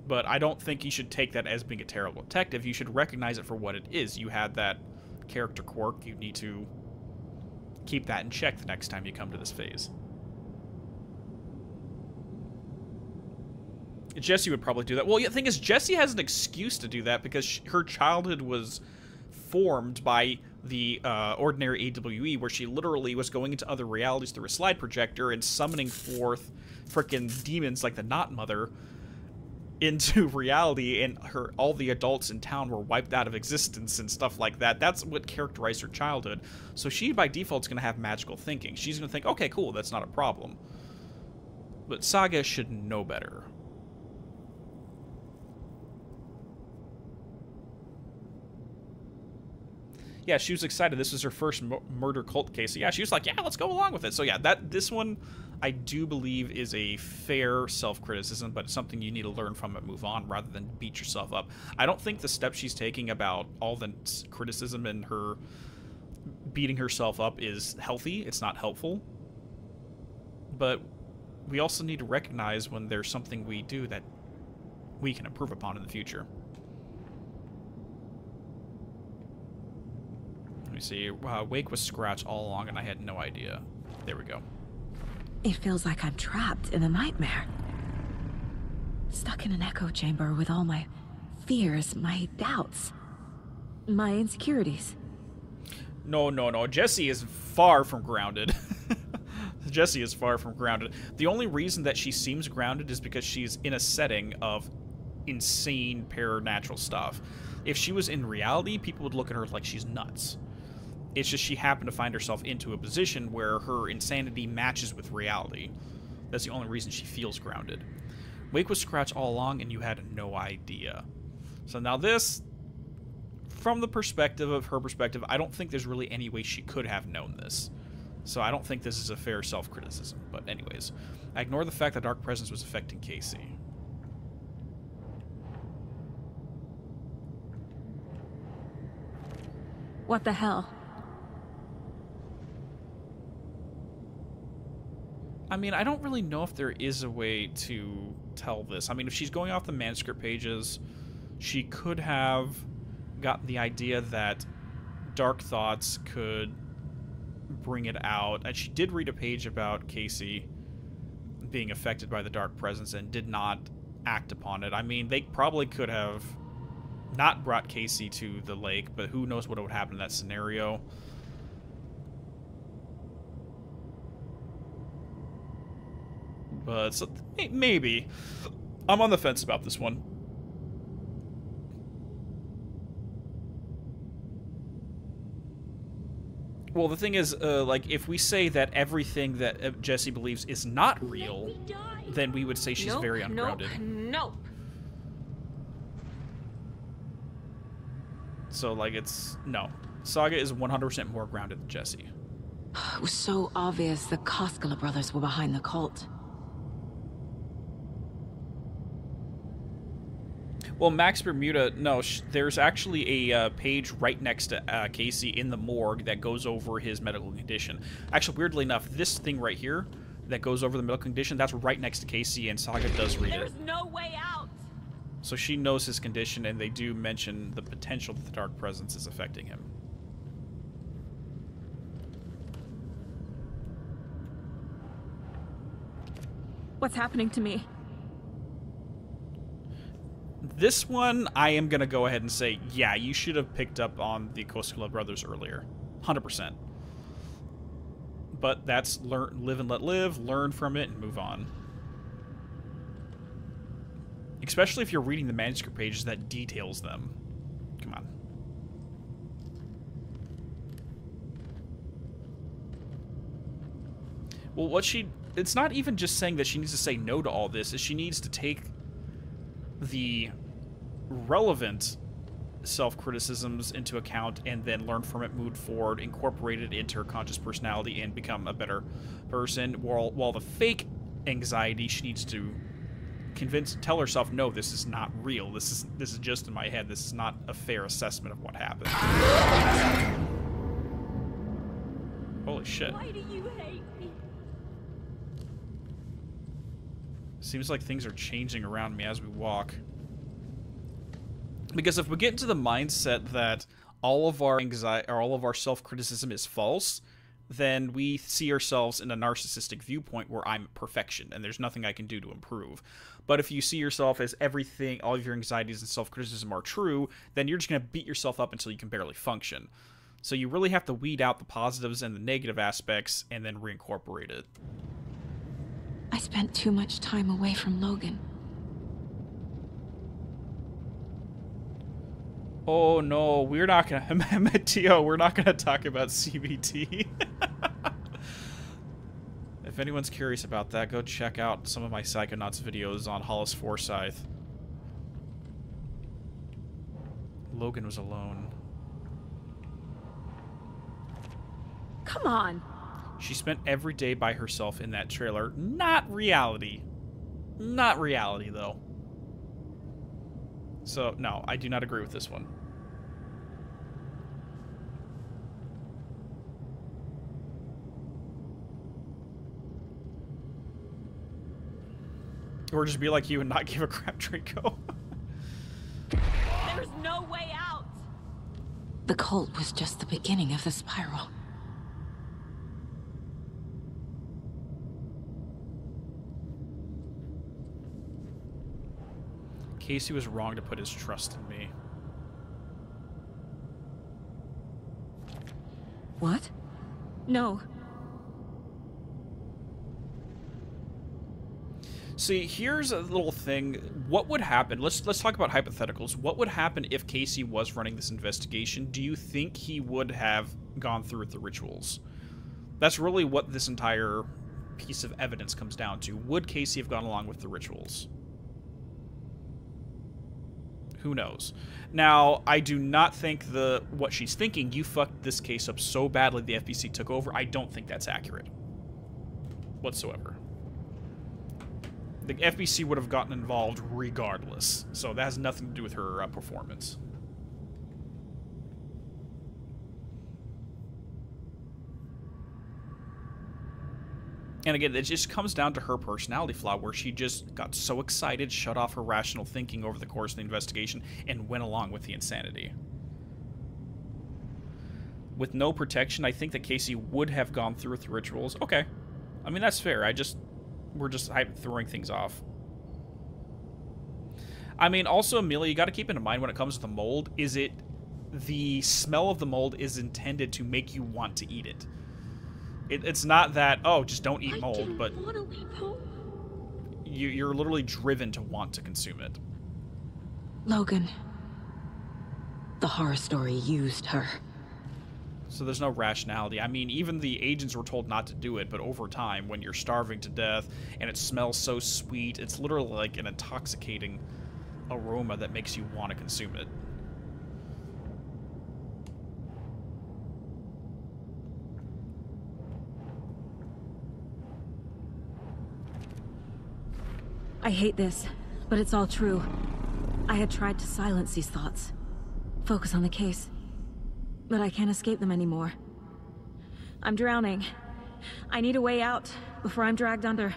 But I don't think you should take that as being a terrible detective. You should recognize it for what it is. You had that character quirk. You need to keep that in check the next time you come to this phase. Jesse would probably do that. Well, the thing is, Jesse has an excuse to do that because she, her childhood was formed by the uh, ordinary A W E, where she literally was going into other realities through a slide projector and summoning forth frickin' demons like the Knot Mother into reality, and her all the adults in town were wiped out of existence and stuff like that. That's what characterized her childhood. So she, by default, is going to have magical thinking. She's going to think, okay, cool, that's not a problem. But Saga should know better. Yeah, she was excited. This was her first murder cult case. So yeah, she was like, yeah, let's go along with it. So yeah, that this one I do believe is a fair self-criticism, but it's something you need to learn from and move on rather than beat yourself up. I don't think the step she's taking about all the criticism and her beating herself up is healthy. It's not helpful. But we also need to recognize when there's something we do that we can improve upon in the future. See, uh, Wake was Scratch all along, and I had no idea. There we go. It feels like I'm trapped in a nightmare. Stuck in an echo chamber with all my fears, my doubts, my insecurities. No, no, no. Jesse is far from grounded. Jesse is far from grounded. The only reason that she seems grounded is because she's in a setting of insane paranormal stuff. If she was in reality, people would look at her like she's nuts. It's just she happened to find herself into a position where her insanity matches with reality. That's the only reason she feels grounded. Wake was Scratch all along, and you had no idea. So now this, from the perspective of her perspective, I don't think there's really any way she could have known this. So I don't think this is a fair self-criticism. But anyways, I ignore the fact that Dark Presence was affecting Casey. What the hell? I mean, I don't really know if there is a way to tell this. I mean, if she's going off the manuscript pages, she could have gotten the idea that dark thoughts could bring it out. And she did read a page about Casey being affected by the dark presence and did not act upon it. I mean, they probably could have not brought Casey to the lake, but who knows what would happen in that scenario. But so maybe. I'm on the fence about this one. Well, the thing is, uh, like, if we say that everything that Jesse believes is not real, then we would say she's nope, very ungrounded. Nope, nope. So, like, it's... No. Saga is one hundred percent more grounded than Jesse. It was so obvious the Koskela brothers were behind the cult. Well, Max Bermuda, no, sh there's actually a uh, page right next to uh, Casey in the morgue that goes over his medical condition. Actually, weirdly enough, this thing right here that goes over the medical condition, that's right next to Casey, and Saga does read there's it. There's no way out! So she knows his condition, and they do mention the potential that the dark presence is affecting him. What's happening to me? This one, I am going to go ahead and say, yeah, you should have picked up on the Koskela brothers earlier. one hundred percent. But that's learn, live and let live, learn from it, and move on. Especially if you're reading the manuscript pages that details them. Come on. Well, what she... It's not even just saying that she needs to say no to all this. Is she needs to take the relevant self-criticisms into account and then learn from it, move forward, incorporate it into her conscious personality and become a better person, while, while the fake anxiety. She needs to convince, tell herself, no, this is not real. This is this is just in my head. This is not a fair assessment of what happened. Holy shit. Why do you hate me? Seems like things are changing around me as we walk. Because if we get into the mindset that all of our anxiety or all of our self-criticism is false, then we see ourselves in a narcissistic viewpoint where I'm perfection and there's nothing I can do to improve. But if you see yourself as everything, all of your anxieties and self-criticism are true, then you're just going to beat yourself up until you can barely function. So you really have to weed out the positives and the negative aspects and then reincorporate it. I spent too much time away from Logan. Oh no, we're not gonna, Matteo, we're not gonna talk about C B T. If anyone's curious about that, go check out some of my Psychonauts videos on Hollis Forsyth. Logan was alone. Come on. She spent every day by herself in that trailer. Not reality. Not reality, though. So, no, I do not agree with this one. Or just be like you and not give a crap, Draco. There's no way out. The cult was just the beginning of the spiral. Casey was wrong to put his trust in me. What? No. See, here's a little thing. What would happen? Let's let's talk about hypotheticals. What would happen if Casey was running this investigation? Do you think he would have gone through with the rituals? That's really what this entire piece of evidence comes down to. Would Casey have gone along with the rituals? Who knows? Now, I do not think the what she's thinking, you fucked this case up so badly the F B C took over, I don't think that's accurate. Whatsoever. The F B C would have gotten involved regardless, so that has nothing to do with her uh, performance. And again, it just comes down to her personality flaw where she just got so excited, shut off her rational thinking over the course of the investigation, and went along with the insanity. With no protection, I think that Casey would have gone through with the rituals. Okay. I mean, that's fair. I just... We're just throwing things off. I mean, also, Amelia, you got to keep in mind when it comes to the mold, is it... The smell of the mold is intended to make you want to eat it. It, it's not that, oh, just don't eat mold, but you, you're literally driven to want to consume it. Logan, the horror story used her. So there's no rationality. I mean, even the agents were told not to do it, but over time, when you're starving to death and it smells so sweet, it's literally like an intoxicating aroma that makes you want to consume it. I hate this, but it's all true. I had tried to silence these thoughts, focus on the case, but I can't escape them anymore. I'm drowning. I need a way out before I'm dragged under.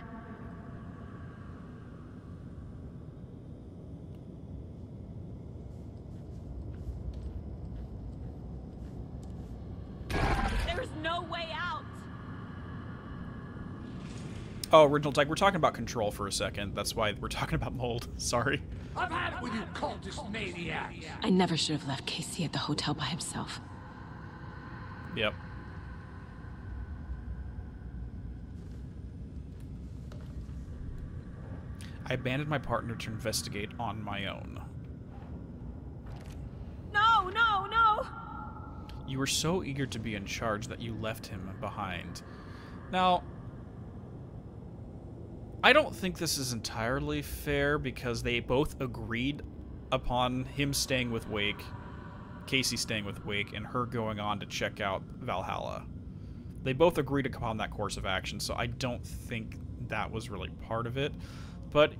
There's no way out! Oh, original tech. We're talking about Control for a second. That's why we're talking about mold. Sorry. I've had it with you cultist maniacs. I never should have left Casey at the hotel by himself. Yep. I abandoned my partner to investigate on my own. No, no, no! You were so eager to be in charge that you left him behind. Now... I don't think this is entirely fair because they both agreed upon him staying with Wake, Casey staying with Wake, and her going on to check out Valhalla. They both agreed upon that course of action, so I don't think that was really part of it. But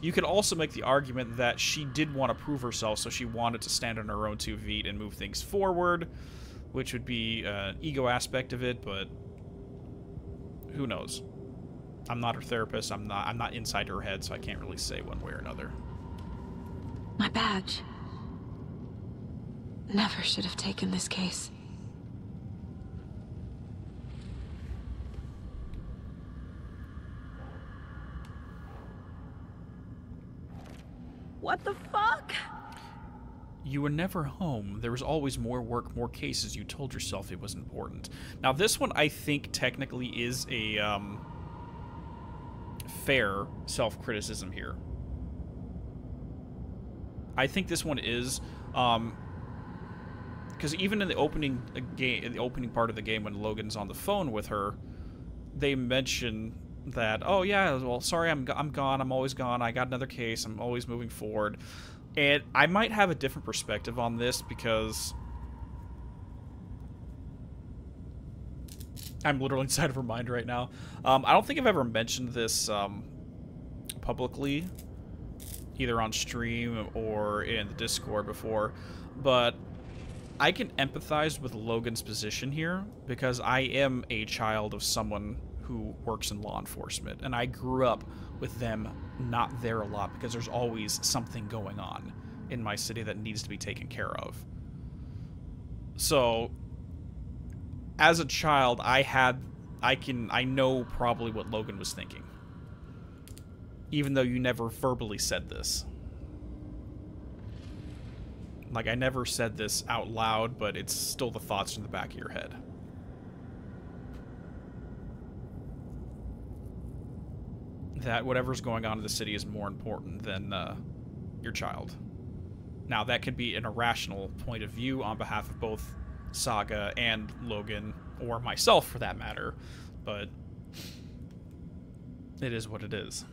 you could also make the argument that she did want to prove herself, so she wanted to stand on her own two feet and move things forward, which would be an ego aspect of it, but who knows? I'm not her therapist. I'm not, I'm not inside her head, so I can't really say one way or another. My badge. Never should have taken this case. What the fuck? You were never home. There was always more work, more cases. You told yourself it was important. Now, this one, I think, technically is a um, fair self-criticism here. I think this one is... Um, because even in the opening game, in the opening part of the game, when Logan's on the phone with her, they mention that, oh yeah, well, sorry, I'm I'm gone, I'm always gone, I got another case, I'm always moving forward, and I might have a different perspective on this because I'm literally inside of her mind right now. Um, I don't think I've ever mentioned this um, publicly, either on stream or in the Discord before, but I can empathize with Logan's position here because I am a child of someone who works in law enforcement, and I grew up with them not there a lot because there's always something going on in my city that needs to be taken care of. So as a child, I had, I can, I know probably what Logan was thinking, even though you never verbally said this. Like, I never said this out loud, but it's still the thoughts in the back of your head. That whatever's going on in the city is more important than uh, your child. Now, that could be an irrational point of view on behalf of both Saga and Logan, or myself for that matter, but it is what it is.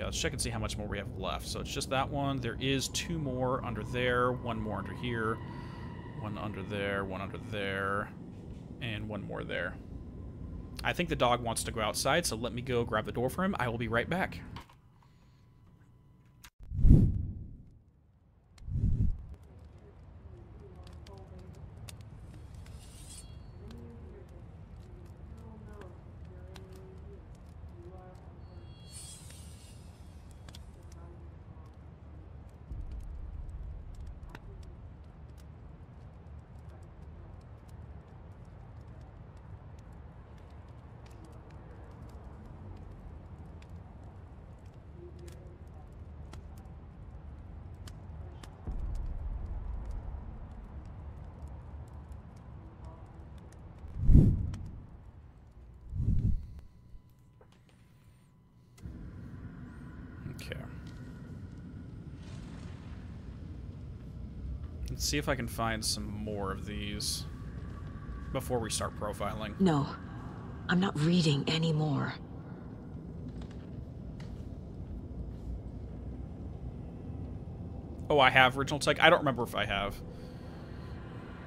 Okay, let's check and see how much more we have left. So it's just that one. There is two more under there, one more under here, one under there, one under there, and one more there. I think the dog wants to go outside, so let me go grab the door for him. I will be right back. See if I can find some more of these before we start profiling. No, I'm not reading anymore. Oh, I have original tech. I don't remember if I have.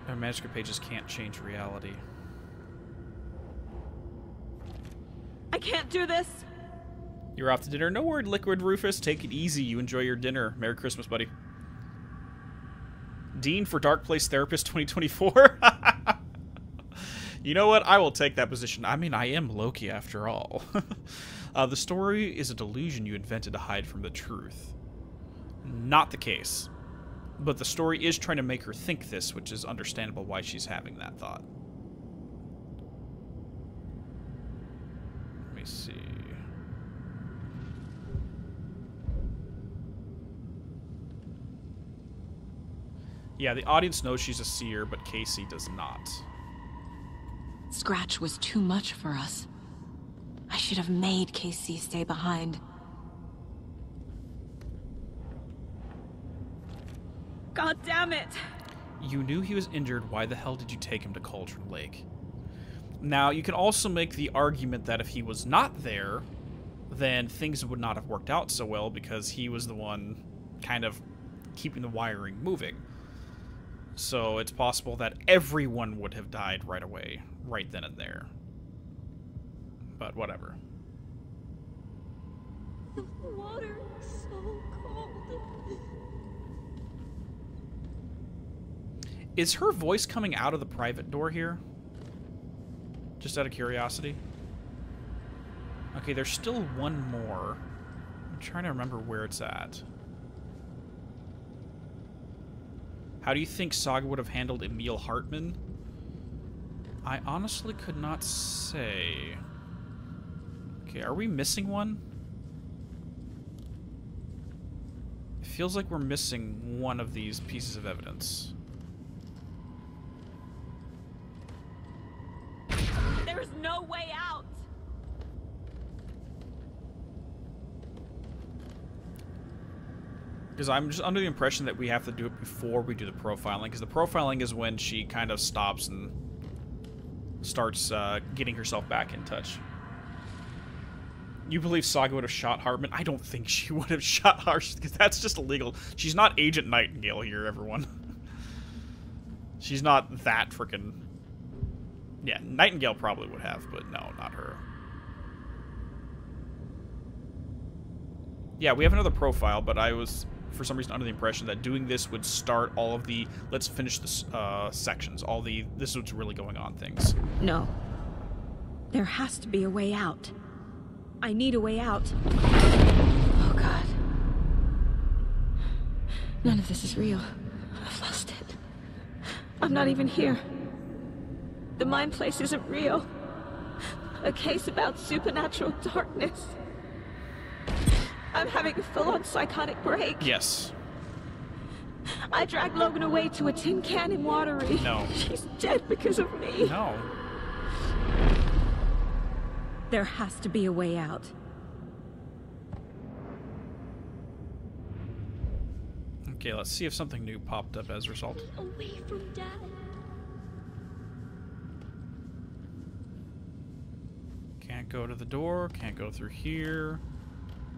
Our manuscript pages can't change reality. I can't do this. You're off to dinner. No word, Liquid Rufus. Take it easy. You enjoy your dinner. Merry Christmas, buddy. Dean for Dark Place Therapist twenty twenty-four. You know what? I will take that position. I mean, I am Loki after all. uh, the story is a delusion you invented to hide from the truth. Not the case. But the story is trying to make her think this, which is understandable why she's having that thought. Let me see. Yeah, the audience knows she's a seer, but Casey does not. Scratch was too much for us. I should have made Casey stay behind. God damn it! You knew he was injured. Why the hell did you take him to Cauldron Lake? Now, you can also make the argument that if he was not there, then things would not have worked out so well, because he was the one kind of keeping the wiring moving. So it's possible that everyone would have died right away, right then and there. But whatever. The water is so cold. Is her voice coming out of the private door here? Just out of curiosity. Okay, there's still one more. I'm trying to remember where it's at. How do you think Saga would have handled Emil Hartman? I honestly could not say. Okay, are we missing one? It feels like we're missing one of these pieces of evidence. There's no way out! Because I'm just under the impression that we have to do it before we do the profiling. Because the profiling is when she kind of stops and starts uh, getting herself back in touch. You believe Saga would have shot Hartman? I don't think she would have shot Hartman, because that's just illegal. She's not Agent Nightingale here, everyone. She's not that freaking... Yeah, Nightingale probably would have, but no, not her. Yeah, we have another profile, but I was... for some reason under the impression that doing this would start all of the let's finish this uh, sections, all the this is what's really going on things. No. There has to be a way out. I need a way out. Oh God. None of this is real. I've lost it. I'm not even here. The mind place isn't real. A case about supernatural darkness. I'm having a full-on psychotic break. Yes. I dragged Logan away to a tin can in Watery. No. She's dead because of me. No. There has to be a way out. Okay, let's see if something new popped up as a result. Away from Dad. Can't go to the door. Can't go through here.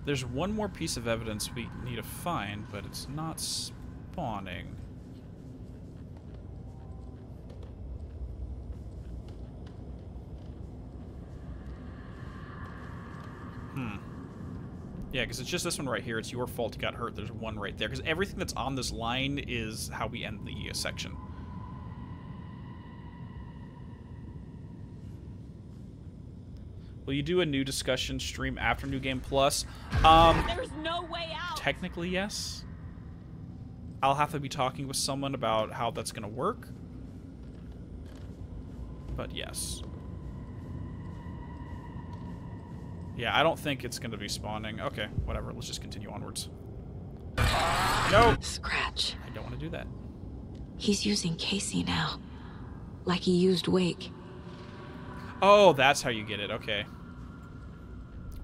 There's one more piece of evidence we need to find, but it's not spawning. Hmm. Yeah, because it's just this one right here. It's your fault you got hurt. There's one right there. Because everything that's on this line is how we end the uh, section. Will you do a new discussion stream after New Game Plus? Um, There's no way out. Technically, yes. I'll have to be talking with someone about how that's going to work. But yes. Yeah, I don't think it's going to be spawning. Okay, whatever. Let's just continue onwards. No! Scratch. I don't want to do that. He's using Casey now. Like he used Wake. Oh, that's how you get it. Okay.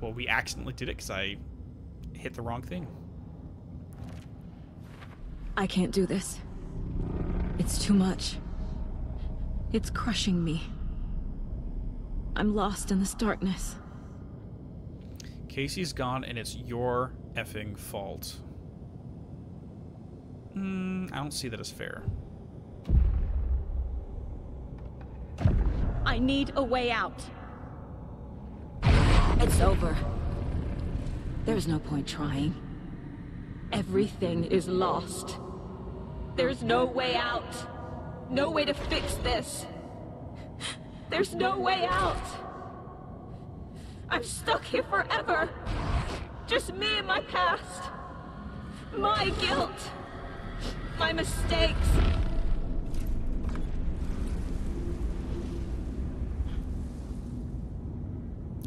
Well, we accidentally did it because I hit the wrong thing. I can't do this. It's too much. It's crushing me. I'm lost in this darkness. Casey's gone, and it's your effing fault. Mm, I don't see that as fair. I need a way out. It's over. There's no point trying. Everything is lost. There's no way out. No way to fix this. There's no way out. I'm stuck here forever. Just me and my past. My guilt. My mistakes.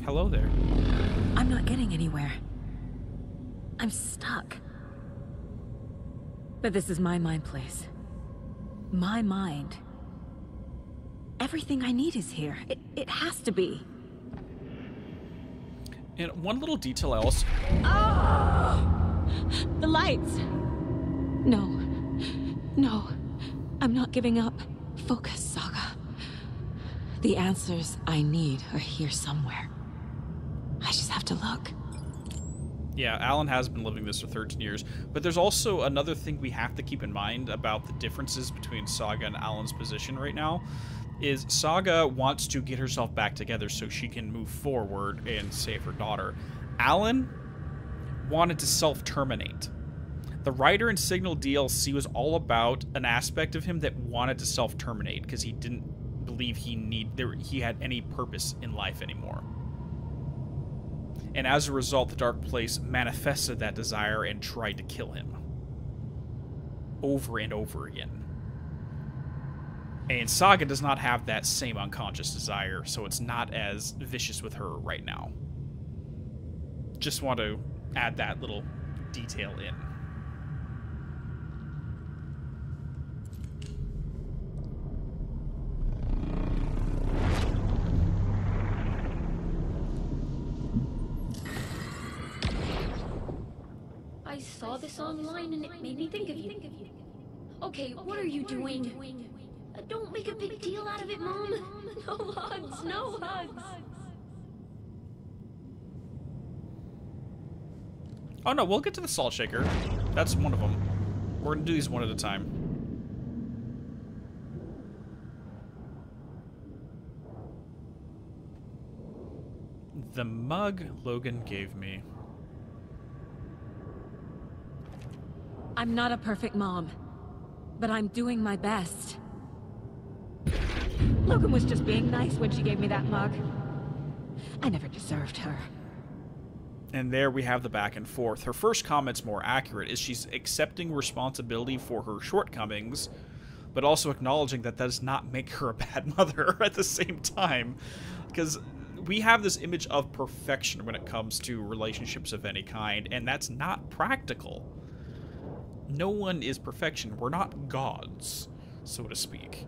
Hello there. I'm not getting anywhere. I'm stuck. But this is my mind place. My mind. Everything I need is here. It, it has to be. And one little detail else. Oh! The lights! No. No. I'm not giving up. Focus, Saga. The answers I need are here somewhere. I just have to look. Yeah, Alan has been living this for thirteen years, but there's also another thing we have to keep in mind about the differences between Saga and Alan's position right now, is Saga wants to get herself back together so she can move forward and save her daughter. Alan wanted to self-terminate. The Rider and Signal D L C was all about an aspect of him that wanted to self-terminate because he didn't believe he need there he had any purpose in life anymore. And as a result, the Dark Place manifested that desire and tried to kill him over and over again. And Saga does not have that same unconscious desire, so it's not as vicious with her right now. Just want to add that little detail in. I saw this online and it made me think of you. Okay, what are you doing? Uh, don't make a big deal out of it, Mom. No hugs, no hugs. Oh no, we'll get to the salt shaker. That's one of them. We're gonna do these one at a time. The mug Logan gave me. I'm not a perfect mom, but I'm doing my best. Logan was just being nice when she gave me that mug. I never deserved her. And there we have the back and forth. Her first comment's more accurate, is she's accepting responsibility for her shortcomings, but also acknowledging that that does not make her a bad mother at the same time. Because we have this image of perfection when it comes to relationships of any kind, and that's not practical. No one is perfection. We're not gods, so to speak.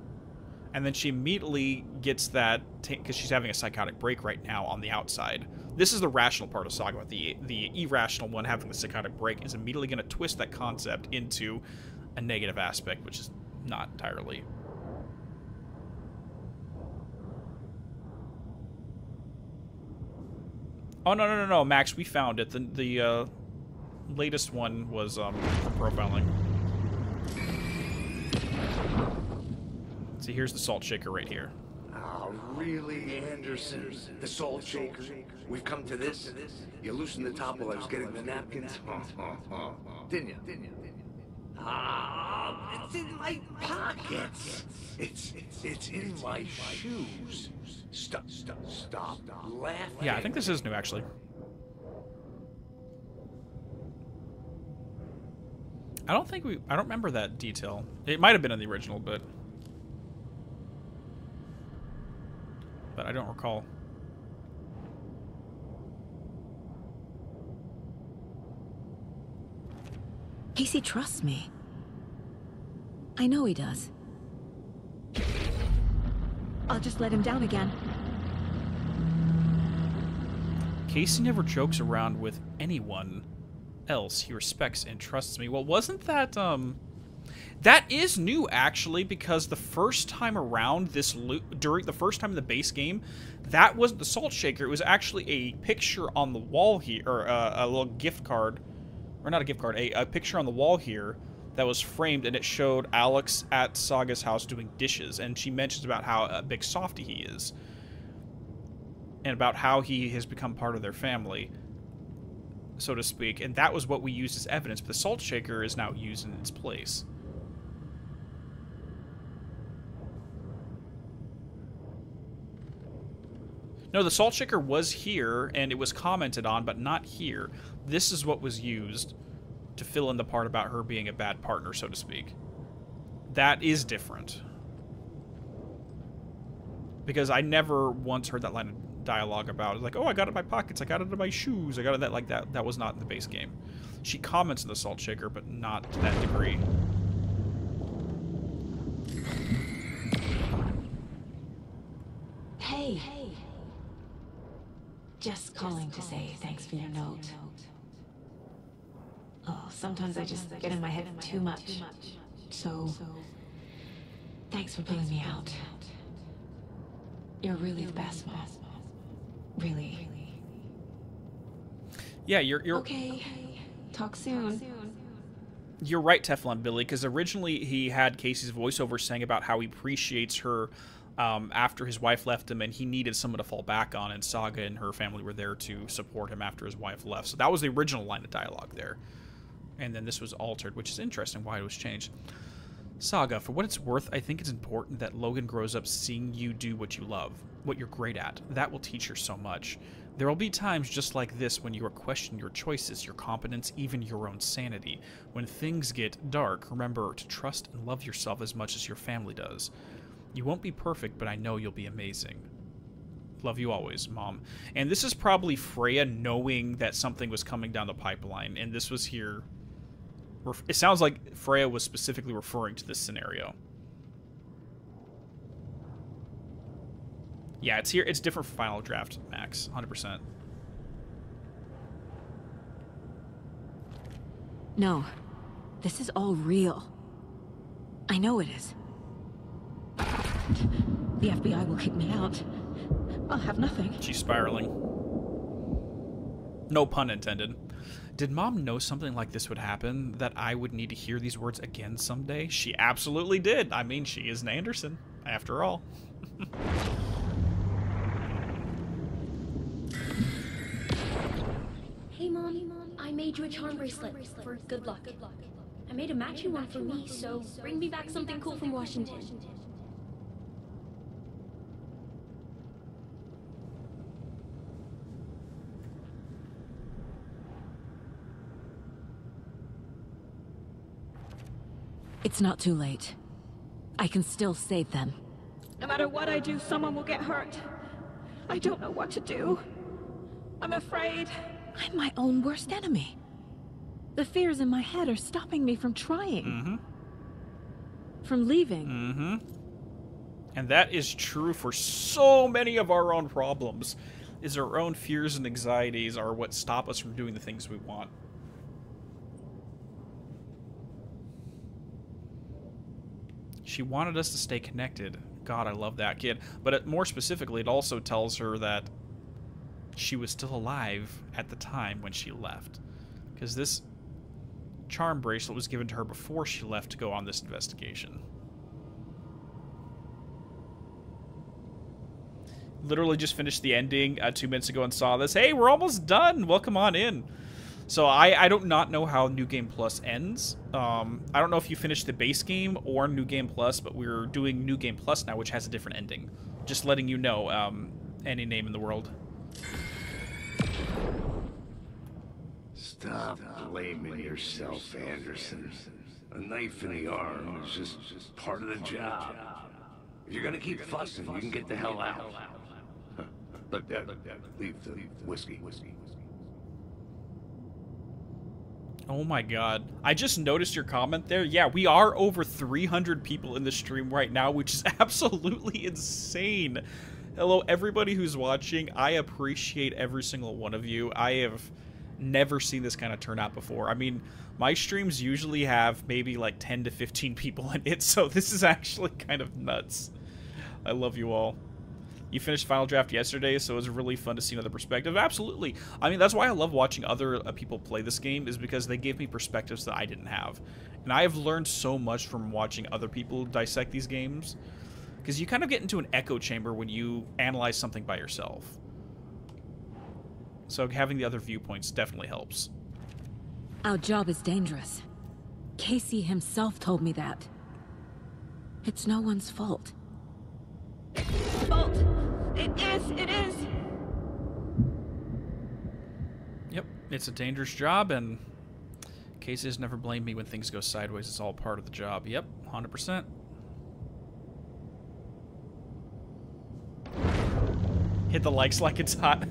And then she immediately gets that, because she's having a psychotic break right now on the outside. This is the rational part of Saga. The, the irrational one having the psychotic break is immediately going to twist that concept into a negative aspect, which is not entirely. Oh, no, no, no, no, Max, we found it. The, the uh, latest one was um, for profiling. See, here's the salt shaker right here. Oh, really, Anderson? The salt shaker? We've come to this? You loosened the top while I was getting the napkins? Didn't you? Ah, it's in my pockets. It's it's in my shoes. Stop, stop, stop laughing. Yeah, I think this is new, actually. I don't think we... I don't remember that detail. It might have been in the original, but... but I don't recall. Casey trusts me. I know he does. I'll just let him down again. Casey never jokes around with anyone else. He respects and trusts me. Well, wasn't that, um... that is new, actually, because the first time around this loop, during the first time in the base game, that wasn't the salt shaker. It was actually a picture on the wall here, or uh, a little gift card, or not a gift card, a, a picture on the wall here that was framed, and it showed Alex at Saga's house doing dishes, and she mentions about how a big softy he is, and about how he has become part of their family, so to speak, and that was what we used as evidence, but the salt shaker is now used in its place. No, the salt shaker was here, and it was commented on, but not here. This is what was used to fill in the part about her being a bad partner, so to speak. That is different. Because I never once heard that line of dialogue about, like, oh, I got it in my pockets, I got it in my shoes, I got it that, like that. That was not in the base game. She comments on the salt shaker, but not to that degree. Hey, hey. Just calling to say thanks for your note. Oh, sometimes I just get in my head too much. So, thanks for putting me out. You're really the best, Mom. Really. Yeah, you're you're okay. Talk soon. You're right, Teflon Billy, because originally he had Casey's voiceover saying about how he appreciates her um, after his wife left him, and he needed someone to fall back on, and Saga and her family were there to support him after his wife left. So that was the original line of dialogue there. And then this was altered, which is interesting why it was changed. Saga, for what it's worth, I think it's important that Logan grows up seeing you do what you love, what you're great at. That will teach her so much. There will be times just like this when you are questioning your choices, your competence, even your own sanity. When things get dark, remember to trust and love yourself as much as your family does. You won't be perfect, but I know you'll be amazing. Love you always, Mom. And this is probably Freya knowing that something was coming down the pipeline, and this was here... It sounds like Freya was specifically referring to this scenario. Yeah, it's here. It's different for Final Draft, Max, one hundred percent. No, this is all real. I know it is. The F B I will kick me out. I'll have nothing. She's spiraling. No pun intended. Did Mom know something like this would happen? That I would need to hear these words again someday? She absolutely did. I mean, she is an Anderson, after all. Hey, Mom. I made you a charm bracelet for good luck. I made a matching one for me, so bring me back something cool from Washington. It's not too late. I can still save them. No matter what I do, someone will get hurt. I don't know what to do. I'm afraid. I'm my own worst enemy. The fears in my head are stopping me from trying. Mm-hmm. From leaving. Mm-hmm. And that is true for so many of our own problems, is our own fears and anxieties are what stop us from doing the things we want. She wanted us to stay connected. God, I love that kid. But it, more specifically, it also tells her that she was still alive at the time when she left. Because this charm bracelet was given to her before she left to go on this investigation. Literally just finished the ending uh, two minutes ago and saw this. Hey, we're almost done. Welcome on in. So I, I don't not know how New Game Plus ends. Um, I don't know if you finished the base game or New Game Plus, but we're doing New Game Plus now, which has a different ending. Just letting you know, um, any name in the world. Stop blaming yourself, Anderson. A knife in the arm is just, just part of the job. If you're gonna keep fussing, you can get the hell out. Look, Dad, leave the whiskey. whiskey. Oh my god. I just noticed your comment there. Yeah, we are over three hundred people in the stream right now, which is absolutely insane. Hello, everybody who's watching. I appreciate every single one of you. I have never seen this kind of turnout before. I mean, my streams usually have maybe like ten to fifteen people in it, so this is actually kind of nuts. I love you all. You finished Final Draft yesterday, so it was really fun to see another perspective. Absolutely. I mean, that's why I love watching other people play this game, is because they give me perspectives that I didn't have. And I have learned so much from watching other people dissect these games. Because you kind of get into an echo chamber when you analyze something by yourself. So having the other viewpoints definitely helps. Our job is dangerous. Casey himself told me that. It's no one's fault. It's his fault. It is, it is. Yep, it's a dangerous job, and Casey's never blamed me when things go sideways. It's all part of the job. Yep, one hundred percent. Hit the likes like it's hot.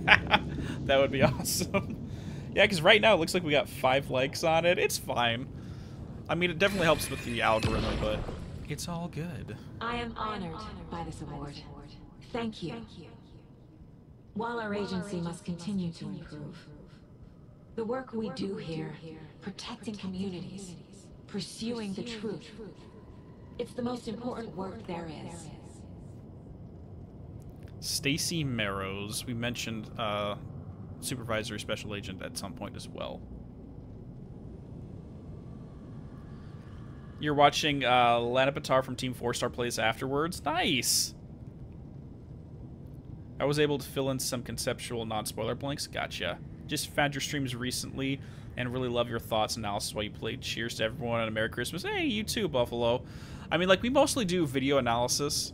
That would be awesome. Yeah, because right now it looks like we got five likes on it. It's fine. I mean, it definitely helps with the algorithm, but... it's all good. I am honored by this award. Thank you. While our agency must continue to improve, the work we do here, protecting communities, pursuing the truth, it's the most important work there is. Stacy Marrows, we mentioned uh, supervisory special agent at some point as well. You're watching uh, Lana Patar from Team Four Star Plays afterwards. Nice! I was able to fill in some conceptual non-spoiler blanks. Gotcha. Just found your streams recently and really love your thoughts and analysis while you played. Cheers to everyone and a Merry Christmas. Hey, you too, Buffalo. I mean, like, we mostly do video analysis.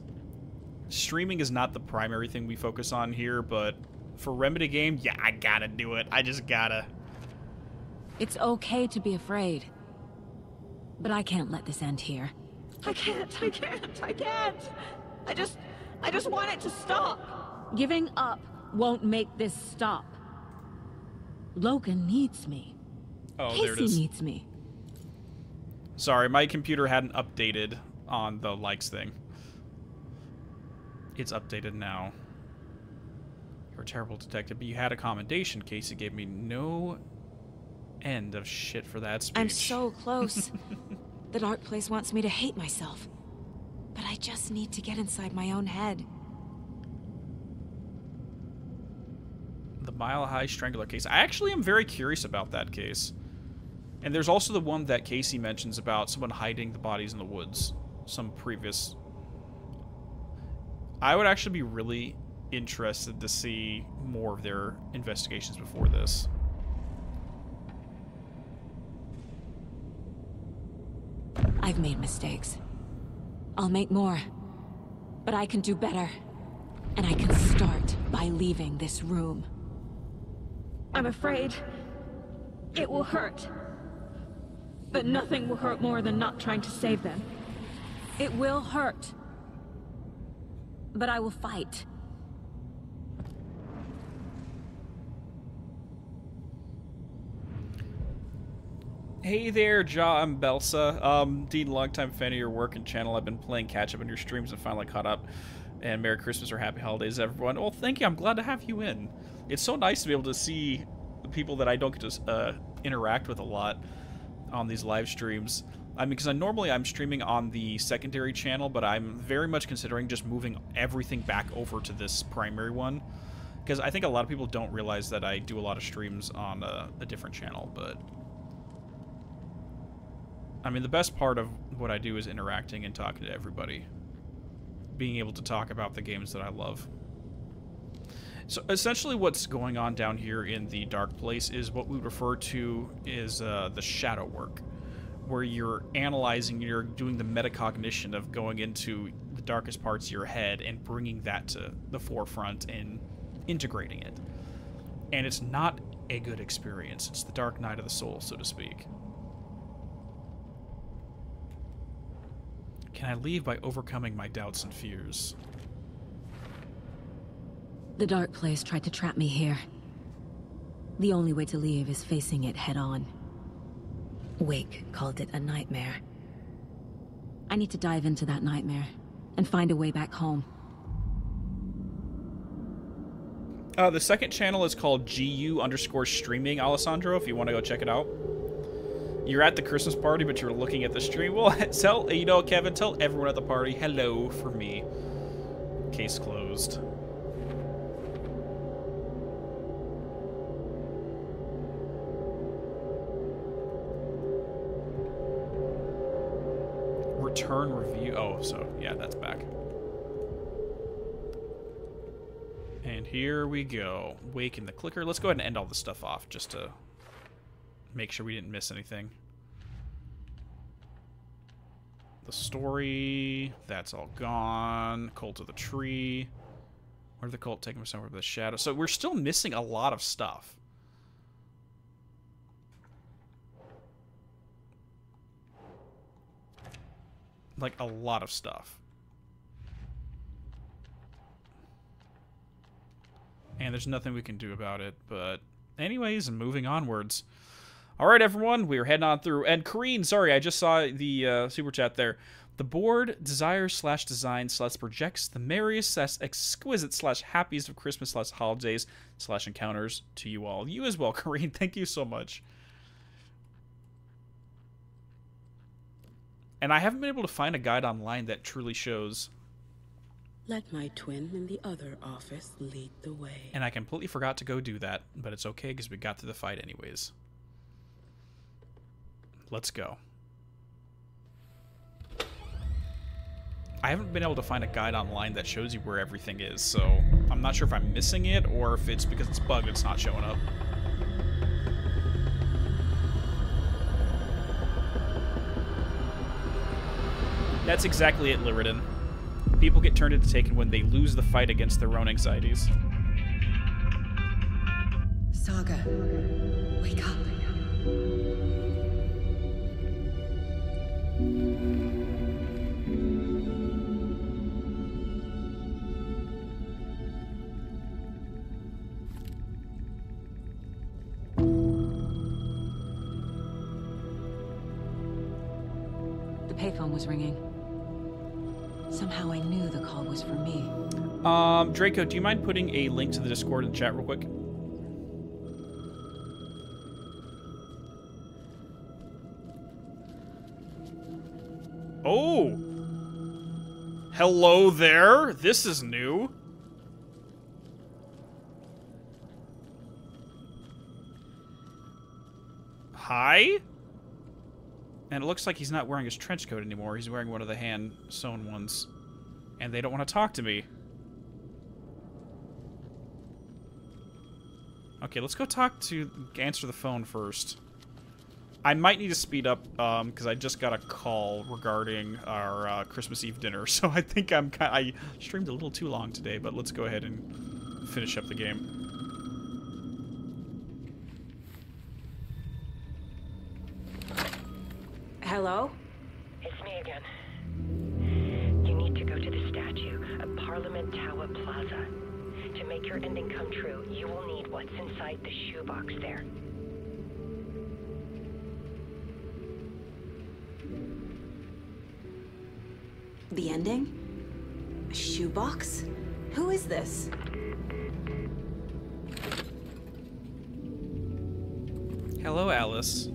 Streaming is not the primary thing we focus on here, but for Remedy game, yeah, I gotta do it. I just gotta. It's okay to be afraid. But I can't let this end here. I can't, I can't, I can't. I just, I just want it to stop. Giving up won't make this stop. Logan needs me. Oh, Casey there it is. needs me. Sorry, my computer hadn't updated on the likes thing. It's updated now. You're a terrible detective, but you had a commendation. Casey gave me no end of shit for that speech. I'm so close. The Dark Place wants me to hate myself. But I just need to get inside my own head. The Mile High Strangler case. I actually am very curious about that case. And there's also the one that Casey mentions about someone hiding the bodies in the woods. Some previous... I would actually be really interested to see more of their investigations before this. I've made mistakes. I'll make more. But I can do better. And I can start by leaving this room. I'm afraid it will hurt. But nothing will hurt more than not trying to save them. It will hurt. But I will fight. Hey there, Ja, I'm Belsa. Um, Dean, longtime fan of your work and channel. I've been playing catch-up on your streams and finally caught up. And Merry Christmas or Happy Holidays, everyone. Well, thank you. I'm glad to have you in. It's so nice to be able to see the people that I don't get to uh, interact with a lot on these live streams. I mean, because I, normally I'm streaming on the secondary channel, but I'm very much considering just moving everything back over to this primary one. Because I think a lot of people don't realize that I do a lot of streams on a, a different channel, but... I mean, the best part of what I do is interacting and talking to everybody. Being able to talk about the games that I love. So, essentially what's going on down here in the Dark Place is what we refer to as uh, the shadow work. Where you're analyzing, you're doing the metacognition of going into the darkest parts of your head and bringing that to the forefront and integrating it. And it's not a good experience. It's the dark night of the soul, so to speak. Can I leave by overcoming my doubts and fears? The Dark Place tried to trap me here. The only way to leave is facing it head on. Wake called it a nightmare. I need to dive into that nightmare and find a way back home. Uh, the second channel is called G U underscore streaming, Alessandro, if you want to go check it out. You're at the Christmas party, but you're looking at the stream. Well, tell, you know, Kevin, tell everyone at the party, hello for me. Case closed. Return review. Oh, so, yeah, that's back. And here we go. Wake in the clicker. Let's go ahead and end all this stuff off just to... make sure we didn't miss anything. The story, that's all gone. Cult of the Tree. Where did the cult take him somewhere with the shadow? So we're still missing a lot of stuff. Like a lot of stuff. And there's nothing we can do about it, but anyways, moving onwards. All right, everyone, we're heading on through. And Kareen, sorry, I just saw the uh, super chat there. The board desires slash design slash projects the merriest slash exquisite slash happiest of Christmas slash holidays slash encounters to you all. You as well, Kareen. Thank you so much. And I haven't been able to find a guide online that truly shows Let my twin in the other office lead the way. And I completely forgot to go do that, but it's okay because we got through the fight anyways. Let's go. I haven't been able to find a guide online that shows you where everything is, so I'm not sure if I'm missing it or if it's because it's bugged it's not showing up. That's exactly it, Lyridan. People get turned into Taken when they lose the fight against their own anxieties. Saga, wake up. The payphone was ringing. Somehow I knew the call was for me. Um, Draco, do you mind putting a link to the Discord in the chat real quick? Oh! Hello there! This is new. Hi? And it looks like he's not wearing his trench coat anymore. He's wearing one of the hand-sewn ones. And they don't want to talk to me. Okay, let's go talk to... Answer the phone first. I might need to speed up, um, because I just got a call regarding our uh, Christmas Eve dinner. So I think I'm kind I streamed a little too long today, but let's go ahead and finish up the game. Hello? It's me again. You need to go to the statue of Parliament Tower Plaza. To make your ending come true, you will need what's inside the shoebox there. The ending? A shoebox? Who is this? Hello, Alice.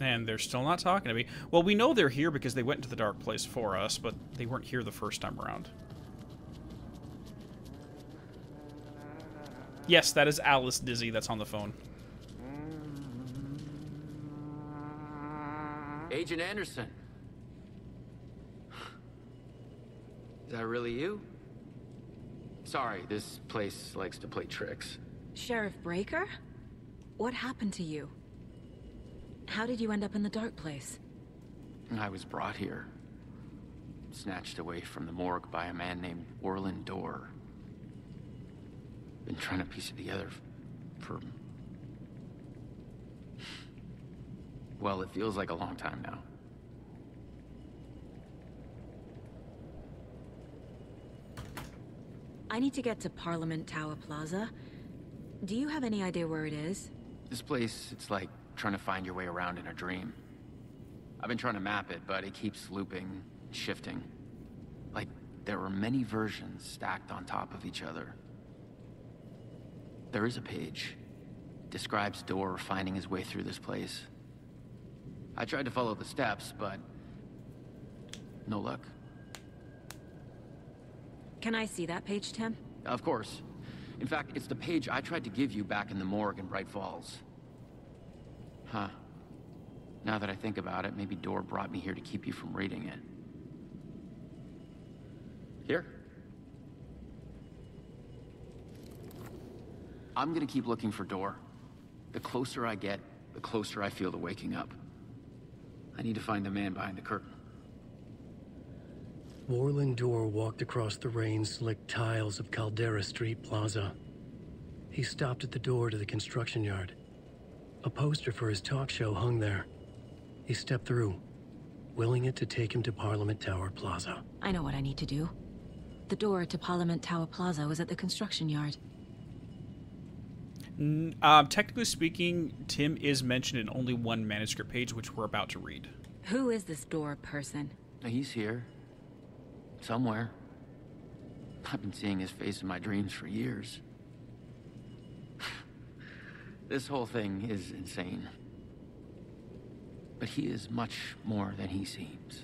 And they're still not talking to me. Well, we know they're here because they went into the Dark Place for us, but they weren't here the first time around. Yes, that is Alice Dizzy that's on the phone. Agent Anderson. Is that really you? Sorry, this place likes to play tricks. Sheriff Breaker? What happened to you? How did you end up in the Dark Place? I was brought here. Snatched away from the morgue by a man named Warlin Door. Been trying to piece it together for... Well, it feels like a long time now. I need to get to Parliament Tower Plaza. Do you have any idea where it is? This place, it's like... trying to find your way around in a dream. I've been trying to map it, but it keeps looping, shifting. Like, there were many versions stacked on top of each other. There is a page. Describes Door finding his way through this place. I tried to follow the steps, but... no luck. Can I see that page, Tim? Of course. In fact, it's the page I tried to give you back in the morgue in Bright Falls. Huh. Now that I think about it, maybe Door brought me here to keep you from reading it. Here. I'm gonna keep looking for Door. The closer I get, the closer I feel to waking up. I need to find the man behind the curtain. Warlin Door walked across the rain-slicked tiles of Caldera Street Plaza. He stopped at the door to the construction yard. A poster for his talk show hung there. He stepped through, willing it to take him to Parliament Tower Plaza. I know what I need to do. The door to Parliament Tower Plaza was at the construction yard. Um, technically speaking, Tim is mentioned in only one manuscript page, which we're about to read. Who is this Door person? He's here. Somewhere. I've been seeing his face in my dreams for years. This whole thing is insane. But he is much more than he seems.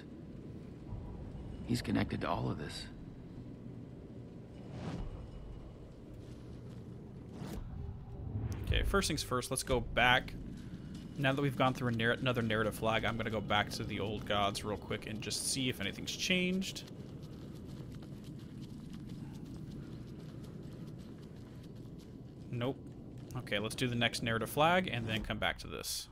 He's connected to all of this. Okay, first things first, let's go back. Now that we've gone through a nar- another narrative flag, I'm going to go back to the Old Gods real quick and just see if anything's changed. Nope. Okay, let's do the next narrative flag and then come back to this.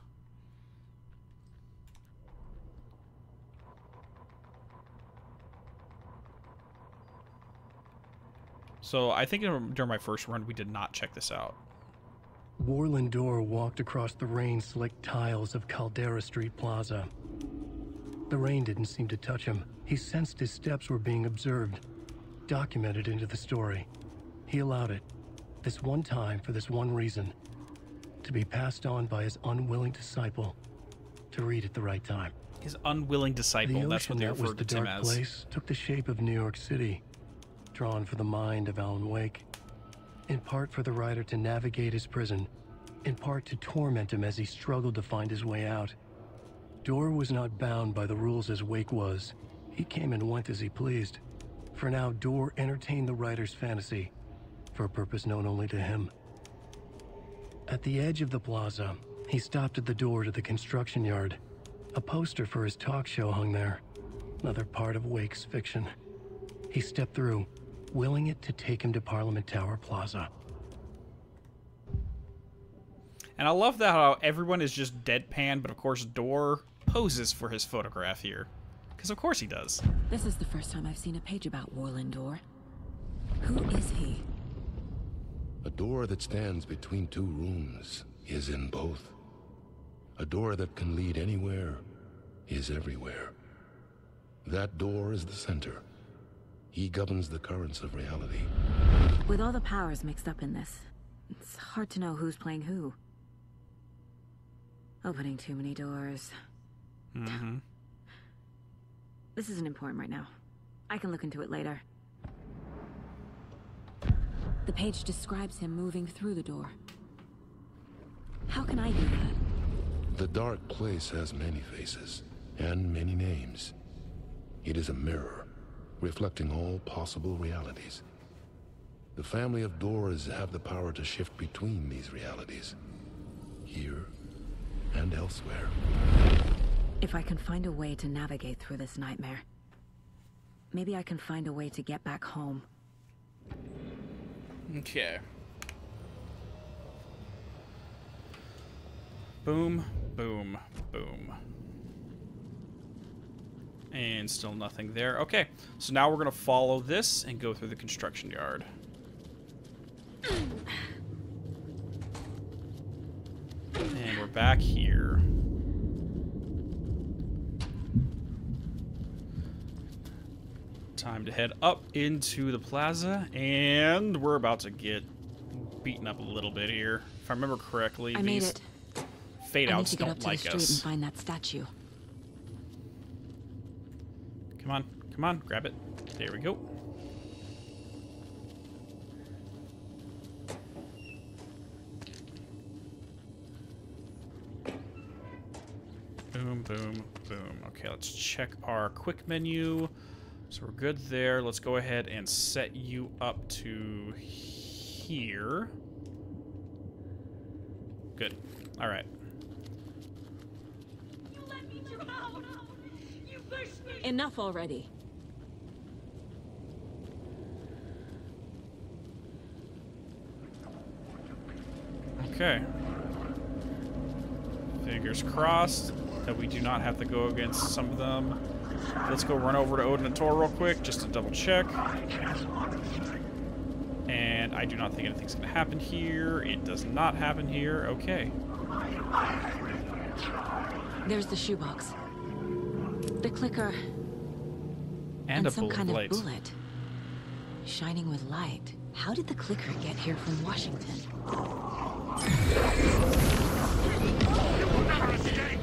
So I think during my first run, we did not check this out. Warlin Door walked across the rain-slicked tiles of Caldera Street Plaza. The rain didn't seem to touch him. He sensed his steps were being observed, documented into the story. He allowed it. This one time for this one reason. To be passed on by his unwilling disciple. To read at the right time. His unwilling disciple, the that's what they referred to him as. The ocean that was the Dark Place took the shape of New York City. Drawn for the mind of Alan Wake. In part for the writer to navigate his prison. In part to torment him as he struggled to find his way out. Dorr was not bound by the rules as Wake was. He came and went as he pleased. For now, Dorr entertained the writer's fantasy. For a purpose known only to him. At the edge of the plaza, he stopped at the door to the construction yard. A poster for his talk show hung there, another part of Wake's fiction. He stepped through, willing it to take him to Parliament Tower Plaza. And I love that how everyone is just deadpan, but of course Dorr poses for his photograph here. Because of course he does. This is the first time I've seen a page about Warlin Dorr. Who is he? A door that stands between two rooms is in both. A door that can lead anywhere is everywhere. That door is the center. He governs the currents of reality. With all the powers mixed up in this, it's hard to know who's playing who. Opening too many doors. Mm-hmm. This isn't important right now. I can look into it later. The page describes him moving through the door. How can I do that? The Dark Place has many faces and many names. It is a mirror, reflecting all possible realities. The family of Doors have the power to shift between these realities, here and elsewhere. If I can find a way to navigate through this nightmare, maybe I can find a way to get back home. Okay. Boom, boom, boom. And still nothing there. Okay, so now we're gonna follow this and go through the construction yard. And we're back here. Time to head up into the plaza, and we're about to get beaten up a little bit here. If I remember correctly, I these fade outs don't like us. I need to get up to the street and find that statue. Come on, come on, grab it. There we go. Boom, boom, boom. Okay, let's check our quick menu. So we're good there. Let's go ahead and set you up to here. Good. All right. You let me drown. You pushed me. Enough already. Okay. Fingers crossed that we do not have to go against some of them. Let's go run over to Odin and Tor real quick, just to double check. And I do not think anything's going to happen here. It does not happen here. Okay. There's the shoebox. The clicker. And, and a some kind light. of bullet. Shining with light. How did the clicker get here from Washington? You will never escape!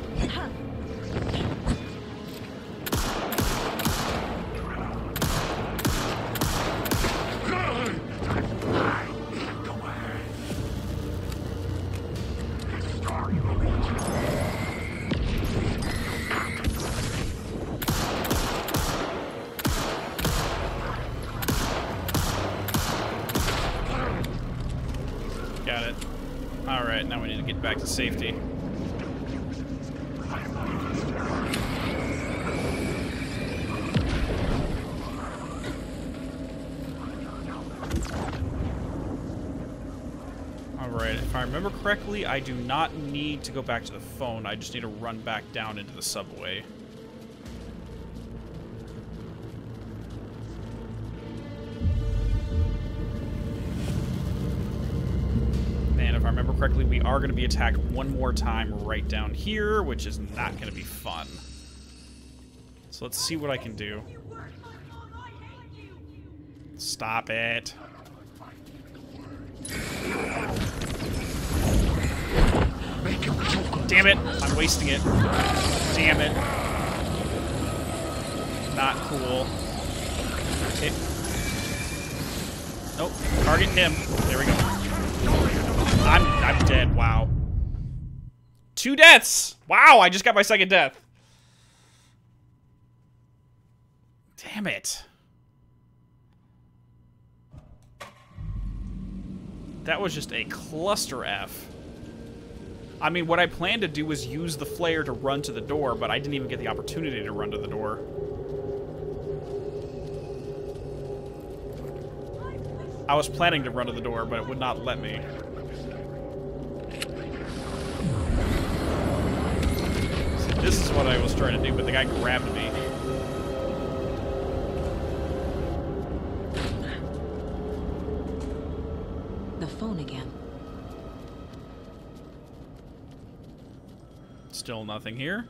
back to safety. Alright, if I remember correctly, I do not need to go back to the phone. I just need to run back down into the subway. Correctly, we are going to be attacked one more time right down here, which is not going to be fun. So let's see what I can do. Stop it. Damn it. I'm wasting it. Damn it. Not cool. Okay. Nope. Target him. There we go. I'm, I'm dead. Wow. Two deaths. Wow, I just got my second death. Damn it. That was just a cluster F. I mean, what I planned to do was use the flare to run to the door, but I didn't even get the opportunity to run to the door. I was planning to run to the door, but it would not let me. This is what I was trying to do, but the guy grabbed me. The phone again. Still nothing here.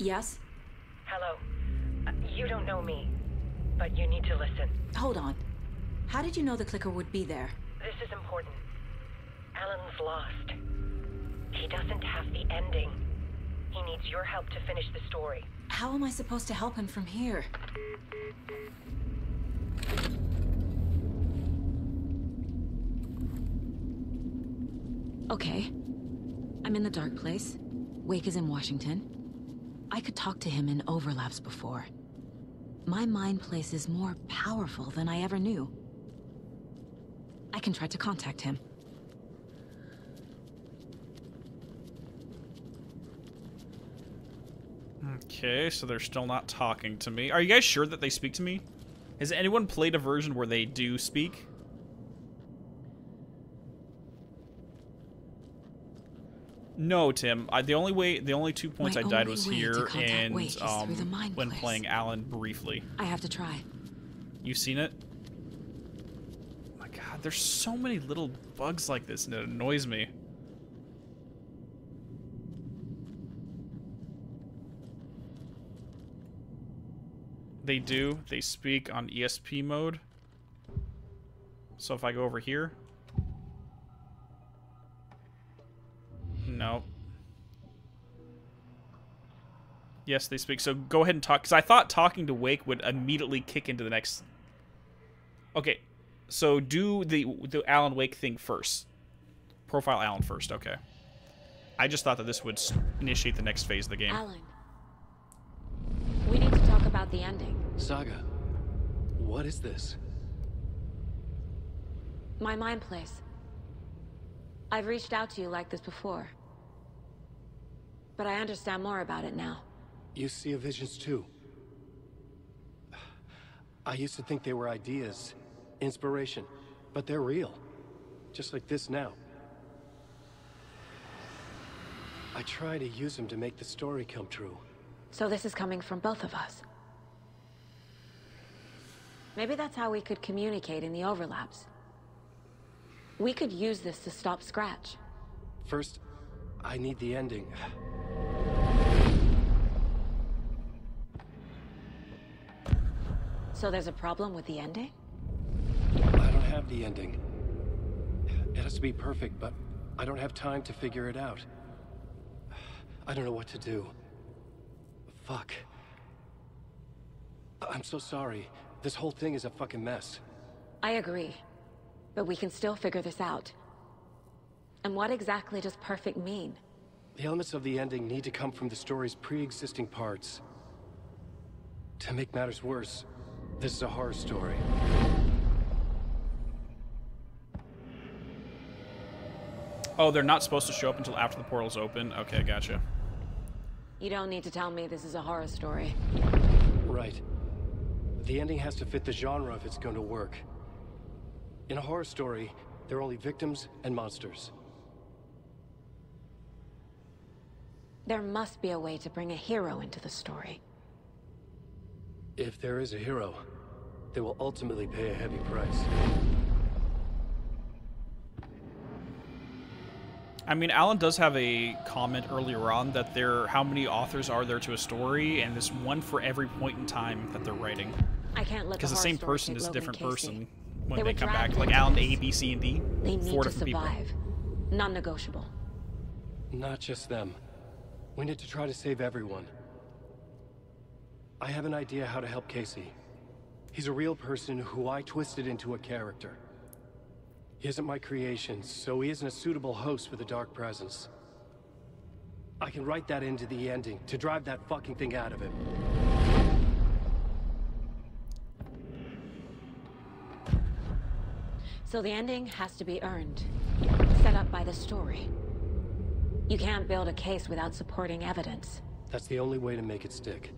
Yes? Hello. Uh, you don't know me, but you need to listen. Hold on. How did you know the clicker would be there? This is important. Alan's lost. He doesn't have the ending. He needs your help to finish the story. How am I supposed to help him from here? Okay. I'm in the Dark Place. Wake is in Washington. I could talk to him in overlaps before. My mind place is more powerful than I ever knew. I can try to contact him. Okay, so they're still not talking to me. Are you guys sure that they speak to me? Has anyone played a version where they do speak? No, Tim. I, the only way, the only two points My I died was here and um, when place. playing Alan briefly. I have to try. You've seen it? My God, there's so many little bugs like this, and it annoys me. They do. They speak on E S P mode. So if I go over here. No. Yes, they speak. So go ahead and talk. Because I thought talking to Wake would immediately kick into the next... Okay. So do the, the Alan Wake thing first. Profile Alan first. Okay. I just thought that this would initiate the next phase of the game. Alan. We need to talk about the ending. Saga. What is this? My mind place. I've reached out to you like this before. But I understand more about it now. You see visions too. I used to think they were ideas, inspiration, but they're real. Just like this now. I try to use them to make the story come true. So this is coming from both of us. Maybe that's how we could communicate in the overlaps. We could use this to stop Scratch. First, I need the ending. So there's a problem with the ending? I don't have the ending. It has to be perfect, but I don't have time to figure it out. I don't know what to do. Fuck. I'm so sorry. This whole thing is a fucking mess. I agree. But we can still figure this out. And what exactly does perfect mean? The elements of the ending need to come from the story's pre-existing parts. To make matters worse, this is a horror story. Oh, they're not supposed to show up until after the portal's open? Okay, gotcha. You don't need to tell me this is a horror story. Right. The ending has to fit the genre if it's going to work. In a horror story, there are only victims and monsters. There must be a way to bring a hero into the story. If there is a hero, they will ultimately pay a heavy price. I mean, Alan does have a comment earlier on that there, how many authors are there to a story, and there's one for every point in time that they're writing. I can't let because the, the same person is a different Casey. person when they, they come back. Like Alan, A, B, C, and D. They need Four to survive. Non-negotiable. Not just them. We need to try to save everyone. I have an idea how to help Casey. He's a real person who I twisted into a character. He isn't my creation, so he isn't a suitable host for the Dark Presence. I can write that into the ending to drive that fucking thing out of him. So the ending has to be earned, set up by the story. You can't build a case without supporting evidence. That's the only way to make it stick.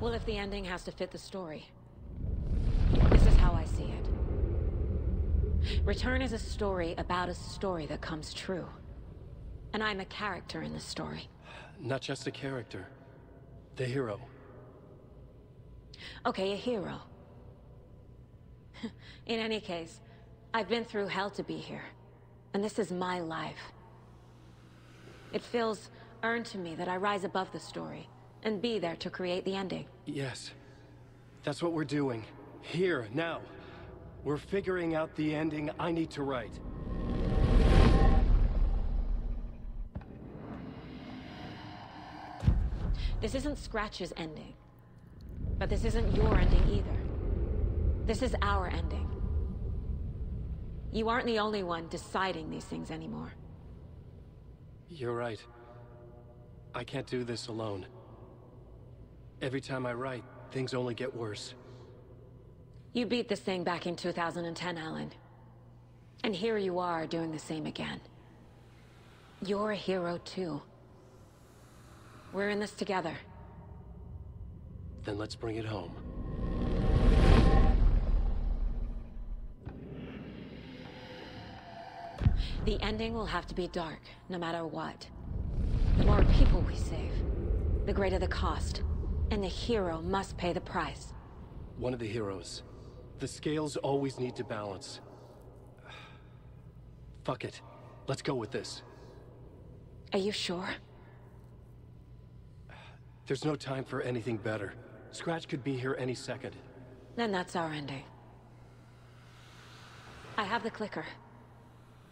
Well, if the ending has to fit the story, this is how I see it. Return is a story about a story that comes true. And I'm a character in the story. Not just a character. The hero. Okay, a hero. In any case, I've been through hell to be here. And this is my life. It feels earned to me that I rise above the story. And be there to create the ending. Yes. That's what we're doing. Here, now. We're figuring out the ending I need to write. This isn't Scratch's ending. But this isn't your ending either. This is our ending. You aren't the only one deciding these things anymore. You're right. I can't do this alone. Every time I write, things only get worse. You beat this thing back in two thousand ten, Alan. And here you are, doing the same again. You're a hero, too. We're in this together. Then let's bring it home. The ending will have to be dark, no matter what. The more people we save, the greater the cost. And the hero must pay the price. One of the heroes. The scales always need to balance. Fuck it. Let's go with this. Are you sure? There's no time for anything better. Scratch could be here any second. Then that's our ending. I have the clicker.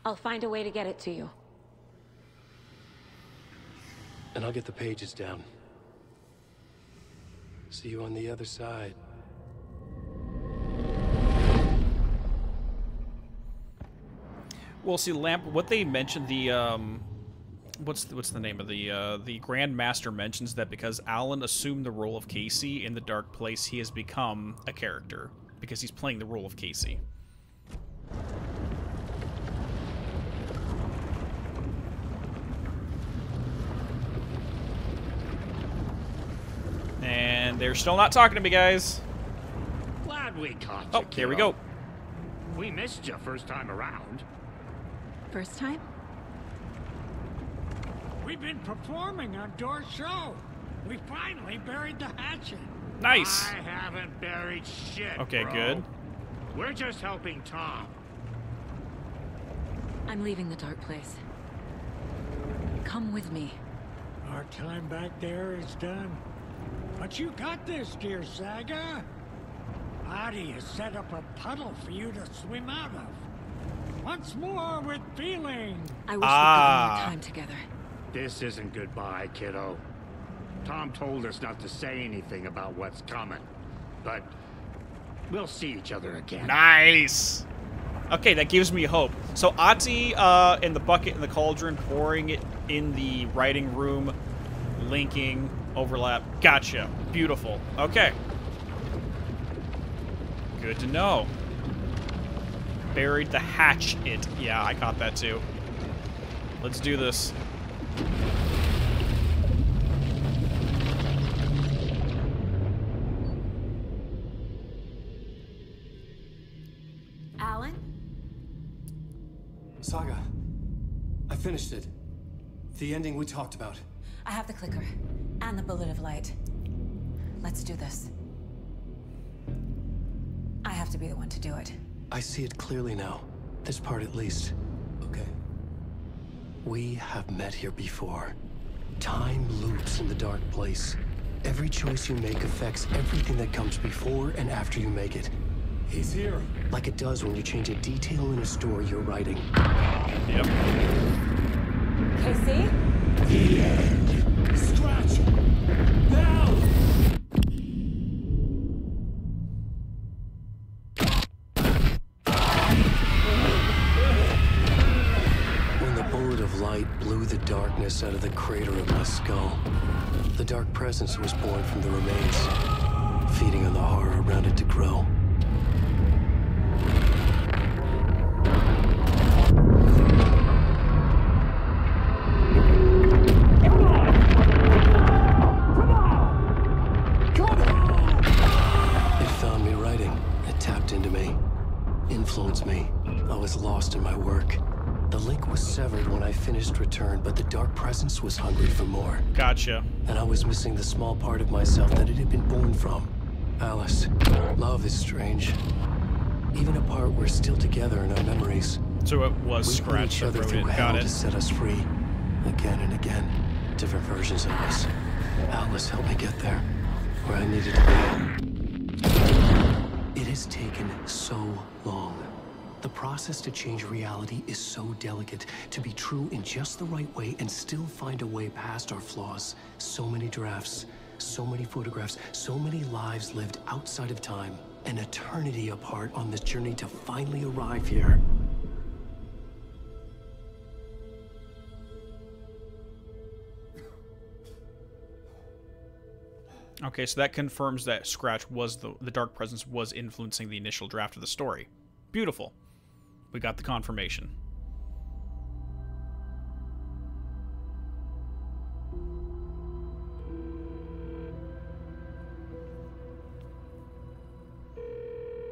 I'll find a way to get it to you. And I'll get the pages down. See you on the other side. Well, see, Lamp, what they mentioned, the, um... What's the, what's the name of the, uh... The Grand Master mentions that because Alan assumed the role of Casey in the Dark Place, he has become a character. Because he's playing the role of Casey. And they're still not talking to me, guys. Glad we caught you. Oh, here we go. We missed you first time around. First time? We've been performing on Door's show. We finally buried the hatchet. Nice. I haven't buried shit. Okay, bro. Good. We're just helping Tom. I'm leaving the Dark Place. Come with me. Our time back there is done. But you got this, dear Saga. Ahti has set up a puddle for you to swim out of. Once more with feeling. I wish ah. we could have more time together. This isn't goodbye, kiddo. Tom told us not to say anything about what's coming. But We'll see each other again. Nice. Okay, that gives me hope. So Ahti uh, in the bucket in the cauldron, pouring it in the writing room, linking, overlap. Gotcha. Beautiful. Okay. Good to know. Buried the hatchet. Yeah, I caught that too. Let's do this. Alan? Saga, I finished it. The ending we talked about. I have the clicker and the bullet of light. Let's do this. I have to be the one to do it. I see it clearly now. This part at least. Okay. We have met here before. Time loops in the Dark Place. Every choice you make affects everything that comes before and after you make it. He's here. Like it does when you change a detail in a story you're writing. Yep. Casey? The end. Scratch! Now! Blew the darkness out of the crater of my skull. The dark presence was born from the remains, feeding on the horror around it to grow. It found me writing. It tapped into me, influenced me. I was lost in my work. The link was severed when I finished Return, but the dark presence was hungry for more. Gotcha. And I was missing the small part of myself that it had been born from. Alice, love is strange. Even apart, we're still together in our memories. So it was Scratch that wrote it. Got it. To set us free, again and again, different versions of us. Alice helped me get there, where I needed to be. It has taken so long. The process to change reality is so delicate, to be true in just the right way and still find a way past our flaws. So many drafts, so many photographs, so many lives lived outside of time. An eternity apart on this journey to finally arrive here. Okay, so that confirms that Scratch was the, the Dark Presence was influencing the initial draft of the story. Beautiful. We got the confirmation.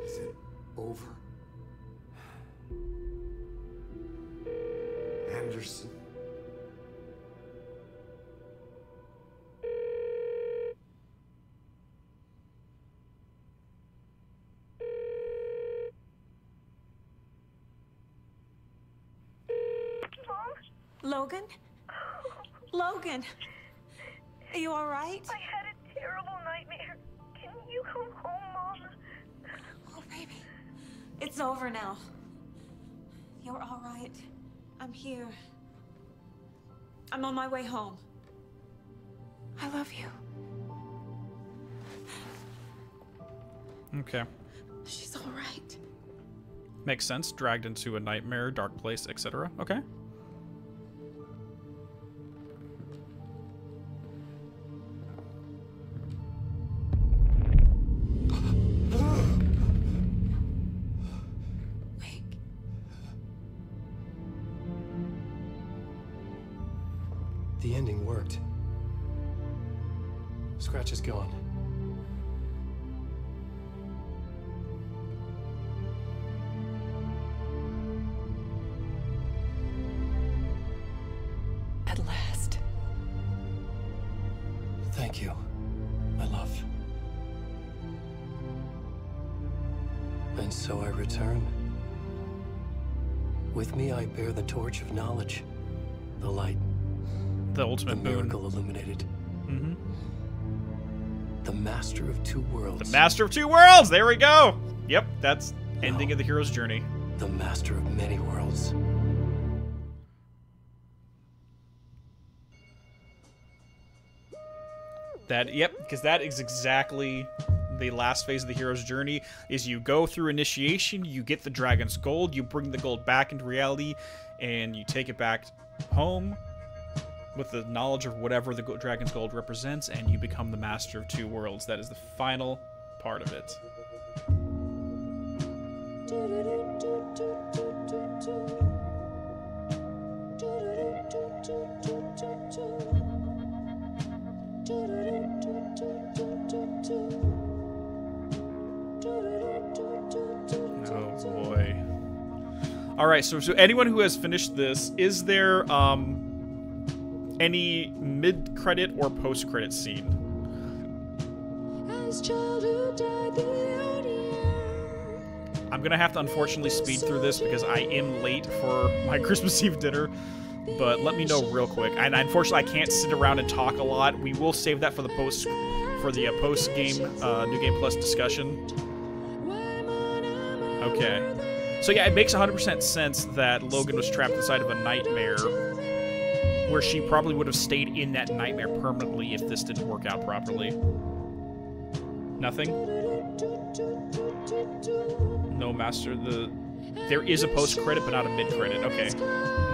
Is it over? Anderson. Logan? Logan! Are you alright? I had a terrible nightmare. Can you come home, Mom? Oh, baby. It's over now. You're alright. I'm here. I'm on my way home. I love you. Okay. She's alright. Makes sense. Dragged into a nightmare, dark place, et cetera. Okay. The ending worked. Scratch is gone. At last. Thank you, my love. And so I return. With me, I bear the torch of knowledge, the light. The ultimate boon. The miracle illuminated. Mm-hmm. The master of two worlds. The master of two worlds! There we go! Yep, that's ending no, of the hero's journey. The master of many worlds. That, yep, because that is exactly the last phase of the hero's journey is you go through initiation, you get the dragon's gold, you bring the gold back into reality, and you take it back home with the knowledge of whatever the dragon's gold represents, and you become the master of two worlds. That is the final part of it. Oh boy. All right, so, so anyone who has finished this, is there um any mid-credit or post-credit scene? I'm gonna have to unfortunately speed through this because I am late for my Christmas Eve dinner, but let me know real quick. And unfortunately I can't sit around and talk a lot. We will save that for the post for the uh, post-game uh, New Game Plus discussion. Okay. So yeah, it makes one hundred percent sense that Logan was trapped inside of a nightmare where she probably would have stayed in that nightmare permanently if this didn't work out properly. Nothing? No master of the... There is a post-credit, but not a mid-credit. Okay.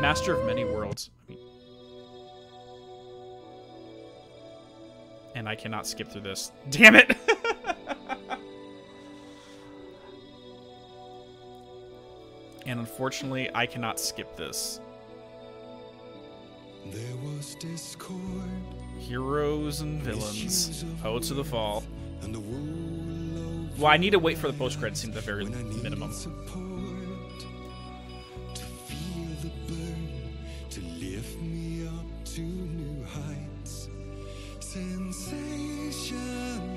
Master of many worlds. And I cannot skip through this. Damn it! And unfortunately, I cannot skip this. There was discord, heroes and villains, poets of the fall. And the world, well, I need to wait for the post-credits scene at the very minimum. Support, to feel the burn, to lift me up to new heights. Sensation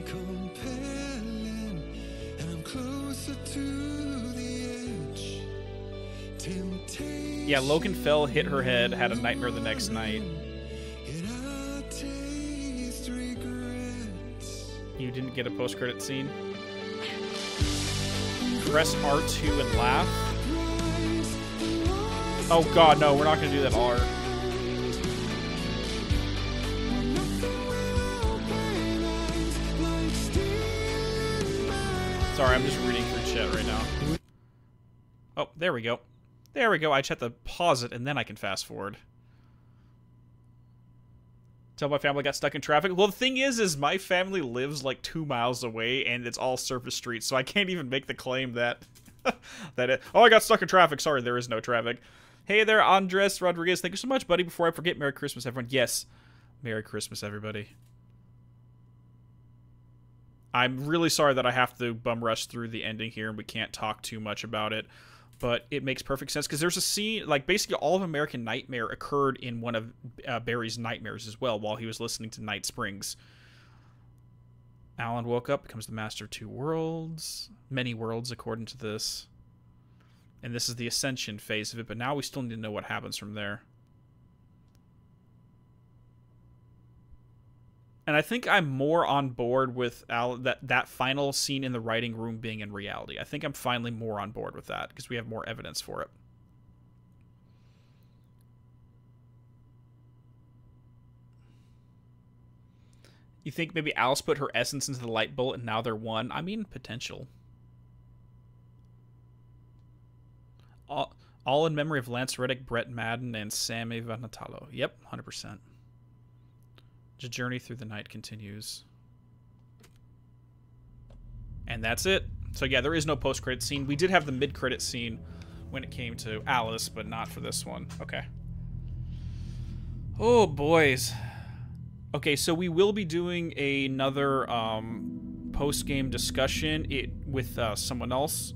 compelling, and I'm closer to the edge. Temptation. Yeah, Logan fell, hit her head, had a nightmare the next night. You didn't get a post-credit scene. Press R two and laugh. Oh god, no, we're not gonna do that R. Sorry, I'm just reading through chat right now. Oh, there we go. There we go. I just have to pause it, and then I can fast forward. Tell my family I got stuck in traffic. Well, the thing is, is my family lives like two miles away, and it's all surface streets, so I can't even make the claim that... that it, oh, I got stuck in traffic. Sorry, there is no traffic. Hey there, Andres Rodriguez. Thank you so much, buddy. Before I forget, Merry Christmas, everyone. Yes, Merry Christmas, everybody. I'm really sorry that I have to bum rush through the ending here, and we can't talk too much about it. But it makes perfect sense because there's a scene, like basically all of American Nightmare occurred in one of uh, Barry's nightmares as well while he was listening to Night Springs. Alan woke up, becomes the master of two worlds, many worlds according to this. And this is the ascension phase of it, but now we still need to know what happens from there. And I think I'm more on board with Al that, that final scene in the writing room being in reality. I think I'm finally more on board with that because we have more evidence for it. You think maybe Alice put her essence into the light bullet and now they're one? I mean, potential. All, all in memory of Lance Reddick, Brett Madden, and Sammy Vanatalo. Yep, one hundred percent. The journey through the night continues. And that's it. So yeah, there is no post-credit scene. We did have the mid-credit scene when it came to Alice, but not for this one. Okay. Oh, boys. Okay, so we will be doing another um, post-game discussion it with uh, someone else.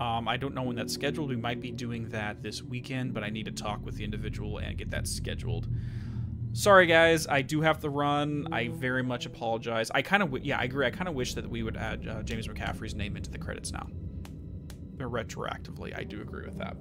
Um, I don't know when that's scheduled. We might be doing that this weekend, but I need to talk with the individual and get that scheduled. Sorry, guys. I do have to run. I very much apologize. I kind of... Yeah, I agree. I kind of wish that we would add uh, James McCaffrey's name into the credits now. Retroactively, I do agree with that.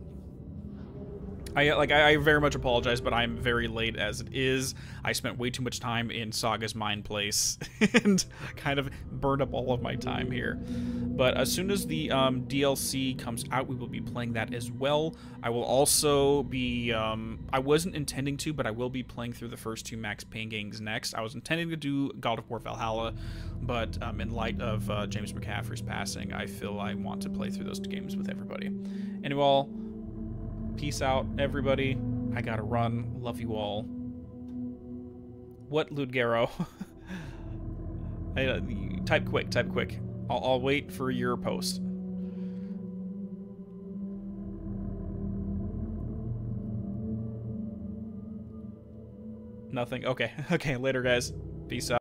I like I very much apologize, but I'm very late as it is. I spent way too much time in Saga's Mind Place and kind of burned up all of my time here. But as soon as the um, D L C comes out, we will be playing that as well. I will also be... Um, I wasn't intending to, but I will be playing through the first two Max Payne games next. I was intending to do God of War Valhalla, but um, in light of uh, James McCaffrey's passing, I feel I want to play through those two games with everybody. Anyway, all... Peace out, everybody. I gotta run. Love you all. What, Ludgero? I, uh, type quick, type quick. I'll, I'll wait for your post. Nothing. Okay. Okay, later, guys. Peace out.